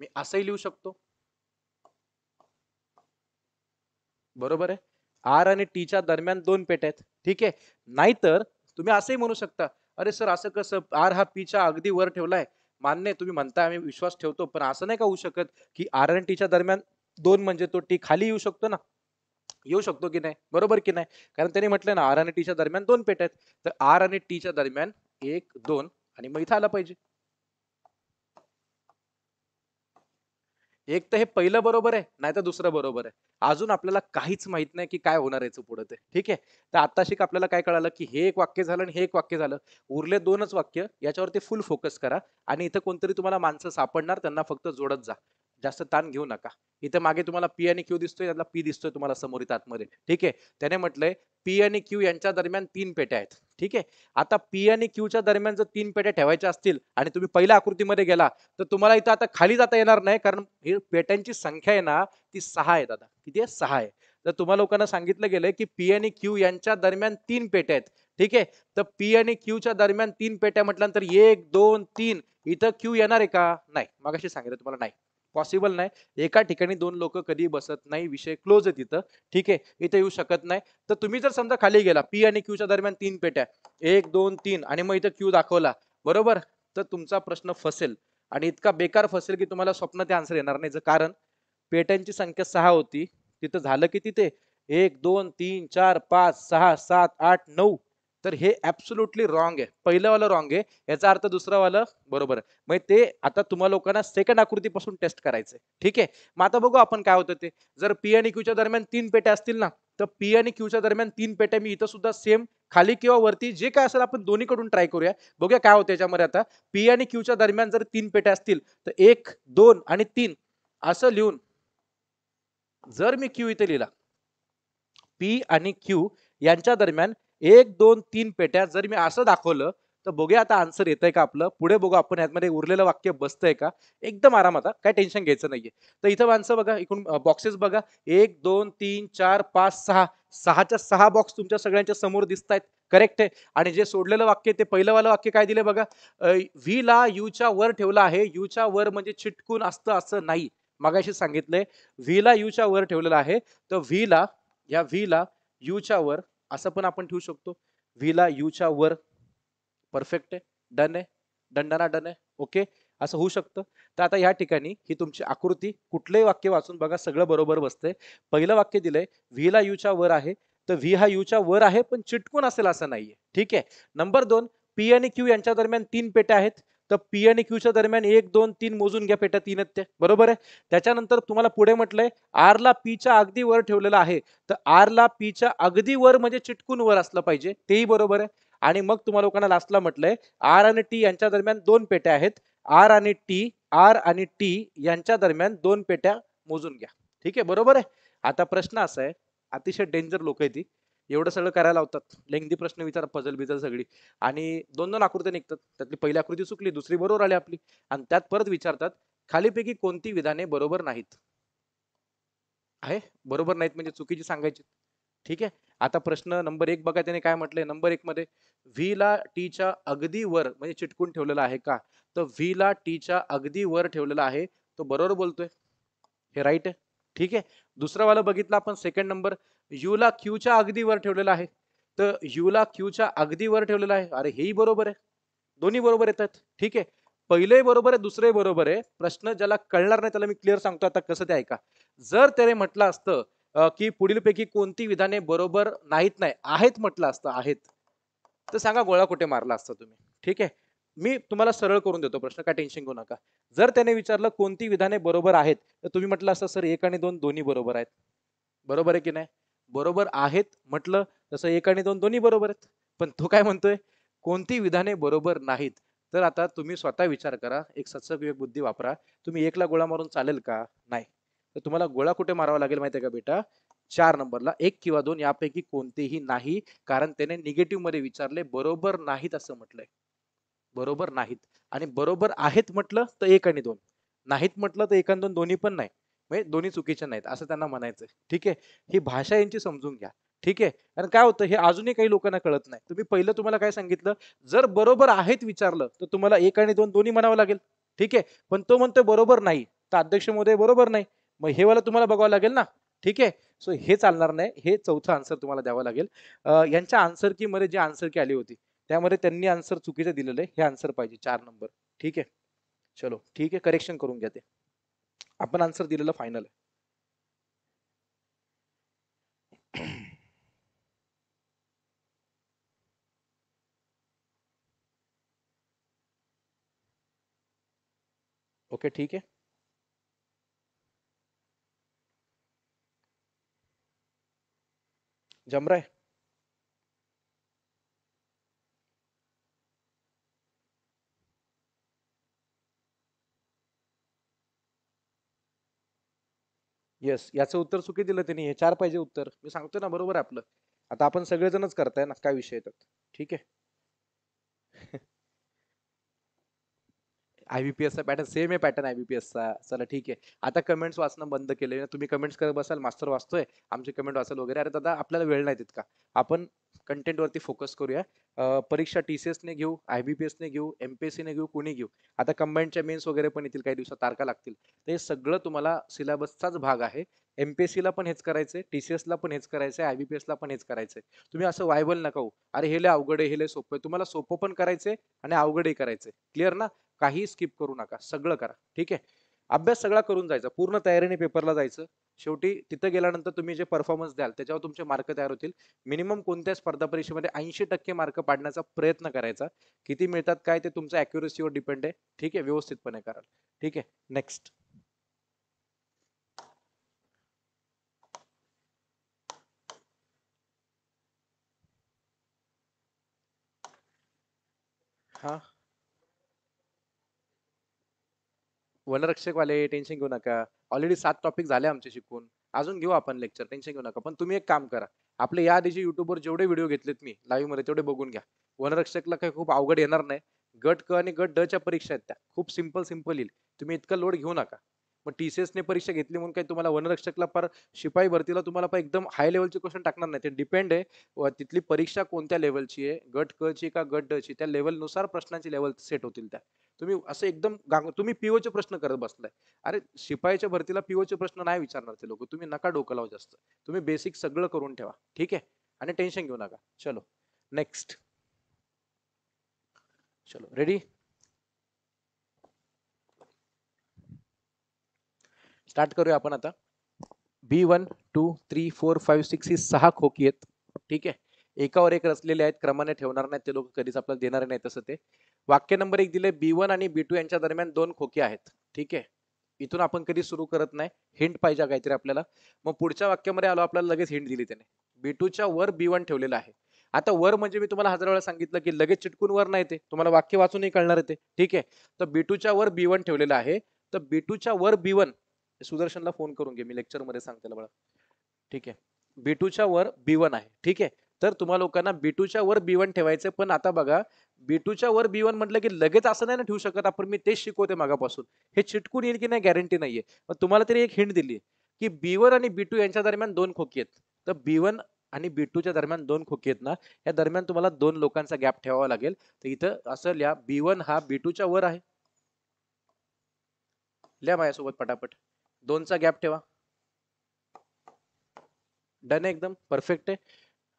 मी असंही लिहू शकतो, बरोबर आहे, आर आणि टीच्या दरम्यान दोन पेट्या आहेत. ठीक आहे. नाहीतर तुम्ही असंही म्हणू शकता, अरे सर असं कसं, आर हा पीच्या अगदी वर ठेवलाय, मान्य तुम्ही म्हणता, आम्ही विश्वास ठेवतो, पण असं नाही का होऊ शकत की आर आणि टीच्या दरम्यान दोन म्हणजे तो टी खाली येऊ शकतो ना, येऊ शकतो की नाही, बरोबर की नाही, कारण त्यांनी म्हटलं ना आर आणि टीच्या दरम्यान दोन पेट्या आहेत. तर आर आणि टीच्या दरम्यान एक दोन, आणि मग इथं आला पाहिजे एक, तर हे पहिलं बरोबर आहे नाही तर दुसरं बरोबर आहे. अजून आपल्याला काहीच माहित नाही की काय होणार याचं पुढे ते. ठीक आहे. तर आताशिक आपल्याला काय कळालं की हे एक वाक्य झालं आणि हे एक वाक्य झालं, उरले दोनच वाक्य, याच्यावरती फुल फोकस करा. आणि इथं कोणतरी तुम्हाला माणसं सापडणार, त्यांना फक्त जोडत जा, जास्त ताण घेऊ नका. इथे मागे तुम्हाला पी आणि क्यू दिसतोय, त्याला पी दिसतोय तुम्हाला समोर इथं आतमध्ये. ठीक आहे. त्याने म्हटलंय पी आणि क्यू यांच्या दरम्यान तीन पेट्या आहेत. ठीक आहे. आता पी आणि क्यूच्या दरम्यान जर तीन पेट्या ठेवायच्या असतील आणि तुम्ही पहिल्या आकृतीमध्ये गेला तर तुम्हाला इथं आता खाली जाता येणार नाही, कारण ही पेट्यांची संख्या आहे ना ती 6 आहे दादा. किती आहे? 6 आहे. तर तुम्हाला लोकांना सांगितलं गेलंय की पी आणि क्यू यांच्या दरम्यान तीन पेट्या आहेत. ठीक आहे. तर पी आणि क्यूच्या दरम्यान तीन पेट्या म्हटल्यानंतर एक दोन तीन, इथं क्यू येणार आहे का? नाही. मगाशी सांगितलं तुम्हाला, नाही पॉसिबल नाही. एका ठिकाणी दोन लोक कधी बसत नाही, विषय क्लोज आहे तिथं. ठीक आहे. इथे येऊ शकत नाही. तर तुम्ही जर समजा खाली गेला, पी आणि क्यूच्या दरम्यान तीन पेट्या, एक दोन तीन, आणि मग इथं क्यू दाखवला, बरोबर, तर तुमचा प्रश्न फसेल, आणि इतका बेकार फसेल की तुम्हाला स्वप्नात ते आन्सर येणार नाही. कारण पेट्यांची संख्या 6 होती, तिथं झालं की तिथे 1 2 3 4 5 6 7 8 9, तर हे ऍब्सोल्युटली रॉंग आहे. पहिलंवालं रॉंग आहे, याचा अर्थ दुसरावालं बरोबर आहे. मग ते आता तुम्हाला लोकांना सेकंड आकृतीपासून टेस्ट करायचंय. ठीक आहे. मग आता बघू आपण काय होतं ते. जर पी आणि क्यूच्या दरम्यान तीन पेट्या असतील ना, तर पी आणि क्यूच्या दरम्यान तीन पेट्या मी इथं सुद्धा सेम खाली किंवा वरती जे काय असेल आपण दोन्हीकडून ट्राय करूया, बघूया काय होतं याच्यामध्ये. आता पी आणि क्यूच्या दरम्यान जर तीन पेट्या असतील तर 1 2 आणि 3 असं लिहून जर मी क्यू इथे लिहिला, पी आणि क्यू यांच्या दरम्यान 1 2 3 पेट्या जर मी असं दाखवलं तर बघूया आता आन्सर येतंय का आपलं. पुढे बघू आपण यामध्ये उरलेलं वाक्य बसतंय का. एकदम आराम, आता काय टेन्शन घ्यायचं नाहीये. तर इथं माणसं बघा, इकडून बॉक्सेस बघा, 1 2 3 4 5 6, 6 च्या 6 बॉक्स तुमच्या सगळ्यांच्या समोर दिसत आहेत. करेक्ट आहे. आणि जे सोडलेलं वाक्य ते पहिलंवालं वाक्य काय दिले बघा, व्ही ला यूच्या वर ठेवला आहे. यूच्या वर म्हणजे चिटकून असतं असं नाही, मगाशी सांगितलंय व्ही ला यूच्या वर ठेवलेला आहे. तर व्ही ला, या व्ही ला यूच्या वर असं पण आपण ठेवू शकतो, व्ही ला यूच्या वर. परफेक्ट आहे. डन आहे. दंडना डन आहे. ओके, असं होऊ शकतं. तर आता या ठिकाणी ही तुमची आकृती, कुठलेही वाक्य वाचून बघा, सगळं बरोबर बसतंय. पहिलं वाक्य दिलंय व्ही ला यूच्या वर आहे, तर व्ही हा यूच्या वर आहे पण चिटकून असेल असं नाहीये. ठीक आहे. नंबर 2, पी आणि क्यू यांच्या दरम्यान तीन पेट्या आहेत, तर पी आणि क्यूच्या दरम्यान 1 2 3 मोजून घ्या, पेट्या 3 आहेत, बरोबर आहे. त्याच्यानंतर तुम्हाला पुढे म्हटलंय आर ला पी च्या अगदी वर ठेवलेला आहे, तर आर ला पी च्या अगदी वर म्हणजे चिटकून वर असलं पाहिजे, तेही बरोबर आहे. आणि मग तुम्हाला लोकांना लास्टला म्हटलंय आर आणि टी यांच्या दरम्यान दोन पेट्या आहेत, आर आणि टी यांच्या दरम्यान दोन पेट्या मोजून घ्या. ठीक आहे, बरोबर आहे. आता प्रश्न असा आहे, अतिशय डेंजर लोक आहे ती, एवढं सगळं करायला लावतात, लेंगदी प्रश्न विचार, पजल बिजल सगळी, आणि दोन दोन आकृत्या निघतात, त्यातली पहिली आकृती चुकली, दुसरी बरोबर आली आपली, आणि त्यात परत विचारतात खालीपैकी कोणती विधाने बरोबर नाहीत. आहे बरोबर नाहीत म्हणजे चुकीची सांगायची. ठीक आहे, आता प्रश्न नंबर 1 बघा, त्याने काय म्हटलंय नंबर 1 मध्ये, व्ही ला टी च्या अगदी वर म्हणजे चिटकून ठेवलेला आहे का, तर व्ही ला टी च्या अगदी वर ठेवलेला आहे तो बरोबर बोलतोय, हे राईट आहे. ठीक आहे, दुसरा वाला बघितला आपण सेकंड नंबर, यू ला क्यू च्या अगदी वर ठेवलेला आहे, तर यू ला क्यू च्या अगदी वर ठेवलेला आहे, अरे हेही बरोबर आहे, दोन्ही बरोबर येतात. ठीक आहे, पहिले बरोबर आहे, दुसरे बरोबर आहे. प्रश्न ज्याला कळणार नाही त्याला मी क्लिअर सांगतो आता कसं ते ऐका. जर त्याने म्हटलं असतं की पुढीलपैकी कोणती विधाने बरोबर नाहीत, नाही आहेत म्हटलं असतं, आहेत, तर सांगा गोळा कुठे मारला असता तुम्ही. ठीक आहे, मी तुम्हाला सरळ करून देतो प्रश्न, काय टेन्शन घेऊ नका. जर त्याने विचारलं कोणती विधाने बरोबर आहेत, तर तुम्ही म्हटलं असं सर 1 आणि 2 दोन्ही बरोबर आहेत, बरोबर आहे की नाही, बरोबर आहेत म्हटलं तसं 1 आणि 2 दोन्ही बरोबर आहेत. पण तो काय म्हणतोय कोणती विधाने बरोबर नाहीत. तर आता तुम्ही स्वतः विचार करा, एक सत्सम बुद्धी वापरा, तुम्ही 1 ला गोळा मारून चालेल का, नाही. तर तुम्हाला गोळा कुठे मारावा लागेल माहिती आहे का बेटा, 4 नंबरला, 1 किंवा 2 यापैकी कोणतेही नाही, कारण त्याने निगेटिव्ह मध्ये विचारले, बरोबर नाहीत असं म्हटलंय, बरोबर नाहीत, आणि बरोबर आहेत म्हटलं तर 1 आणि 2, नाहीत म्हटलं तर 1 आणि 2 दोन्ही पण नाही, म्हणजे दोन्ही चुकीचे नाहीत असं त्यांना म्हणायचं. ठीक आहे, ही भाषा यांची समजून घ्या. ठीक आहे, कारण काय होतं हे अजूनही काही लोकांना कळत नाही. तुम्ही पहिलं तुम्हाला काय सांगितलं, जर बरोबर आहेत विचारलं तर तुम्हाला 1 आणि 2 दोन्ही म्हणावं लागेल. ठीक आहे, पण तो म्हणतो बरोबर नाही, तर अध्यक्ष महोदय बरोबर नाही, मग हे वाला तुम्हाला बघावं लागेल ना. ठीक आहे, सो हे चालणार नाही, हे चौथा आन्सर तुम्हाला द्यावा लागेल. यांच्या आन्सर की मध्ये जी आन्सर की आली होती त्यामध्ये त्यांनी आन्सर चुकीचं दिलेलं आहे, हे आन्सर पाहिजे 4 नंबर. ठीक आहे, चलो ठीक आहे, करेक्शन करून घ्या, ते आपण आन्सर दिलेलं फायनल आहे. ओके, ठीक आहे, जमराय येस, याचं उत्तर चुकी दिलं त्यांनी, हे 4 पाहिजे उत्तर, मी सांगतो ना बरोबर आपलं. आता आपण सगळेजणच करताय ना, काय विषय येतात. ठीक आहे आयबीपीएसचा पॅटर्न सेम आहे, पॅटर्न आयबीपीएसचा. चला ठीक आहे, आता कमेंट्स वाचणं बंद केले, तुम्ही कमेंट्स करत बसाल, मास्टर वाचतोय आमचे कमेंट वाचाल वगैरे, अरे दादा आपल्याला वेळ नाही तितका, आपण कंटेंट वरती फोकस करूया. परीक्षा TCS ने घेऊ, IBPS ने घेऊ, MPSC ने घेऊ, कोणी घेऊ, आता कंबाईनच्या मेन्स वगैरे पण येतील, काही दिवसात तारखा लागतील, तर हे सगळं तुम्हाला सिलेबसचाच भाग आहे. MPSC ला पण हेच करायचंय, TCS ला पण हेच करायचंय, IBPS ला पण हेच करायचंय. तुम्ही असं वायबल नका हो, अरे हे लय अवघड आहे, हे लय सोपं आहे, तुम्हाला सोपं पण करायचंय आणि अवघडही करायचंय. क्लिअर ना, काही स्किप करू नका, सगळं करा. ठीक आहे, अभ्यास सगळा करून जायचा, पूर्ण तयारीने पेपरला जायचं. शेवटी तिथं गेल्यानंतर तुम्ही जे परफॉर्मन्स द्याल त्याच्यावर तुमचे मार्क तयार होतील. मिनिमम कोणत्या स्पर्धा परीक्षेमध्ये 80% मार्क पाडण्याचा प्रयत्न करायचा, किती मिळतात काय ते तुमच्या ॲक्युरेसीवर डिपेंड आहे. ठीक आहे, व्यवस्थितपणे कराल. ठीक आहे, नेक्स्ट हा वनरक्षक वाले टेन्शन घेऊ नका, ऑलरेडी 7 टॉपिक झाले आमचे शिकून, अजून घेऊ आपण लेक्चर, टेन्शन घेऊ नका. पण तुम्ही एक काम करा, आपले या आधीचे युट्यूबवर जेवढे व्हिडिओ घेतलेत मी लाईव्ह मध्ये तेवढे बघून घ्या. वनरक्षकला काही खूप अवघड येणार नाही, गट क आणि गट ड च्या परीक्षा आहेत त्या, खूप सिंपल सिंपल येईल, तुम्ही इतका लोड घेऊ नका. मग TCS ने परीक्षा घेतली म्हणून काही तुम्हाला वनरक्षकला पर शिपाई भरतीला तुम्हाला पण एकदम हाय लेवलचे क्वेश्चन टाकणार नाही, ते डिपेंड आहे तिथली परीक्षा कोणत्या लेवलची आहे, गट क ची का गट ड ची, त्या लेवलनुसार प्रश्नांची लेवल सेट होतील त्या. तुम्ही असं एकदम तुम्ही पीओचे प्रश्न करत बसलाय, अरे शिपाईच्या भरतीला पीओचे प्रश्न नाही विचारणार ते लोक, तुम्ही नका डोकं लावू जास्त, तुम्ही बेसिक सगळं करून ठेवा. ठीक आहे, आणि टेन्शन घेऊ नका. चलो नेक्स्ट, चलो रेडी, स्टार्ट करूया आपण आता. B1, 2, 3, 4, 5, 6 ही 6 खोकी आहेत. ठीक आहे, एकावर एक रचलेले आहेत, क्रमाने ठेवणार नाहीत ते लोक, कधीच आपल्याला देणार नाही तसं ते. वाक्य नंबर 1 दिले, B1 आणि B2 यांच्या दरम्यान 2 खोके आहेत. ठीक आहे, इथून आपण कधी सुरू करत नाही, हिंट पाहिजे काहीतरी आपल्याला. मग पुढच्या वाक्यामध्ये आलो, आपल्याला लगेच हिंट दिली त्याने, B2 च्या वर B1 ठेवलेला आहे. आता वर म्हणजे मी तुम्हाला 1000 वेळा सांगितलं की लगेच चिटकून वर नाही, ते तुम्हाला वाक्य वाचूनही कळणार आहे ते. ठीक आहे, तर B2 च्या वर B1 ठेवलेला आहे, तर B2 च्या वर B1, सुदर्शनला फोन करून घे, मी लेक्चर मध्ये सांगते बघा, ठीक आहे, B2च्या वर B1 आहे. ठीक आहे, तर तुम्हाला लोकांना B2च्या वर B1 ठेवायचं. पण आता बघा B2च्या वर B1 म्हटलं की लगेच असं नाही ना ठेवू शकत आपण. मी तेच शिकवते मागापासून, हे चिटकून येईल की नाही गॅरंटी नाहीये. पण तुम्हाला तरी एक हिंट दिली की B1 आणि B2 यांच्या दरम्यान दोन खोकी आहेत. तर B1 आणि B2 च्या दरम्यान दोन खोकी आहेत ना, या दरम्यान तुम्हाला दोन लोकांचा गॅप ठेवावा लागेल. तर इथं असं लिहा B1 हा B2 च्या वर आहे. लिहा माझ्यासोबत पटापट, दोनचा गॅप ठेवा. डन आहे, एकदम परफेक्ट आहे.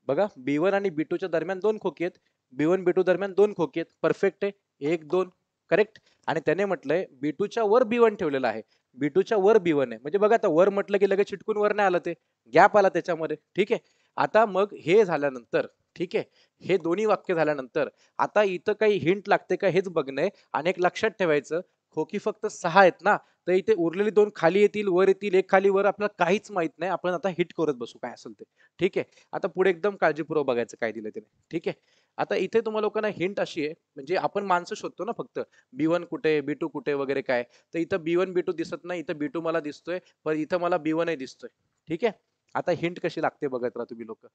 बघा B1 आणि B2 च्या दरम्यान दोन खोकी आहेत, B1 B2 दरम्यान दोन खोकी आहेत. परफेक्ट आहे, एक दोन करेक्ट. आणि त्याने म्हटलंय B2 च्या वर B1 ठेवलेला आहे, B2 च्या वर B1 आहे. म्हणजे बघा आता वर म्हटलं की लगेच चिटकून वर नाही आलं, ते गॅप आला त्याच्यामध्ये. ठीक आहे, आता मग हे झाल्यानंतर, ठीक आहे हे दोन्ही वाक्य झाल्यानंतर आता इथं काही हिंट लागते का हेच बघणे. आणि एक लक्षात ठेवायचं, खोकी फक्त 6 आहेत ना, तर इथे उरलेली दोन खाली येतील, वर येतील, एक खाली वर, आपल्याला काहीच माहित नाही. आपण आता हिट करत बसू काय असेल ते. ठीक आहे, आता पुढे एकदम काळजीपूर्वक बघायचं काय दिलं तिने. ठीक आहे, आता इथे तुम्हाला लोकांना हिंट अशी आहे, म्हणजे आपण माणसं शोधतो ना फक्त, B1 कुठे B2 कुठे वगैरे काय. तर इथं B1 B2 दिसत नाही, इथं B2 मला दिसतोय, पण इथं मला B1 दिसतोय. ठीक आहे, आता हिंट कशी लागते बघत राहा तुम्ही लोक.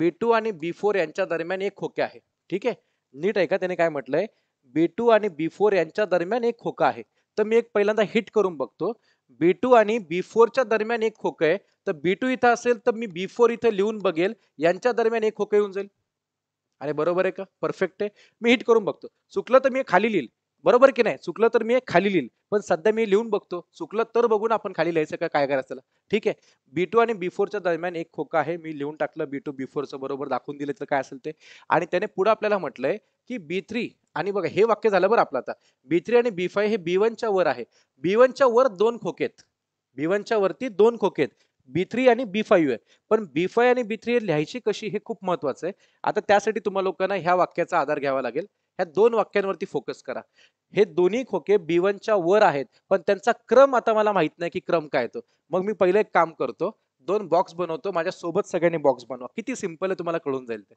B2 आणि B4 यांच्या दरम्यान एक खोके आहे. ठीक आहे, नीट आहे का, त्याने काय म्हटलंय B2 आणि B4 यांच्या दरम्यान एक खोका आहे. तर मी एक पहिल्यांदा हिट करून बघतो, B2 आणि B4 च्या दरम्यान एक खोकं आहे. तर B2 इथं असेल तर मी B4 इथं लिहून बघेल, यांच्या दरम्यान एक खोकं येऊन जाईल. आणि बरोबर आहे का, परफेक्ट आहे. मी हिट करून बघतो, चुकलं तर मी खाली लिहिल, बरोबर की नाही, चुकलं तर मी खाली लिहिल. पण सध्या मी लिहून बघतो, चुकलं तर बघून आपण खाली लिहायचं का काय करायचं. ठीक आहे, B2 आणि B4 च्या दरम्यान एक खोका आहे, मी लिहून टाकलं B2 B4चं बरोबर दाखवून दिलं तर काय असेल ते. आणि त्याने पुढे आपल्याला म्हटलंय की B3 आणि बघा हे वाक्य झालं बरं आपलं आता, B3 आणि B5 हे B1 च्या वर आहे, B1 च्या वर दोन खोकेत, B1 च्या वरती दोन खोकेत, B3 आणि B5 आहे. पण B5 आणि B3 हे लिहायची कशी हे खूप महत्वाचं आहे. आता त्यासाठी तुम्हाला लोकांना ह्या वाक्याचा आधार घ्यावा लागेल. ह्या दोन वाक्यांवरती फोकस करा. हे दोन्ही खोके B1 च्या वर आहेत, पण त्यांचा क्रम आता मला माहित नाही की क्रम काय तो. मग मी पहिले एक काम करतो, दोन बॉक्स बनवतो, माझ्या सोबत सगळ्यांनी बॉक्स बनवा. किती सिंपल आहे तुम्हाला कळून जाईल ते.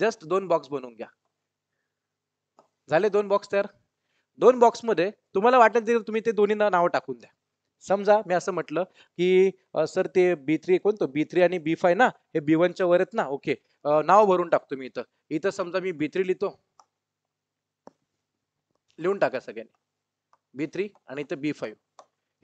जस्ट दोन बॉक्स बनवून घ्या. झाले दोन बॉक्स तयार. दोन बॉक्स मध्ये तुम्हाला वाटत असेल तुम्ही ते दोन्ही नाव टाकून द्या. समजा मी असं म्हटलं की सर ते B3 कोणतं, B3 आणि B5 ना, हे B1 च्या वर आहेत ना, ओके नाव भरून टाकतो मी इथं. इथं समजा मी B3 लिहितो, लिहून टाका सगळ्यांनी B3 आणि इथं B5.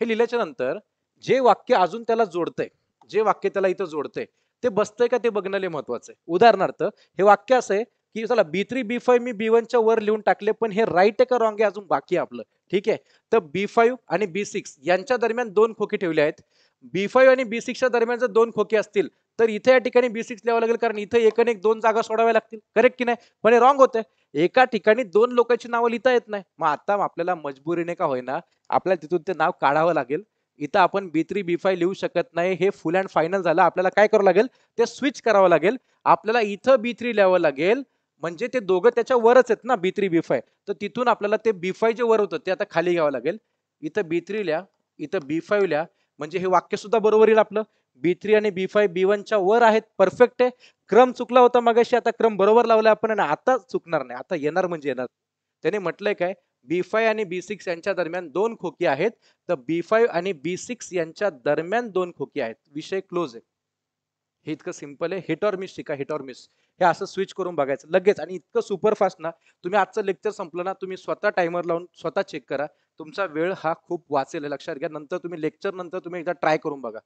हे लिहिल्याच्या नंतर जे वाक्य अजून त्याला जोडतंय, जे वाक्य त्याला इथं जोडतंय ते बसतंय का ते बघणं महत्वाचं आहे. उदाहरणार्थ हे वाक्य असं आहे की चला B3 B5 मी B1 च्या वर लिहून टाकले, पण हे राईट आहे का रॉंग आहे अजून बाकी आपलं. ठीक आहे, तर B5 आणि B6 यांच्या दरम्यान दोन खोके ठेवले आहेत. B5 आणि B6 च्या दरम्यान जर दोन खोके असतील तर इथे या ठिकाणी B6 लिहावं लागेल, कारण इथे एक आणि एक दोन जागा सोडाव्या लागतील. करेक्ट की नाही, पण हे रॉंग होतंय. एका ठिकाणी दोन लोकांची नावं लिहिता येत नाही. मग आता आपल्याला मजबुरीने का होईना आपल्याला तिथून ते नाव काढावं लागेल. इथं आपण B3 B5 लिहू शकत नाही, हे फुल अँड फायनल झालं. आपल्याला काय करावं लागेल, ते स्विच करावं लागेल. आपल्याला इथं B3 लिहावं लागेल, म्हणजे ते दोघं त्याच्या वरच आहेत ना B3 B5. तर तिथून आपल्याला ते B5 जे वर होतं ते आता खाली घ्यावं लागेल. इथं B3 लिहा, इथं B5 लिहा, म्हणजे हे वाक्य सुद्धा बरोबर येईल आपलं. B3 आणि B5 B1 च्या वर आहेत. परफेक्ट आहे. क्रम चुकला होता मगाशी, आता क्रम बरोबर लावला आपण आणि आता चुकणार नाही, आता येणार म्हणजे येणार. त्याने म्हटलंय काय, B5 आणि B6 यांच्या दरम्यान दोन खोकी आहेत. तर B5 आणि B6 यांच्या दरम्यान दोन खोकी आहेत. विषय क्लोज आहे. हे इतकं सिंपल आहे. हिट ऑर मिस शिका, हिट ऑर मिस. हे असं स्विच करून बघायचं लगेच. आणि इतकं सुपरफास्ट ना, तुम्ही आजचं लेक्चर संपलं ना तुम्ही स्वतः टायमर लावून स्वतः चेक करा, तुमचा वेळ हा खूप वाचेल. लक्षात घ्या, नंतर तुम्ही लेक्चर नंतर तुम्ही एकदा ट्राय करून बघा.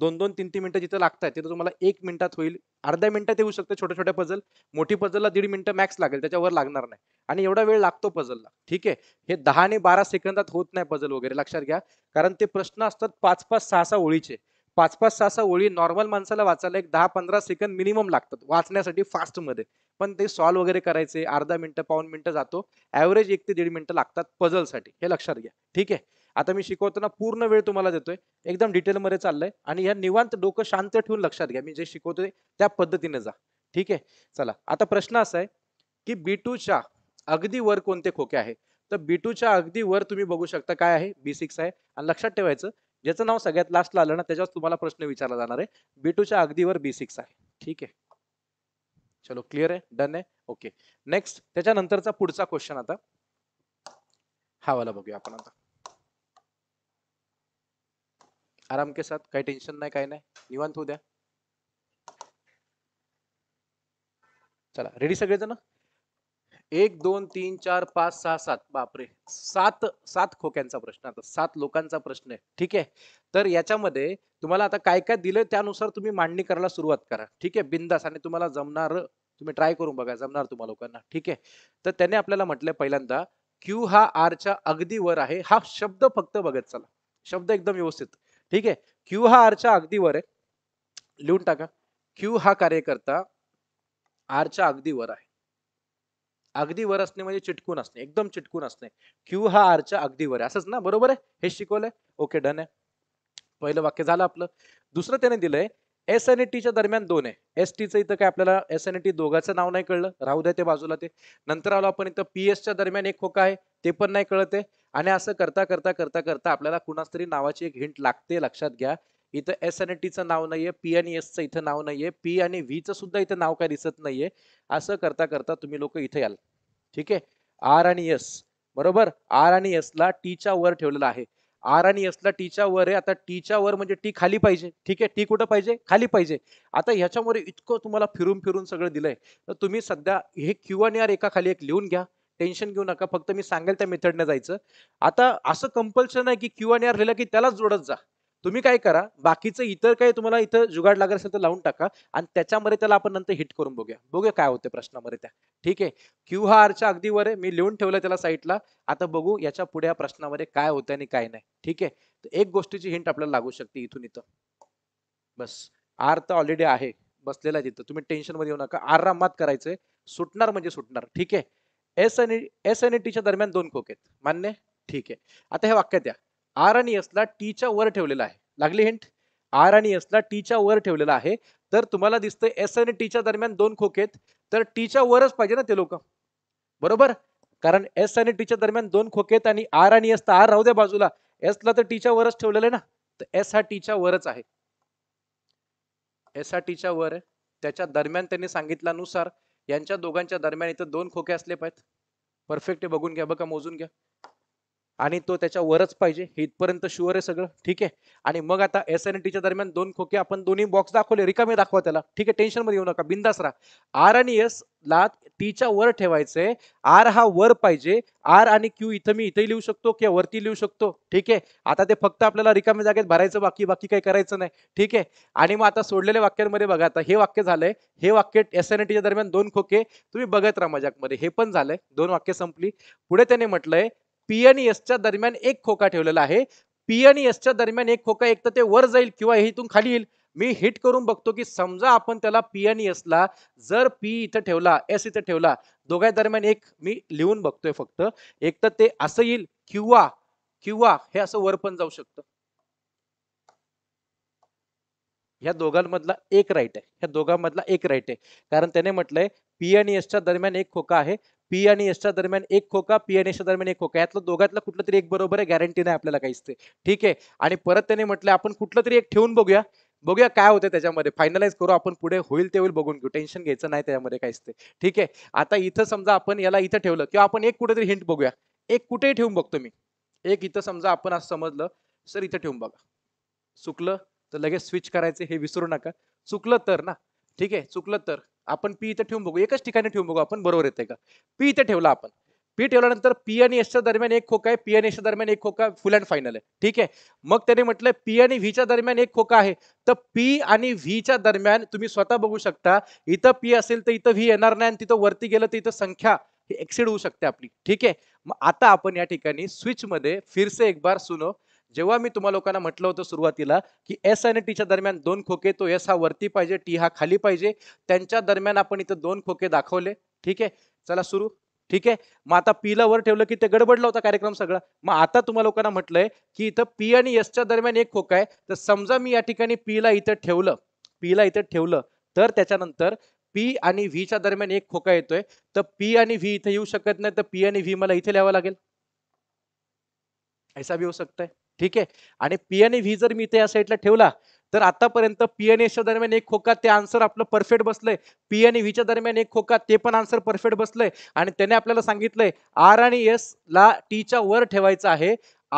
दोन दोन तीन तीन मिनिटं जिथं लागत आहे तिथं तुम्हाला 1 मिनिटात होईल, अर्ध्या मिनिटात येऊ शकतं. छोट्या छोट्या पझल, मोठी पझलला 1.5 मिनिटं मॅक्स लागेल, त्याच्यावर लागणार नाही. आणि एवढा वेळ लागतो पझलला. ठीक आहे, हे 10 आणि 12 सेकंदात होत नाही पझल वगैरे. लक्षात घ्या, कारण ते प्रश्न असतात 5-5, 6-6 ओळीचे. 5-5, 6-6 ओळी नॉर्मल माणसाला वाचायला 10-15 सेकंद मिनिमम लागतात वाचण्यासाठी फास्ट मध्ये. पण ते सॉल्व्ह वगैरे करायचे 1/2 मिनिट, पाऊण मिनिट जातो. ॲव्हरेज 1 ते 1.5 मिनिटं लागतात पझलसाठी. हे लक्षात घ्या. ठीक आहे, आता मी शिकवताना पूर्ण वेळ तुम्हाला देतोय, एकदम डिटेलमध्ये चाललंय. आणि ह्या निवांत डोकं शांत ठेवून लक्षात घ्या, मी जे शिकवतोय त्या पद्धतीने जा. ठीक आहे, चला आता प्रश्न असा आहे की B2 च्या अगदी वर कोणते खोके आहे. तर B2 च्या अगदी वर तुम्ही बघू शकता काय आहे, B6 आहे. आणि लक्षात ठेवायचं, ज्याचं नाव सगळ्यात लास्टला आलं ना त्याच्यावर तुम्हाला प्रश्न विचारला जाणार आहे. B2 च्या अगदीवर B6 आहे. ठीक आहे, चलो क्लिअर आहे, डन आहे, ओके. नेक्स्ट, त्याच्यानंतरचा पुढचा क्वेश्चन आता हा वाला बघूया आपण. आता आराम के साथ, काही टेन्शन नाही, काही नाही, निवांत होऊ द्या. चला रेडी सगळेजण 1 2 3 4 5 6 7 बापरे 7 खोक्यांचा प्रश्न आता 7 लोकांचा प्रश्न आहे ठीक आहे। तर याच्यामध्ये तुम्हाला आता काय काय दिले त्यानुसार तुम्ही मांडणी करायला सुरुवात करा ठीक आहे बिंदास आणि तुम्हाला जमणार तुम्ही ट्राय करून बघा जमणार तुम्हाला लोकांना ठीक आहे। तर त्याने आपल्याला म्हटलं पहिल्यांदा क्यू हा आर च्या अगदी वर आहे हा शब्द फक्त बघत चला शब्द एकदम व्यवस्थित ठीक आहे। क्यू हा आर च्या अगदी वर आहे लिहून टाका क्यू हा कार्यकर्ता आर च्या अगदी वर आहे अगदी वर असणे म्हणजे चिटकून असणे एकदम चिटकून असणे क्यू हा आर च्या अगदी वर आहे असंच ना बरोबर आहे हे शिकवलंय ओके डन आहे पहिलं वाक्य झालं आपलं। दुसरं त्याने दिलंय एस आणि टी च्या दरम्यान 2 आहे एस टीचं इथं काय आपल्याला एस आणि टी दोघांचं नाव नाही कळलं राहू द्या ते बाजूला ते नंतर आलो आपण इथं पी एस च्या दरम्यान 1 खोका आहे ते पण नाही कळत आहे आणि असं करता करता करता करता आपल्याला कुणासतरी नावाची एक हिंट लागते लक्षात घ्या इथं एस आणि टी चं नाव नाहीये पी आणि एस चं इथं नाव नाहीये पी आणि व्ही चं सुद्धा इथं नाव काय दिसत नाहीये असं करता करता तुम्ही लोक इथे याल ठीक आहे। आर आणि एस बरोबर आर आणि एस ला टी च्या वर ठेवलेला आहे आर आणि एस ला टी च्या वर आहे आता टी च्या वर म्हणजे टी खाली पाहिजे ठीक आहे टी कुठं पाहिजे खाली पाहिजे। आता ह्याच्यामुळे इतकं तुम्हाला फिरून फिरून सगळं दिलंय तर तुम्ही सध्या हे क्यू आणि आर एका खाली एक लिहून घ्या टेन्शन घेऊ नका फक्त मी सांगेल त्या मेथडने जायचं। आता असं कंपल्शन आहे की क्यू आणि आर लिहिलं की त्यालाच जोडत जा तुम्ही काय करा बाकीचं इतर काही तुम्हाला इथं जुगाड लागत असेल तर लावून टाका आणि त्याच्यामध्ये त्याला आपण नंतर हिट करून बघूया काय होते प्रश्नामध्ये त्या ठीक आहे। क्यू हा आरच्या अगदी वर आहे मी लिहून ठेवलं त्याला साईडला आता बघू याच्या पुढे या प्रश्नामध्ये काय होतं आणि काय नाही ठीक आहे। तर एक गोष्टीची हिंट आपल्याला लागू शकते इथून इथं बस आर तर ऑलरेडी आहे बसलेला तिथं तुम्ही टेन्शन मध्ये येऊ नका आर रामात करायचंय सुटणार म्हणजे सुटणार ठीक आहे। एस आणि टीच्या दरम्यान 2 खोके मान्य ठीक आहे। आता हे वाक्य द्या आर आणि एस ला टी च्या वर ठेवलेला आहे लागली हिंट आर आणि एस ला टी च्या वर ठेवलेला आहे तर तुम्हाला दिसतंय एस आणि टी च्या दरम्यान 2 खोकेत तर टी च्या वरच पाहिजे ना ते लोक बरोबर कारण एस आणि टी च्या दरम्यान 2 खोकेत आणि आर आणि एस तर आर राहू द्या बाजूला एस ला तर टी च्या वरच ठेवलेलं आहे ना तर एस हा टी च्या वरच आहे एस हा टी च्या वर त्याच्या दरम्यान त्यांनी सांगितल्यानुसार यांच्या दोघांच्या दरम्यान इथं 2 खोके असले पाहिजेत परफेक्ट बघून घ्या बघा मोजून घ्या आणि तो त्याच्या वरच पाहिजे इथपर्यंत शुअर आहे सगळं ठीक आहे। आणि मग आता एस आणि टीच्या दरम्यान 2 खोके आपण दोन्ही बॉक्स दाखवले रिकामे दाखवा त्याला ठीक आहे टेन्शन मध्ये येऊ नका बिंदास राहा। आर आणि एस ला टीच्या वर ठेवायचंय आर हा वर पाहिजे आर आणि क्यू इथं मी इथे लिहू शकतो किंवा वरती लिहू शकतो ठीक आहे। आता ते फक्त आपल्याला रिकामे जागेत भरायचं बाकी बाकी काही करायचं नाही ठीक आहे। आणि मग आता सोडलेल्या वाक्यांमध्ये बघा आता हे वाक्य झालंय हे वाक्य एस आणि टीच्या दरम्यान 2 खोके तुम्ही बघत राहा मजाकमध्ये हे पण झालंय 2 वाक्य संपली। पुढे त्याने म्हटलंय पी आणि एस च्या दरम्यान 1 खोका ठेवलेला आहे पी आणि एस च्या दरम्यान 1 खोका एक तर ते वर जाईल किंवा इथून खाली येईल मी हिट करून बघतो की समजा आपण त्याला पी आणि एस ला जर पी इथं ठेवला एस इथं ठेवला दोघां दरम्यान 1 मी लिहून बघतोय फक्त एक तर ते असं येईल किंवा किंवा हे असं वर पण जाऊ शकतं या दोघांमधला 1 राईट आहे या दोघांमधला 1 राईट आहे कारण त्याने म्हटलंय पी आणि एस च्या दरम्यान 1 खोका आहे पी आणि एसच्या दरम्यान 1 खोका पी आणि एसच्या दरम्यान 1 खोका यातलं दोघातला कुठलं तरी एक बरोबर आहे गॅरंटी नाही आपल्याला काहीच ते ठीक आहे। आणि परत त्याने म्हटलं आपण कुठलं तरी एक ठेवून बघूया बघूया काय होतं त्याच्यामध्ये फायनलाइज करू आपण पुढे होईल ते होईल बघून घेऊ टेन्शन घ्यायचं नाही त्याच्यामध्ये काहीच ते ठीक आहे। आता इथं समजा आपण याला इथं ठेवलं किंवा आपण एक कुठेतरी हिंट बघूया एक कुठेही ठेवून बघतो मी एक इथं समजा आपण असं समजलं सर इथं ठेवून बघा चुकलं तर लगेच स्विच करायचं हे विसरू नका चुकलं तर ना ठीक आहे चुकलं तर आपण पी इथे ठेवून बघू एकच ठिकाणी ठेवून बघू आपण बरोबर येते का पी इथे ठेवला आपण पी ठेवल्यानंतर पी आणि एसच्या दरम्यान 1 खोका आहे पी आणि एसच्या दरम्यान 1 खोका फुल अँड फायनल आहे ठीक आहे। मग त्याने म्हटलं पी आणि व्हीच्या दरम्यान 1 खोका आहे तर पी आणि व्हीच्या दरम्यान तुम्ही स्वतः बघू शकता इथं पी असेल तर इथं व्ही येणार नाही आणि तिथं वरती गेलं तर इथं संख्या एक्सीड होऊ शकते आपली ठीक आहे। मग आता आपण या ठिकाणी स्विच मध्ये फिरसे एक बार सुनो जेव्हा मी तुम्हाला लोकांना म्हटलं होतं सुरुवातीला की एस आणि टीच्या दरम्यान 2 खोके तो एस हा वरती पाहिजे टी हा खाली पाहिजे त्यांच्या दरम्यान आपण इथं 2 खोके दाखवले ठीक आहे चला सुरू ठीक आहे। मग आता पी ला वर ठेवलं की ते गडबडला होता कार्यक्रम सगळा मग आता तुम्हाला लोकांना म्हटलंय की इथं पी आणि एसच्या दरम्यान 1 खोका आहे तर समजा मी या ठिकाणी पी ला इथं ठेवलं तर त्याच्यानंतर पी आणि व्हीच्या दरम्यान 1 खोका येतोय तर पी आणि व्ही इथे येऊ शकत नाही तर पी आणि व्ही मला इथे लिहावं लागेल ऐसा भी होऊ शकतंय ठीक आहे। आणि पी आणि व्ही जर मी इथे या साईडला ठेवला तर आतापर्यंत पी आणि एसच्या दरम्यान 1 खोका ते आन्सर आपलं परफेक्ट बसलंय पी आणि व्हीच्या दरम्यान 1 खोका ते पण आन्सर परफेक्ट बसलंय आणि त्याने आपल्याला सांगितलंय आर आणि एस ला टी च्या वर ठेवायचं आहे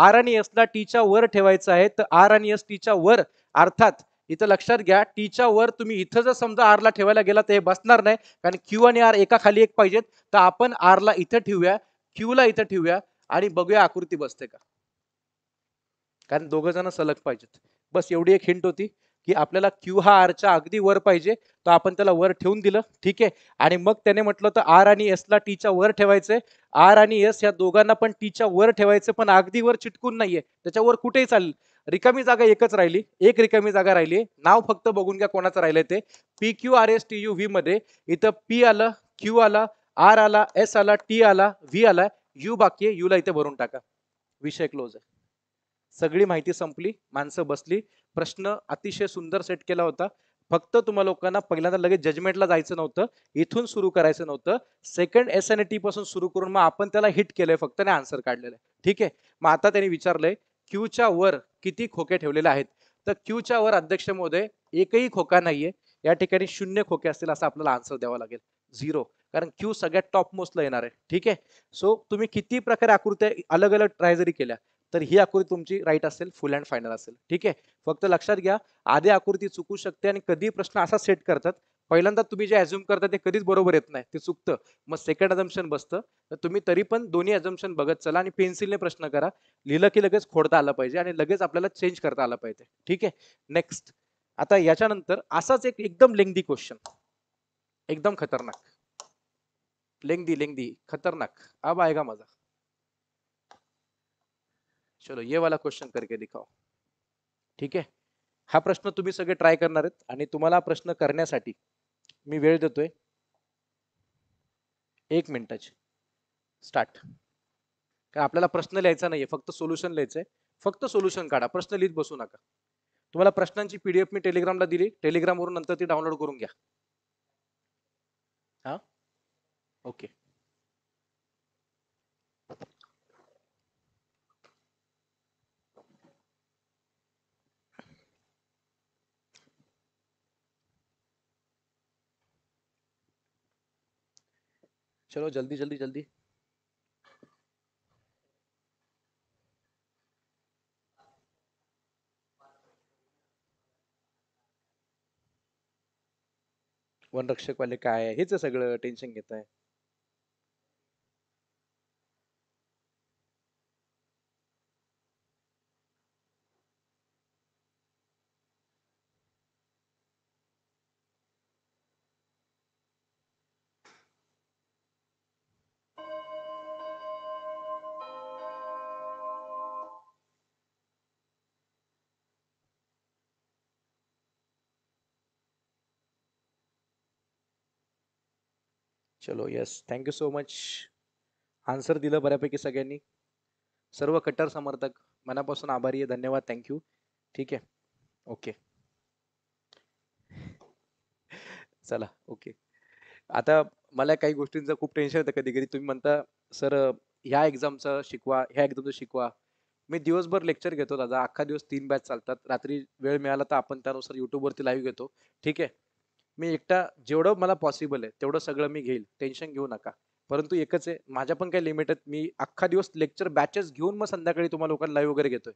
आर आणि एस ला टी च्या वर ठेवायचं आहे तर आर आणि एस टी च्या वर अर्थात इथं लक्षात घ्या टीच्या वर तुम्ही इथं जर समजा आरला ठेवायला गेला तर हे बसणार नाही, कारण क्यू आणि आर एका खाली एक पाहिजेत. तर आपण आरला इथं ठेवूया, क्यूला इथं ठेवूया आणि बघूया आकृती बसते का, कारण दोघ जण सलग पाहिजेत. बस एवढी एक हिंट होती की आपल्याला क्यू हा आरच्या अगदी वर पाहिजे, तर आपण त्याला वर ठेवून दिलं. ठीक आहे, आणि मग त्याने म्हटलं तर आर आणि एसला टीच्या वर ठेवायचंय, आर आणि एस या दोघांना पण टीच्या वर ठेवायचं, पण अगदी वर चिटकून नाहीये, त्याच्यावर कुठेही चालेल. रिकामी जागा एकच राहिली, एक रिकामी जागा राहिली, नाव फक्त बघून घ्या कोणाचं राहिलंय ते. P Q R S T U V मध्ये इथं पी आला, क्यू आला, आर आला, एस आला, टी आला, व्ही आला, यू बाकी आहे, यूला इथे भरून टाका, विषय क्लोज आहे. सगळी माहिती संपली, माणसं बसली. प्रश्न अतिशय सुंदर सेट केला होता. फक्त तुम्हाला लोकांना पहिल्यांदा लगेच जजमेंटला जायचं नव्हतं, इथून सुरू करायचं नव्हतं, सेकंड SNET पासून सुरू करून मग आपण त्याला हिट केलंय फक्त आणि आन्सर काढलेलं आहे. ठीक आहे, मग आता त्यांनी विचारलंय क्यूच्या वर किती खोके ठेवलेले आहेत, तर क्यूच्या वर अध्यक्ष महोदय एकही खोका नाहीये, या ठिकाणी 0 खोके असतील असं आपल्याला आन्सर द्यावा लागेल, 0, कारण क्यू सगळ्यात टॉप मोस्टला येणार आहे. ठीक आहे, सो तुम्ही किती प्रकारे आकृत्या अलग अलग ट्राय जरी केल्या तर ही आकृती तुमची राईट असेल, फुल अँड फायनल असेल. ठीक आहे, फक्त लक्षात घ्या आधी आकृती चुकू शकते आणि कधी प्रश्न असा सेट करतात, पहिल्यांदा तुम्ही जे अझ्युम करता ते कधीच बरोबर येत नाही, ते चुकतं, मग सेकंड अझम्पशन बसतं. तर तुम्ही तरी पण दोन्ही अझम्पशन बघत चला आणि पेन्सिलने प्रश्न करा, लिहिलं की लगेच खोडता आला पाहिजे आणि लगेच आपल्याला चेंज करता आला पाहिजे. ठीक आहे, नेक्स्ट. आता याच्यानंतर असाच एक एकदम लेंगदी क्वेश्चन, एकदम खतरनाक, लेंगदी लेंगदी खतरनाक, अब आएगा मजा. चलो ये वाला क्वेश्चन करके दिखाओ. ठीक आहे, हा प्रश्न तुम्ही सगळे ट्राय करणार आहेत आणि तुम्हाला प्रश्न करण्यासाठी मी वेळ देतोय 1 मिनिटाची. स्टार्ट. का आपल्याला प्रश्न लिहायचा नाहीये, फक्त सोल्युशन लिहायचंय, फक्त सोल्युशन काढा, प्रश्न लिहित बसू नका. तुम्हाला प्रश्नांची PDF मी टेलिग्रामला दिली, टेलिग्रामवरून नंतर ती डाउनलोड करून घ्या. हा ओके, चलो जल्दी जल्दी जल्दी. वनरक्षक वाले काय आहे हेच सगळं टेन्शन घेत आहे. चलो yes, thank you so much. Answer दिलं बऱ्यापैकी सगळ्यांनी, सर्व कट्टर समर्थक मनापासून आभारी आहे, धन्यवाद, थँक्यू. ठीक आहे, ओके चला ओके. आता मला काही गोष्टींचं खूप टेन्शन येतं कधी कधी. तुम्ही म्हणता सर ह्या एक्झामचं शिकवा, ह्या एक्झामचं शिकवा. मी दिवसभर लेक्चर घेतो दादा, अख्खा दिवस 3 बॅच चालतात, रात्री वेळ मिळाला तर आपण त्यानुसार युट्यूबवरती लाईव्ह घेतो. ठीक आहे, मी एकटा जेवढं मला पॉसिबल आहे तेवढं सगळं मी घेईल, टेन्शन घेऊ नका. परंतु एकच आहे, माझ्या पण काही लिमिट आहेत, मी अख्खा दिवस लेक्चर बॅचेस घेऊन मग संध्याकाळी तुम्हाला लोकांना लाईव्ह वगैरे घेतोय.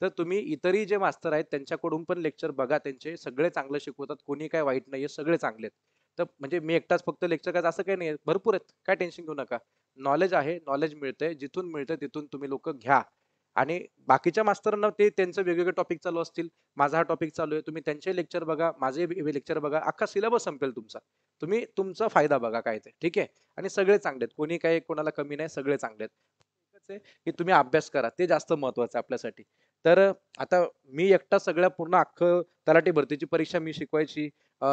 तर तुम्ही इतरही जे मास्तर आहेत त्यांच्याकडून पण लेक्चर बघा, त्यांचे सगळे चांगले शिकवतात, कोणी काय वाईट नाहीये, सगळे चांगले आहेत. तर म्हणजे मी एकटाच फक्त लेक्चर करायचं असं काही नाही, भरपूर आहेत, काय टेन्शन घेऊ नका. नॉलेज आहे, नॉलेज मिळतंय, जिथून मिळतंय तिथून तुम्ही लोक घ्या. आणि बाकीच्या मास्तरांना ते त्यांचं वेगवेगळे टॉपिक चालू असतील, माझा हा टॉपिक चालू आहे, तुम्ही त्यांचे लेक्चर बघा, माझे लेक्चर बघा, अख्खा सिलेबस संपेल तुमचा, तुम्ही तुमचा फायदा बघा काय ते. ठीक आहे, आणि सगळे चांगले आहेत, कोणी काही कोणाला कमी नाही, सगळे चांगले आहेत, की तुम्ही अभ्यास करा, ते जास्त महत्वाचं आहे आपल्यासाठी. तर आता मी एकटा सगळ्या पूर्ण अख्खं तलाठी भरतीची परीक्षा मी शिकवायची,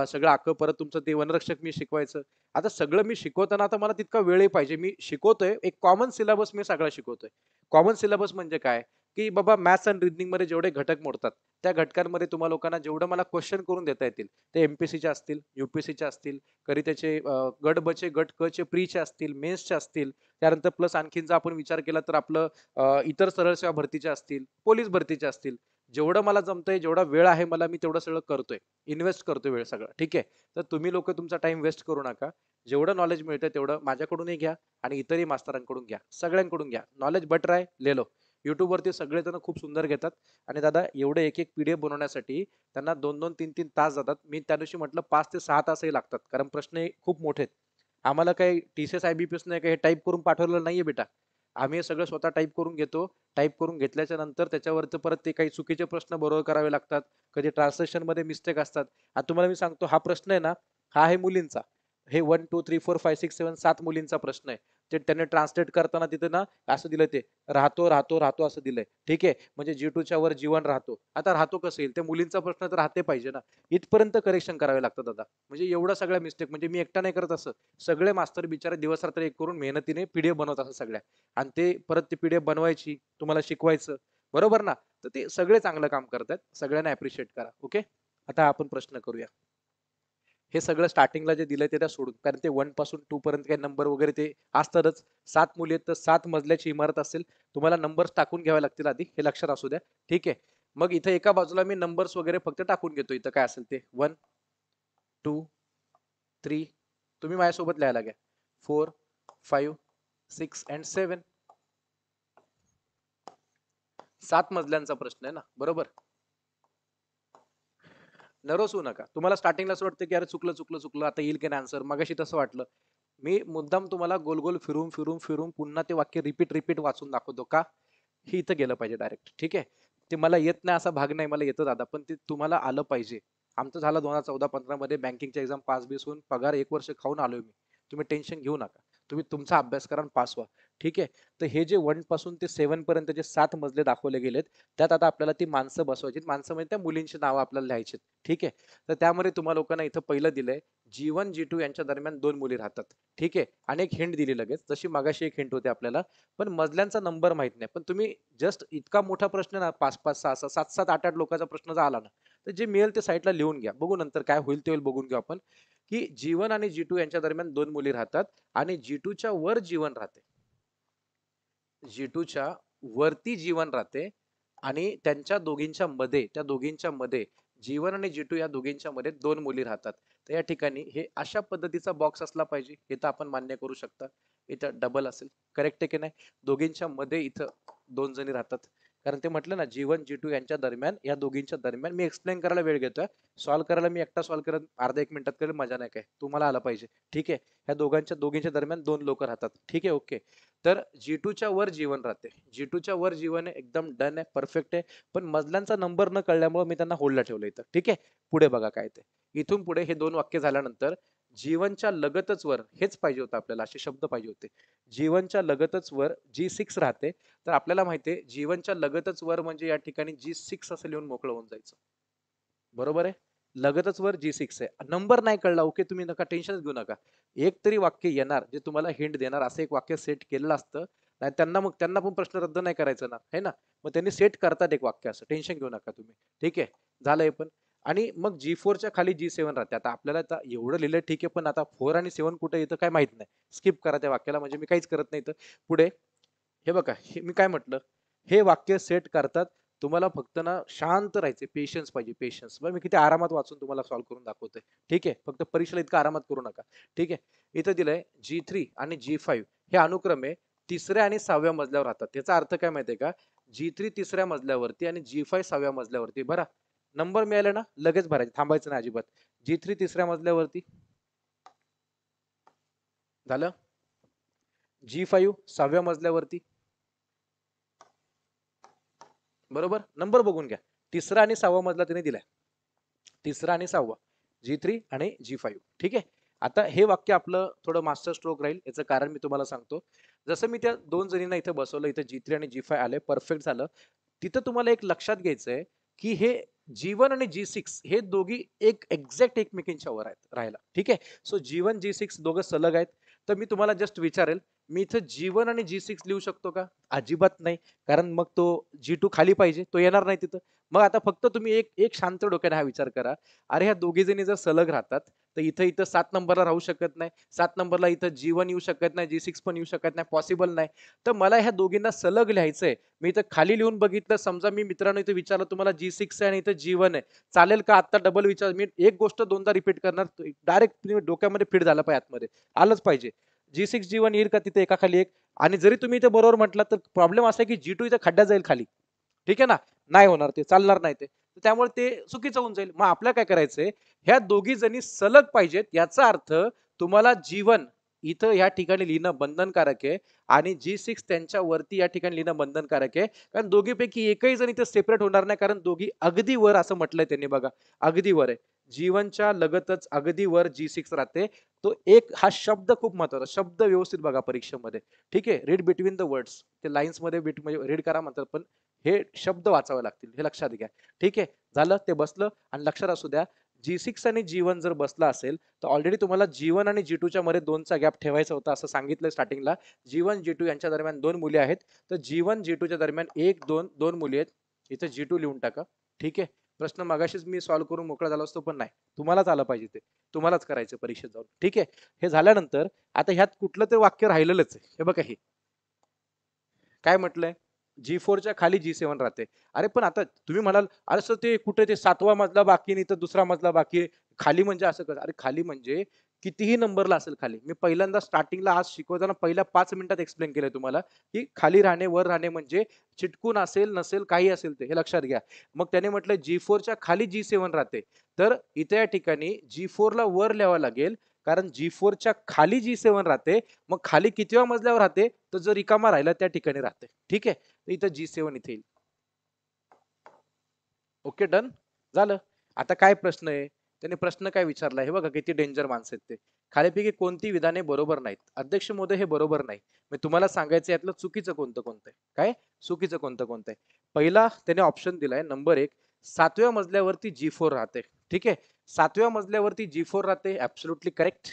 सगळं अख्खं परत तुमचं ते वनरक्षक मी शिकवायचं, आता सगळं मी शिकवताना आता मला तितका वेळही पाहिजे. मी शिकवतोय एक कॉमन सिलेबस, मी सगळा शिकवतोय. कॉमन सिलेबस म्हणजे काय की बाबा मॅथ्स अँड रिजनिंग मध्ये जेवढे घटक मोडतात त्या घटकांमध्ये तुम्हाला लोकांना जेवढं मला क्वेश्चन करून देता येतील, ते MPSCचे असतील, UPSCचे असतील, कधी त्याचे गट बचे, गट कचे, प्रीचे असतील, मेन्सचे असतील, त्यानंतर प्लस आणखीन जर आपण विचार केला तर आपलं इतर सरळ सेवा भरतीचे असतील, पोलीस भरतीचे असतील. जेवढं मला जमतंय, जेवढा वेळ आहे मला, मी तेवढं सगळं करतोय, इन्व्हेस्ट करतोय वेळ सगळं. ठीक आहे, तर तुम्ही लोक तुमचा टाइम वेस्ट करू नका, जेवढं नॉलेज मिळतंय तेवढं माझ्याकडूनही घ्या आणि इतरही मास्तरांकडून घ्या, सगळ्यांकडून घ्या. नॉलेज बटर आहे ले लो, यूट्यूब वरती सगळेजण खूप सुंदर घेतात आणि दादा एवढे एक एक पीडीएफ बनवण्यासाठी त्यांना 2-3 तास जातात। मी त्या दिवशी म्हटलं 5 ते 6 तासही लागतात कारण प्रश्न खूप मोठे आहेत। आम्हाला काही टीसीएस आयबीपीएस ने काही टाइप करून पाठवलेलं नाहीये बेटा, आम्ही सगळं स्वतः टाइप करून घेतो। टाइप करून घेतल्याच्या नंतर त्याच्यावरचं परत ते काही चुकीचे प्रश्न बरोबर करावे लागतात, कधी ट्रान्सलेशन मध्ये मिस्टेक असतात। आता तुम्हाला मी सांगतो हा प्रश्न आहे ना, हा आहे मुलींचा, हे 1 2 3 4 5 6 7 मुलींचा प्रश्न आहे। ते त्यांनी ट्रान्सलेट करताना तिथे ना असं दिलं ते राहतो राहतो राहतो असं दिलंय, ठीक आहे म्हणजे G2 च्या वर जीवन राहतो। आता राहतो कसं येईल, ते मुलींचा प्रश्न तर राहते पाहिजे ना। इथपर्यंत करेक्शन करावे लागतं दादा, म्हणजे एवढा सगळा मिस्टेक म्हणजे मी एकटा नाही करत, असं सगळे मास्तर बिचारे दिवस रात्र एक करून मेहनतीने पीडीएफ बनवत असतात सगळ्या, आणि ते परत ती पीडीएफ बनवायची तुम्हाला शिकवायचं बरोबर ना। तर ते सगळे चांगलं काम करतात, सगळ्यांना ॲप्रिशिएट करा ओके। आता आपण प्रश्न करूया, हे सगळं स्टार्टिंगला जे दिलंय ते सोडून, कारण ते 1 पासून 2 पर्यंत काही नंबर वगैरे ते असतातच। 7 मुली आहेत तर 7 मजल्याची इमारत असेल, तुम्हाला नंबर्स टाकून घ्यावे लागतील आधी, हे लक्षात असू द्या ठीक आहे। मग इथे एका बाजूला मी नंबर्स वगैरे फक्त टाकून घेतो, इथं काय असेल ते 1 2 3 तुम्ही माझ्यासोबत लिहायला घ्या 4 5 6 and 7 7 मजल्यांचा प्रश्न आहे ना बरोबर। नर्वस होऊ नका, तुम्हाला स्टार्टिंगला असं वाटतं की अरे चुकलं चुकलं चुकलं आता येईल की नाही आन्सर, मगाशी तसं वाटलं। मी मुद्दाम तुम्हाला गोल गोल फिरून फिरून फिरून पुन्हा ते वाक्य रिपीट रिपीट वाचून दाखवतो का, हे इथं गेलं पाहिजे डायरेक्ट ठीक आहे। ते मला येत नाही असा भाग नाही, मला येतं दादा पण ते तुम्हाला आलं पाहिजे। आमचं झालं 2014-15 मध्ये बँकिंगच्या एक्झाम पास बीस होऊन पगार 1 वर्ष खाऊन आलोय मी, तुम्ही टेन्शन घेऊ नका, तुम्ही तुमचा अभ्यास करा आणि पास व्हा ठीक आहे। तर हे जे 1 पासून ते 7 पर्यंत जे 7 मजले दाखवले गेलेत त्यात आता आपल्याला ती माणसं बसवायची, माणसं म्हणजे त्या मुलींची नावं आपल्याला लिहायची ठीक आहे। तर त्यामध्ये तुम्हाला लोकांना इथं पहिलं दिलंय G1 G2 यांच्या दरम्यान 2 मुली राहतात ठीक आहे, आणि एक हिंट दिली लगेच जशी मागाशी एक हिंट होते आपल्याला, पण मजल्यांचा नंबर माहित नाही। पण तुम्ही जस्ट इतका मोठा प्रश्न ना 5-5 6 7 7 8 8 लोकांचा प्रश्न जर आला ना तर जे मिळेल ते साईडला लिहून घ्या, बघू नंतर काय होईल ते होईल बघून घेऊ आपण, की जीवन आणि G2 यांच्या दरम्यान 2 मुली राहतात आणि G2 च्या वर जीवन राहते, G2 च्या वरती जीवन राहते आणि त्यांच्या दोघींच्या मध्ये, त्या दोघींच्या मध्ये जीवन आणि G2 या दोघींच्या मध्ये 2 मुली राहतात। तर या ठिकाणी हे अशा पद्धतीचा बॉक्स असला पाहिजे, हे तर आपण मान्य करू शकता। इथं डबल असेल करेक्ट आहे की नाही, दोघींच्या मध्ये इथं 2 जणी राहतात कारण ते म्हटलं ना G1 G2 यांच्या दरम्यान, या दोघींच्या दरम्यान। मी एक्सप्लेन करायला वेळ घेतोय, सॉल्व करायला मी एकटा सॉल्व करत अर्धा 1 मिनिटात करेल मजा नाही, काय तुम्हाला आलं पाहिजे ठीक आहे। ह्या दोघींच्या दरम्यान 2 लोक राहतात ठीक आहे ओके। तर G2 च्या वर जीवन राहते, G2 च्या वर जीवन एकदम डन आहे परफेक्ट आहे, पण मजल्यांचा नंबर न कळल्यामुळे मी त्यांना होल्डला ठेवलं इथं ठीक आहे। पुढे बघा काय ते, इथून पुढे हे 2 वाक्य झाल्यानंतर जीवनच्या लगतच वर, हेच पाहिजे होतं आपल्याला, असे शब्द पाहिजे होते जीवनच्या लगतच वर G6 राहते। तर आपल्याला माहितीये जीवनच्या लगतच वर म्हणजे या ठिकाणी G6 असं लिहून मोकळं होऊन जायचं बरोबर आहे, लगतच वर G6 आहे। नंबर नाही कळला ओके, तुम्ही नका टेन्शनच घेऊ नका, एक तरी वाक्य येणार जे तुम्हाला हिंट देणार, असं एक वाक्य सेट केलेलं असतं नाही त्यांना, मग त्यांना पण प्रश्न रद्द नाही करायचं ना है ना, मग त्यांनी सेट करतात एक वाक्य, असं टेन्शन घेऊ नका तुम्ही ठीक आहे झालंय पण। आणि मग G4 च्या खाली G7 राहते, आता आपल्याला आता एवढं लिहिलं ठीक आहे, पण आता 4 आणि 7 कुठे येतं काय माहित नाही, स्किप करा त्या वाक्याला, म्हणजे मी काहीच करत नाही तर पुढे हे बघा मी काय म्हटलं, हे वाक्य सेट करतात तुम्हाला फक्त ना शांत राहायचे, पेशन्स पाहिजे पेशन्स। मी किती आरामात वाचून तुम्हाला सॉल्व्ह करून दाखवतोय ठीक आहे, फक्त परीक्षेला इतका आरामात करू नका ठीक आहे। इथं दिलंय G3 आणि G5 हे अनुक्रमे 3 आणि 6 मजल्यावर राहतात, त्याचा अर्थ काय माहितीये का, G3 3ऱ्या मजल्यावरती आणि G5 6व्या मजल्यावरती भरा। नंबर मिळाला ना लगेच भरायचं, थांबायचं ना अजिबात। G3 3ऱ्या मजल्यावरती झालं, G5 6व्या मजल्यावरती बरोबर। नंबर बघून घ्या 3रा आणि 6वा मजला तिने दिलाय, 3रा आणि 6वा G3 आणि G5 ठीक आहे। आता हे वाक्य आपलं थोडं मास्टर स्ट्रोक राहील, याचं कारण मी तुम्हाला सांगतो, जसं मी त्या 2 जणींना इथे बसवलं, इथे G3 आणि G5 आले परफेक्ट झालं। तिथं तुम्हाला एक लक्षात घ्यायचंय की हे G1 आणि G6 हे दोघी एक एक्झॅक्ट एकमेकींच्या वर आहेत राहायला ठीक आहे। सो G1 G6 दोघं सलग आहेत, तर मी तुम्हाला जस्ट विचारेल मी इथं G1 आणि G6 लिहू शकतो का, अजिबात नाही, कारण मग तो G2 खाली पाहिजे, तो येणार नाही तिथं। मग आता फक्त तुम्ही एक शांत डोक्याने हा विचार करा, अरे ह्या दोघी जणी जर सलग राहतात तर इथं 7 नंबरला राहू शकत नाही, 7 नंबरला इथं G1 येऊ शकत नाही, G6 पण येऊ शकत नाही, पॉसिबल नाही। तर मला ह्या दोघींना सलग लिहायचंय, मी इथं खाली लिहून बघितलं, समजा मी मित्रांनो इथं विचारलं तुम्हाला G6 आहे आणि इथं G1 आहे, चालेल का, आता डबल विचार, मी एक गोष्ट 2दा रिपीट करणार, डायरेक्ट डोक्यामध्ये फिट झाला पाहिजे, आतमध्ये आलंच पाहिजे। G6 G1 येईल का तिथे एका खाली एक, आणि जरी तुम्ही इथे बरोबर म्हटलं तर प्रॉब्लेम असा की G2 इथे खड्डा जाईल खाली, ठीक आहे ना, नाही होणार ते, चालणार नाही ते, त्यामुळे ते चुकीचं होऊन जाईल. मग आपल्याला काय करायचंय, ह्या दोघी जणी सलग पाहिजेत. याचा अर्थ तुम्हाला G1 इथं या ठिकाणी लिहिणं बंधनकारक आहे आणि G6 त्यांच्या वरती या ठिकाणी लिहिणं बंधनकारक आहे, कारण दोघीपैकी एकही जण इथे सेपरेट होणार नाही, कारण दोघी अगदी वर असं म्हटलंय त्यांनी. बघा अगदी वर आहे, G1च्या लगतच अगदी वर G6 राहते. तो एक हा शब्द खूप महत्वाचा, शब्द व्यवस्थित बघा परीक्षेमध्ये, ठीक आहे, रीड बिटवीन द वर्ड्स, ते लाईन्स मध्ये रीड करा म्हणतात, पण हे शब्द वाचावे लागतील, हे लक्षात घ्या, ठीक आहे. झालं ते बसलं आणि लक्षात असू द्या, G6 आणि G1 जर बसला असेल तर ऑलरेडी तुम्हाला G1 आणि G2 च्या मध्ये 2चा गॅप ठेवायचा होता असं सांगितलं स्टार्टिंगला. G1 G2 यांच्या दरम्यान 2 मुली आहेत, तर G1 G2 च्या दरम्यान 1 2 2 मुली आहेत, इथे G2 लिहून टाका, ठीक आहे. प्रश्न मागाशीच मी सॉल्व्ह करून मोकळा झाला असतो, पण नाही, तुम्हालाच आलं पाहिजे, ते तुम्हालाच करायचं परीक्षेत जाऊन, ठीक आहे. हे झाल्यानंतर आता ह्यात कुठलं तरी वाक्य राहिलेलंच आहे, हे बघा हे काय म्हटलंय, G4 च्या खाली G7 राहते. अरे पण आता तुम्ही म्हणाल अरे सर ते कुठे ते 7वा मजला बाकी नाही तर 2रा मजला बाकी, खाली म्हणजे असं कसं, अरे खाली म्हणजे कितीही नंबरला असेल खाली. मी पहिल्यांदा स्टार्टिंगला आज शिकवताना पहिल्या 5 मिनिटात एक्सप्लेन केलंय तुम्हाला की खाली राहणे वर राहणे म्हणजे चिटकून असेल नसेल काही असेल ते, हे लक्षात घ्या. मग त्याने म्हटलं G4 च्या खाली G7 राहते, तर इथे या ठिकाणी G4 ला वर लिहावा लागेल, कारण G4 च्या खाली G7 राहते, मग खाली कितीव्या मजल्यावर राहते, तर जो रिकामा राहिला त्या ठिकाणी राहते, ठीक आहे. इथं G7 इथे येईल, ओके, डन झालं. आता काय प्रश्न आहे, त्याने प्रश्न काय विचारला, हे बघा किती डेंजर माणसं आहेत ते. खालीपैकी कोणती विधाने बरोबर नाहीत, अध्यक्ष महोदय हे बरोबर नाही, मी तुम्हाला सांगायचं यातलं चुकीचं कोणतं कोणतं आहे. काय चुकीचं कोणतं कोणतं आहे, पहिला त्याने ऑप्शन दिलाय नंबर 1, 7व्या मजल्यावरती G4 राहते, ठीक आहे. 7व्या मजल्यावरती G4 राहते, ऍब्सोल्युटली करेक्ट,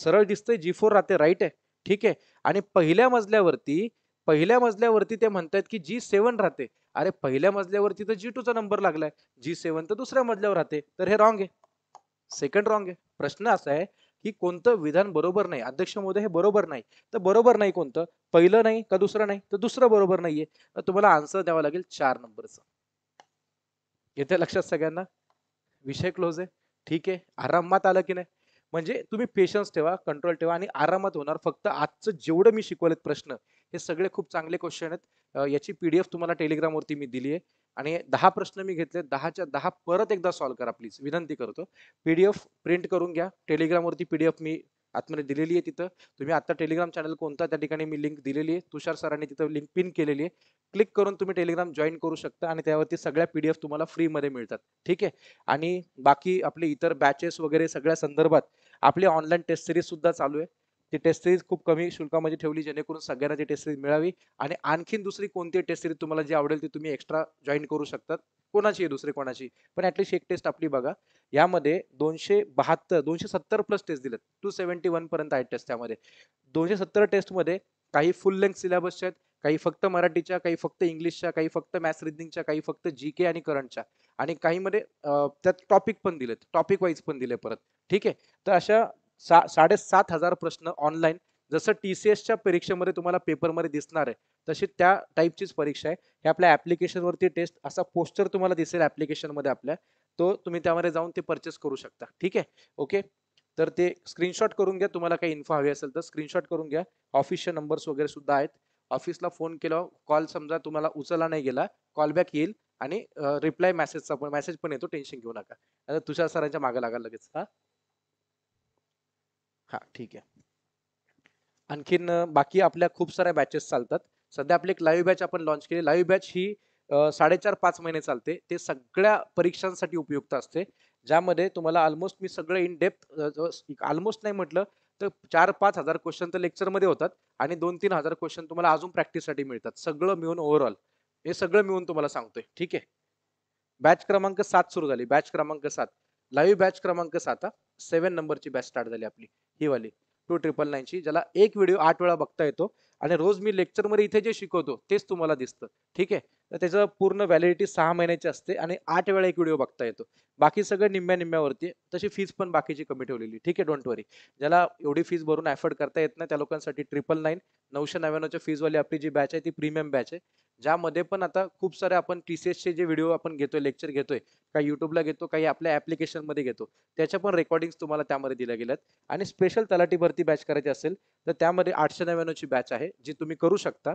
सरळ दिसतंय G4 राहते, राईट आहे, ठीक आहे. आणि पहिल्या मजल्यावरती ते म्हणतात की G7 राहते. अरे पहिल्या मजल्यावरती तर G2 चा नंबर लागलाय, G7 तर 2ऱ्या मजल्यावर राहते, तर हे रॉंग आहे, सेकंड रॉंग आहे. प्रश्न असा आहे की कोणतं विधान बरोबर नाही, अध्यक्ष महोदय हे बरोबर नाही, तर बरोबर नाही कोणतं, पहिलं नाही का दुसरं नाही, तर दुसरं बरोबर नाहीये, तर तुम्हाला आन्सर द्यावा लागेल 4 नंबरचा. येते लक्षात सगळ्यांना, विषय क्लोज आहे, ठीक आहे. आरामात आलं की नाही, म्हणजे तुम्ही पेशन्स ठेवा, कंट्रोल ठेवा आणि आरामात होणार. फक्त आजचं जेवढं मी शिकवलेत प्रश्न हे सगळे खूप चांगले क्वेश्चन आहेत. याची PDF तुम्हाला टेलिग्रामवरती मी दिली आहे आणि 10 प्रश्न मी घेतले, 10च्या 10 परत एकदा सॉल्व्ह करा प्लीज, विनंती करतो. PDF प्रिंट करून घ्या, टेलिग्रामवरती PDF मी आतमध्ये दिलेली आहे, तिथं तुम्ही आता टेलिग्राम चॅनल कोणता त्या ठिकाणी मी लिंक दिलेली आहे, तुषार सरांनी तिथं लिंक पिन केलेली आहे, क्लिक करून तुम्ही टेलिग्राम जॉईन करू शकता आणि त्यावरती सगळ्या PDF तुम्हाला फ्रीमध्ये मिळतात, ठीक आहे. आणि बाकी आपले इतर बॅचेस वगैरे सगळ्या संदर्भात आपली ऑनलाईन टेस्ट सिरीज सुद्धा चालू आहे, ती टेस्ट सिरीज खूप कमी शुल्कामध्ये ठेवली जेणेकरून सगळ्यांना ती टेस्ट सिरीज मिळावी. आणि आणखीन दुसरी कोणती टेस्ट सिरीज तुम्हाला जी आवडेल ती तुम्ही एक्स्ट्रा जॉईन करू शकतात, कोणाची दुसरी कोणाची, पण ऍटलीस्ट एक टेस्ट आपली बघा. यामध्ये 270 प्लस टेस्ट दिलेत, 271 पर्यंत आहेत टेस्ट. त्यामध्ये 270 टेस्टमध्ये काही फुल लेंथ सिलेबसचे आहेत, काही फक्त मराठीच्या, काही फक्त इंग्लिशच्या, काही फक्त मॅथ्स रिजनिंगच्या, काही फक्त GK आणि करंटच्या, आणि काही मध्ये त्यात टॉपिक पण दिलेत, टॉपिक वाईज पण दिले परत, ठीक आहे. तर अशा 7,500 प्रश्न ऑनलाईन, जसं TCS च्या परीक्षेमध्ये तुम्हाला पेपरमध्ये दिसणार आहे तशी त्या टाईपचीच परीक्षा आहे. हे आपल्या ऍप्लिकेशनवरती टेस्ट असा पोस्टर तुम्हाला दिसेल ऍप्लिकेशनमध्ये आपल्या, तो तुम्ही त्यामध्ये जाऊन ते परचेस करू शकता, ठीक आहे, ओके. तर ते स्क्रीनशॉट करून घ्या, तुम्हाला काही इन्फो हवी असेल तर स्क्रीनशॉट करून घ्या. ऑफिसचे नंबर्स वगैरे सुद्धा आहेत, ऑफिसला फोन केला, कॉल समजा तुम्हाला उचलला नाही गेला, कॉलबॅक येईल आणि रिप्लाय मेसेजचा पण मेसेज पण येतो, टेन्शन घेऊ नका. आता तुषार सरांच्या मागे लागायला लगेच, हा हा ठीक आहे. आणखीन बाकी आपल्या खूप साऱ्या बॅचेस चालतात, सध्या आपली एक लाईव्ह बॅच आपण लॉन्च केली. लाईव्ह बॅच ही 4.5 महिने चालते, ते सगळ्या परीक्षांसाठी उपयुक्त असते, ज्यामध्ये तुम्हाला ऑलमोस्ट मी सगळं इन डेप्थ, ऑलमोस्ट नाही म्हटलं तर 4-5 हजार क्वेश्चन तर लेक्चरमध्ये होतात आणि 2-3 हजार क्वेश्चन तुम्हाला अजून प्रॅक्टिससाठी मिळतात, सगळं मिळून ओव्हरऑल हे सगळं मिळून तुम्हाला सांगतोय, ठीक आहे. बॅच क्रमांक 7 सुरू झाली, बॅच क्रमांक 7 लाईव्ह बॅच क्रमांक 7 7 नंबरची बॅच स्टार्ट झाली आपली, ही वाली 2999ची, ज्याला एक व्हिडिओ 8 वेळा बघता येतो आणि रोज मी लेक्चरमध्ये इथे जे शिकवतो तेच तुम्हाला दिसतं, ठीक आहे. तर त्याचं पूर्ण व्हॅलिडिटी 6 महिन्याची असते आणि 8 वेळा एक व्हिडिओ बघता येतो, बाकी सगळं निम्म्यावरती. तशी फीज पण बाकीची कमी ठेवलेली, ठीक आहे, डोंट वरी. ज्याला एवढी फीज भरून अफोर्ड करता येत नाही त्या लोकांसाठी 999 च्या फीजवाली आपली जी बॅच आहे ती प्रीमियम बॅच आहे, ज्यामध्ये पण आता खूप सारे आपण TCS चे जे व्हिडिओ आपण घेतोय, लेक्चर घेतोय, काही यूट्यूबला घेतो, काही आपल्या ऍप्लिकेशन मध्ये घेतो, त्याच्या पण रेकॉर्डिंग्स तुम्हाला त्यामध्ये दिल्या गेल्यात। आणि स्पेशल तलाठी भरती बॅच करायची असेल तर त्यामध्ये 899 ची बॅच आहे जी तुम्ही करू शकता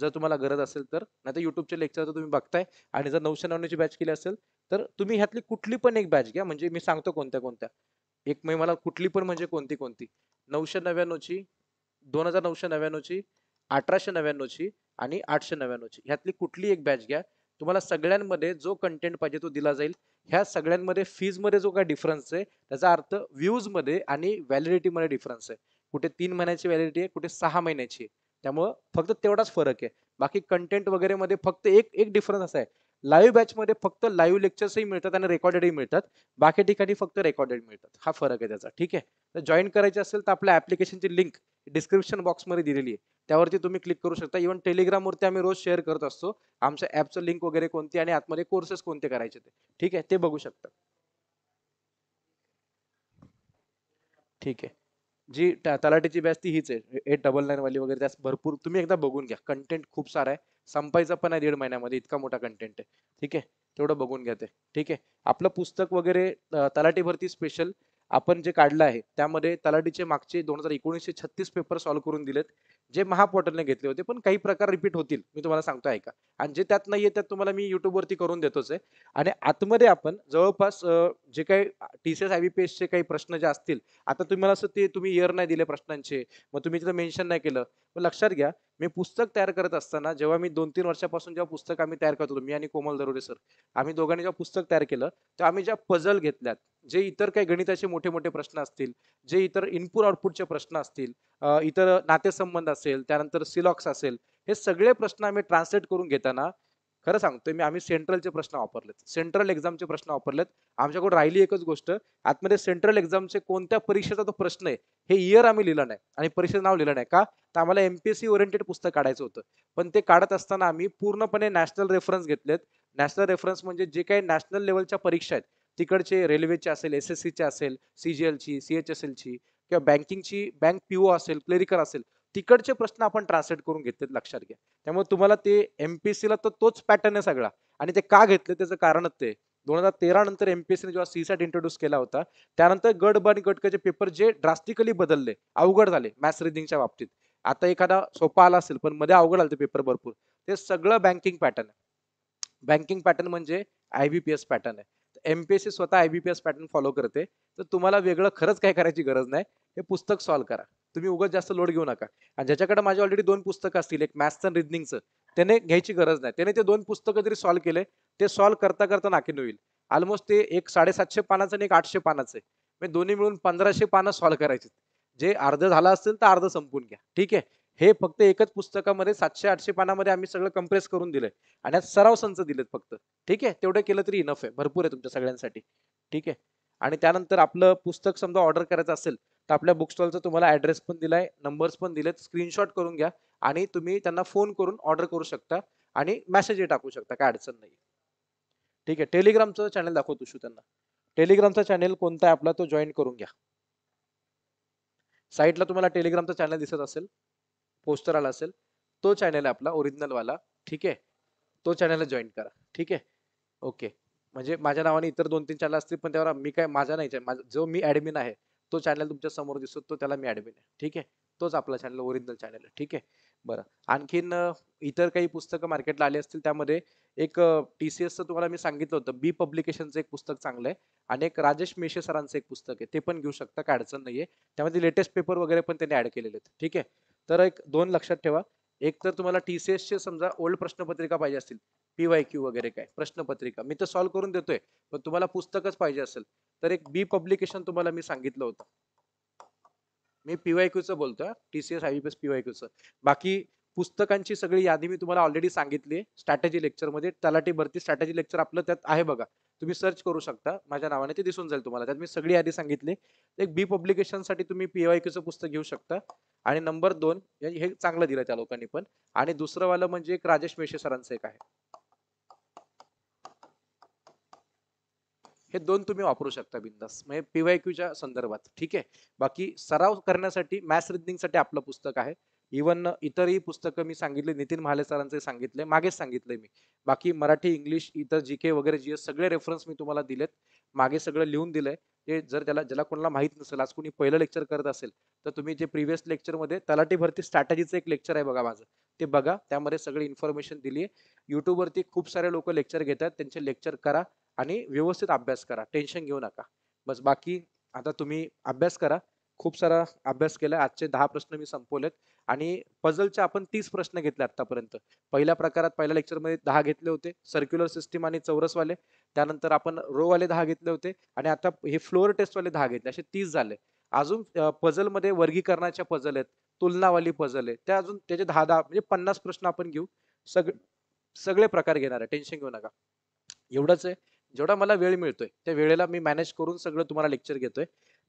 जर तुम्हाला गरज असेल तर, नाहीतर YouTube चे लेक्चर तर तुम्ही बघताय। आणि जर 999 ची बॅच केली असेल तर तुम्ही ह्यातली कुठली पण एक बॅच घ्या, म्हणजे मी सांगतो कोणत्या कोणत्या, एक मी मला कुठली पण म्हणजे कोणती कोणती 999 ची, 2999 ची, 1899 ची आणि 899 ची, ह्यातली कुठली एक बॅच घ्या। तुम्हाला सगळ्यांमध्ये जो कंटेंट पाहिजे तो दिला जाईल। ह्या सगळ्यांमध्ये फीज मध्ये जो काय डिफरन्स आहे त्याचा अर्थ व्ह्यूज मध्ये आणि व्हॅलिडिटी मध्ये डिफरन्स आहे। कुठे 3 महिन्याची व्हॅलिडिटी आहे, कुठे 6 महिन्याची आहे, त्यामुळे फक्त तेवढाच फरक आहे। बाकी कंटेंट वगैरे मध्ये फक्त एक डिफरन्स असा आहे, लाईव्ह बॅच मध्ये फक्त लाईव्ह लेक्चर्सही मिळतात आणि रेकॉर्डेडही मिळतात, बाकी ठिकाणी फक्त रेकॉर्डेड मिळतात, हा फरक आहे त्याचा। ठीक आहे, तर जॉईन करायचे असेल तर आपल्या ऍप्लिकेशनची लिंक डिस्क्रिप्शन बॉक्स मध्ये दिलेली आहे, त्यावरती तुम्ही क्लिक करू शकता। इव्हन टेलिग्रामवरती आम्ही रोज शेअर करत असतो आमच्या ऍपचं लिंक वगैरे कोणती आणि आतमध्ये कोर्सेस कोणते करायचे ते, ठीक आहे, ते बघू शकता। ठीक आहे, जी तलाठीची बॅच ती हीच आहे 899 वाली वगैरे, त्यास भरपूर तुम्ही एकदा बघून घ्या, कंटेंट खूप सारा आहे, संपायचा पण आहे 1.5 महिन्यामध्ये, इतका मोठा कंटेंट आहे। ठीक आहे, तेवढं बघून घ्या ते। ठीक आहे, आपलं पुस्तक वगैरे तलाठी भरती स्पेशल आपण जे काढलं आहे त्यामध्ये तलाठीचे मागचे 2019 चे 36 पेपर सॉल्व्ह करून दिलेत, जे महापॉटलने घेतले होते, पण काही प्रकार रिपीट होतील मी तुम्हाला सांगतो, ऐका। आणि जे त्यात नाहीये त्यात तुम्हाला मी युट्यूबवरती करून देतोच आहे। आणि आतमध्ये आपण जवळपास जे काही TCS IBPS चे काही प्रश्न जे असतील, आता तुम्हाला असं ते तुम्ही इयर नाही दिले प्रश्नांचे, मग तुम्ही तिथं मेन्शन नाही केलं, मग लक्षात घ्या मी पुस्तक तयार करत असताना, जेव्हा मी 2-3 वर्षापासून जेव्हा पुस्तक आम्ही तयार करत होतो, मी आणि कोमल दरोडे सर आम्ही दोघांनी जेव्हा पुस्तक तयार केलं, तर आम्ही ज्या पझल घेतल्यात, जे इतर काही गणिताचे मोठे मोठे प्रश्न असतील, जे इतर इनपुट आउटपुटचे प्रश्न असतील, इतर नातेसंबंध असेल, त्यानंतर सिलॉक्स असेल, हे सगळे प्रश्न आम्ही ट्रान्सलेट करून घेताना, खरं सांगतोय मी, आम्ही सेंट्रलचे प्रश्न वापरलेत, सेंट्रल एक्झामचे प्रश्न वापरलेत। आमच्याकडून राहिली एकच गोष्ट, आतमध्ये सेंट्रल एक्झामचे कोणत्या परीक्षेचा तो प्रश्न आहे हे इयर आम्ही लिहिलं नाही आणि परीक्षेचं नाव लिहिलं नाही, का तर आम्हाला MPSC ओरिएंटेड पुस्तक काढायचं होतं। पण ते काढत असताना आम्ही पूर्णपणे नॅशनल रेफरन्स घेतलेत। नॅशनल रेफरन्स म्हणजे जे काही नॅशनल लेवलच्या परीक्षा आहेत, तिकडचे रेल्वेचे असेल, SSC चे असेल, CGL ची, CHSL ची, किंवा बँकिंगची, बँक PO असेल, क्लेरिकल असेल, तिकडचे प्रश्न आपण ट्रान्सलेट करून घेतलेत, लक्षात घ्या। त्यामुळे तुम्हाला ते MPSC ला तर तोच पॅटर्न आहे सगळा, आणि ते का घेतले त्याचं कारणच ते 2013 नंतर MPSC ने जेव्हा CSAT इंट्रोड्यूस केला होता, त्यानंतर गट ब आणि गटकचे पेपर जे ड्रास्टिकली बदलले, अवघड झाले मॅथ्स रिडिंगच्या बाबतीत। आता एखादा सोपा आला असेल पण मध्ये अवघड आले पेपर भरपूर, ते सगळं बँकिंग पॅटर्न आहे। बँकिंग पॅटर्न म्हणजे IBPS पॅटर्न आहे। MPSC स्वतः IBPS पॅटर्न फॉलो करते, तर तुम्हाला वेगळं खरंच काय करायची गरज नाही, हे पुस्तक सॉल्व करा, तुम्ही उगाच जास्त लोड घेऊ नका। आणि ज्याच्याकडे माझे ऑलरेडी 2 पुस्तकं असतील, एक मॅथ्स आणि रिजनिंगचं, त्याने घ्यायची गरज नाही, त्याने ते 2 पुस्तकं जरी सॉल्व्ह केले, ते सॉल्व्ह करता करता नाकीन होईल। ऑलमोस्ट ते एक 750 पानाचं आणि एक 800 पानाचं, म्हणजे दोन्ही मिळून 1500 पानं सॉल्व्ह करायची, जे अर्ध झालं असेल तर अर्ध संपून घ्या। ठीक आहे, हे फक्त एकच पुस्तकामध्ये 700-800 पानामध्ये आम्ही सगळं कंप्रेस करून दिलंय, आणि सराव संच दिलेत फक्त। ठीक आहे, तेवढं केलं तरी इनफ आहे, भरपूर आहे तुमच्या सगळ्यांसाठी। ठीक आहे, आणि त्यानंतर आपलं पुस्तक समजा ऑर्डर करायचं असेल तर आपल्या बुक स्टॉलचा तुम्हाला ऍड्रेस पण दिलाय, नंबर्स पण दिलेत, स्क्रीनशॉट करून घ्या आणि तुम्ही त्यांना फोन करून ऑर्डर करू शकता आणि मेसेजही टाकू शकता, काय अडचण नाही। ठीक आहे, टेलिग्रामचं चॅनल दाखवतो तू त्यांना, टेलिग्रामचा चॅनल कोणता आहे आपला, तो जॉईन करून घ्या। साईटला तुम्हाला टेलिग्रामचं चॅनल दिसत असेल, पोस्टर आला असेल, तो चॅनल आहे आपला ओरिजिनल वाला। ठीक आहे, तो चॅनलला जॉईन करा। ठीक आहे, ओके, म्हणजे माझ्या नावाने इतर 2-3 चॅनल असतील, पण त्यावर मी काय माझा नाही, जो मी ऍडमिन आहे तो चॅनल तुमच्या समोर दिसतो, तो त्याला मी ऍडमिन आहे। ठीक आहे, तोच आपला चॅनल ओरिजिनल चॅनल आहे। ठीक आहे, बरं, आणखीन इतर काही पुस्तकं मार्केटला आली असतील, त्यामध्ये एक TCSचं तुम्हाला मी सांगितलं होतं, बी पब्लिकेशनचं एक पुस्तक चांगलं आहे, आणि एक राजेश मेशे सरांचं एक पुस्तक आहे, ते पण घेऊ शकता, काय अडचण नाहीये। त्यामध्ये लेटेस्ट पेपर वगैरे पण त्यांनी ऍड केलेले आहेत। ठीक आहे, तर एक 2 लक्षात ठेवा, एक तर तुम्हाला TCS चे समजा ओल्ड प्रश्नपत्रिका पाहिजे असतील, PYQ वगैरे काय प्रश्नपत्रिका मी तर सॉल्व्ह करून देतोय, पण तुम्हाला पुस्तकच पाहिजे असेल तर एक बी पब्लिकेशन तुम्हाला मी सांगितलं होतं, मी PYQच बोलतोय, TCS IBPS PYQच। बाकी पुस्तकांची सगळी यादी मी तुम्हाला ऑलरेडी सांगितली स्ट्रॅटेजी लेक्चर मध्ये, तलाठी भरती स्ट्रॅटेजी लेक्चर आपलं त्यात आहे बघा, तुम्ही सर्च करू शकता माझ्या नावाने, ते दिसून जाईल तुम्हाला, त्यात मी सगळी यादी सांगितली। एक बी पब्लिकेशन साठी तुम्ही PYQचं पुस्तक घेऊ शकता, आणि नंबर 2 हे चांगलं दिलं त्या लोकांनी पण, आणि दुसरं वालं म्हणजे एक राजेश मेशे सरांचं एक आहे, हे 2 तुम्ही वापरू शकता बिंदास, म्हणजे PYQच्या संदर्भात। ठीक आहे, बाकी सराव करण्यासाठी मॅथ्स रिजनिंगसाठी आपलं पुस्तक आहे, इवन इतरही पुस्तकं मी सांगितले, नितीन महाले सरांचे सांगितले, मागेच सांगितले मी, बाकी मराठी इंग्लिश इतर जीके वगैरे जे सगळे रेफरन्स मी तुम्हाला दिलेत, मागे सगळं लिहून दिलंय. जे जर त्याला ज्याला कोणाला माहित नसेल, आज कोणी पहिलं लेक्चर करत असेल तर तुम्ही जे प्रीवियस लेक्चर मध्ये तलाठी भरती स्ट्रॅटेजीचं एक लेक्चर आहे बघा माझं, ते बघा, त्यामध्ये सगळी इन्फॉर्मेशन दिली आहे. YouTube वरती खूप सारे लोक लेक्चर घेतात, त्यांचे लेक्चर करा आणि व्यवस्थित अभ्यास करा, टेन्शन घेऊ नका बस. बाकी आता तुम्ही अभ्यास करा, खूप सारा अभ्यास केला. आजचे 10 प्रश्न मी संपवलेत आणि पझलचे आपण 30 प्रश्न घेतले आतापर्यंत. पहिल्या प्रकारात पहिल्या लेक्चर मध्ये 10 घेतले होते, सर्क्युलर सिस्टीम आणि चौरस वाले, त्यानंतर आपण रो वाले 10 घेतले होते आणि आता हे फ्लोअर टेस्ट वाले 10 घेतले, असे 30 झाले. अजून पझल मध्ये वर्गीकरणाच्या पझल आहेत, तुलना वाली पझल आहे, त्या अजून त्याचे 10 म्हणजे 50 प्रश्न आपण घेऊ. सगळे प्रकार घेणार आहे, टेन्शन घेऊ नका. एवढंच आहे, जेवढा मला वेळ मिळतोय त्या वेळेला मी मॅनेज करून सगळं तुम्हाला लेक्चर घेतोय.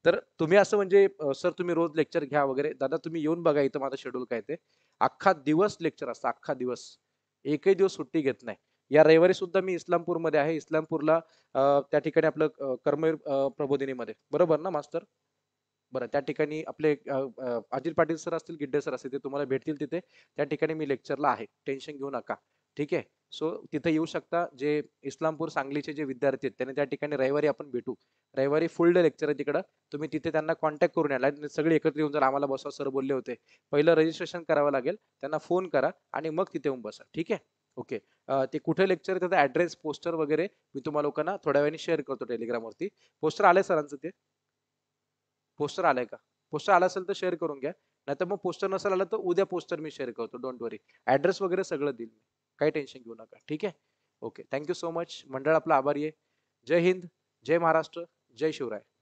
तर तुम्ही असं म्हणजे सर तुम्ही रोज लेक्चर घ्या वगैरे, दादा तुम्ही येऊन बघा इथं माझा शेड्यूल काय ते, अख्खा दिवस लेक्चर असतं, अख्खा दिवस, एकही दिवस सुट्टी घेत नाही. या रविवारी सुद्धा मी इस्लामपूरमध्ये आहे, इस्लामपूरला त्या ठिकाणी आपलं कर्मवीर प्रबोधिनीमध्ये, बरोबर ना मास्तर, बरं, त्या ठिकाणी आपले अजित पाटील सर असतील, गिड्डे सर असतील, ते तुम्हाला भेटतील तिथे, त्या ठिकाणी मी लेक्चरला आहे, टेन्शन घेऊ नका, ठीक आहे. सो तिथे येऊ शकता, जे इस्लामपूर सांगलीचे जे विद्यार्थी आहेत त्यांनी त्या ठिकाणी रविवारी आपण भेटू, रविवारी फुल डे लेक्चर आहे तिकडं, तुम्ही तिथे त्यांना कॉन्टॅक्ट करून याला, सगळे एकत्र येऊन जर आम्हाला बसवा सर बोलले होते, पहिलं रजिस्ट्रेशन करावं लागेल, त्यांना फोन करा आणि मग तिथे येऊन बसा, ठीक आहे, ओके. ते कुठे लेक्चर आहे त्याचा ॲड्रेस पोस्टर वगैरे मी तुम्हाला लोकांना थोड्या वेळाने शेअर करतो टेलिग्रामवरती. पोस्टर आलं सरांचं, ते पोस्टर आलाय का, पोस्टर आला असेल तर शेअर करून घ्या, नाहीतर मग पोस्टर नसेल आला तर उद्या पोस्टर मी शेअर करतो, डोंट वरी, ॲड्रेस वगैरे सगळं देईल मी, काही टेन्शन घेऊ नका, ठीक आहे, ओके. थँक्यू सो मच मंडळ, आपला आभारी आहे. जय हिंद, जय महाराष्ट्र, जय शिवराय.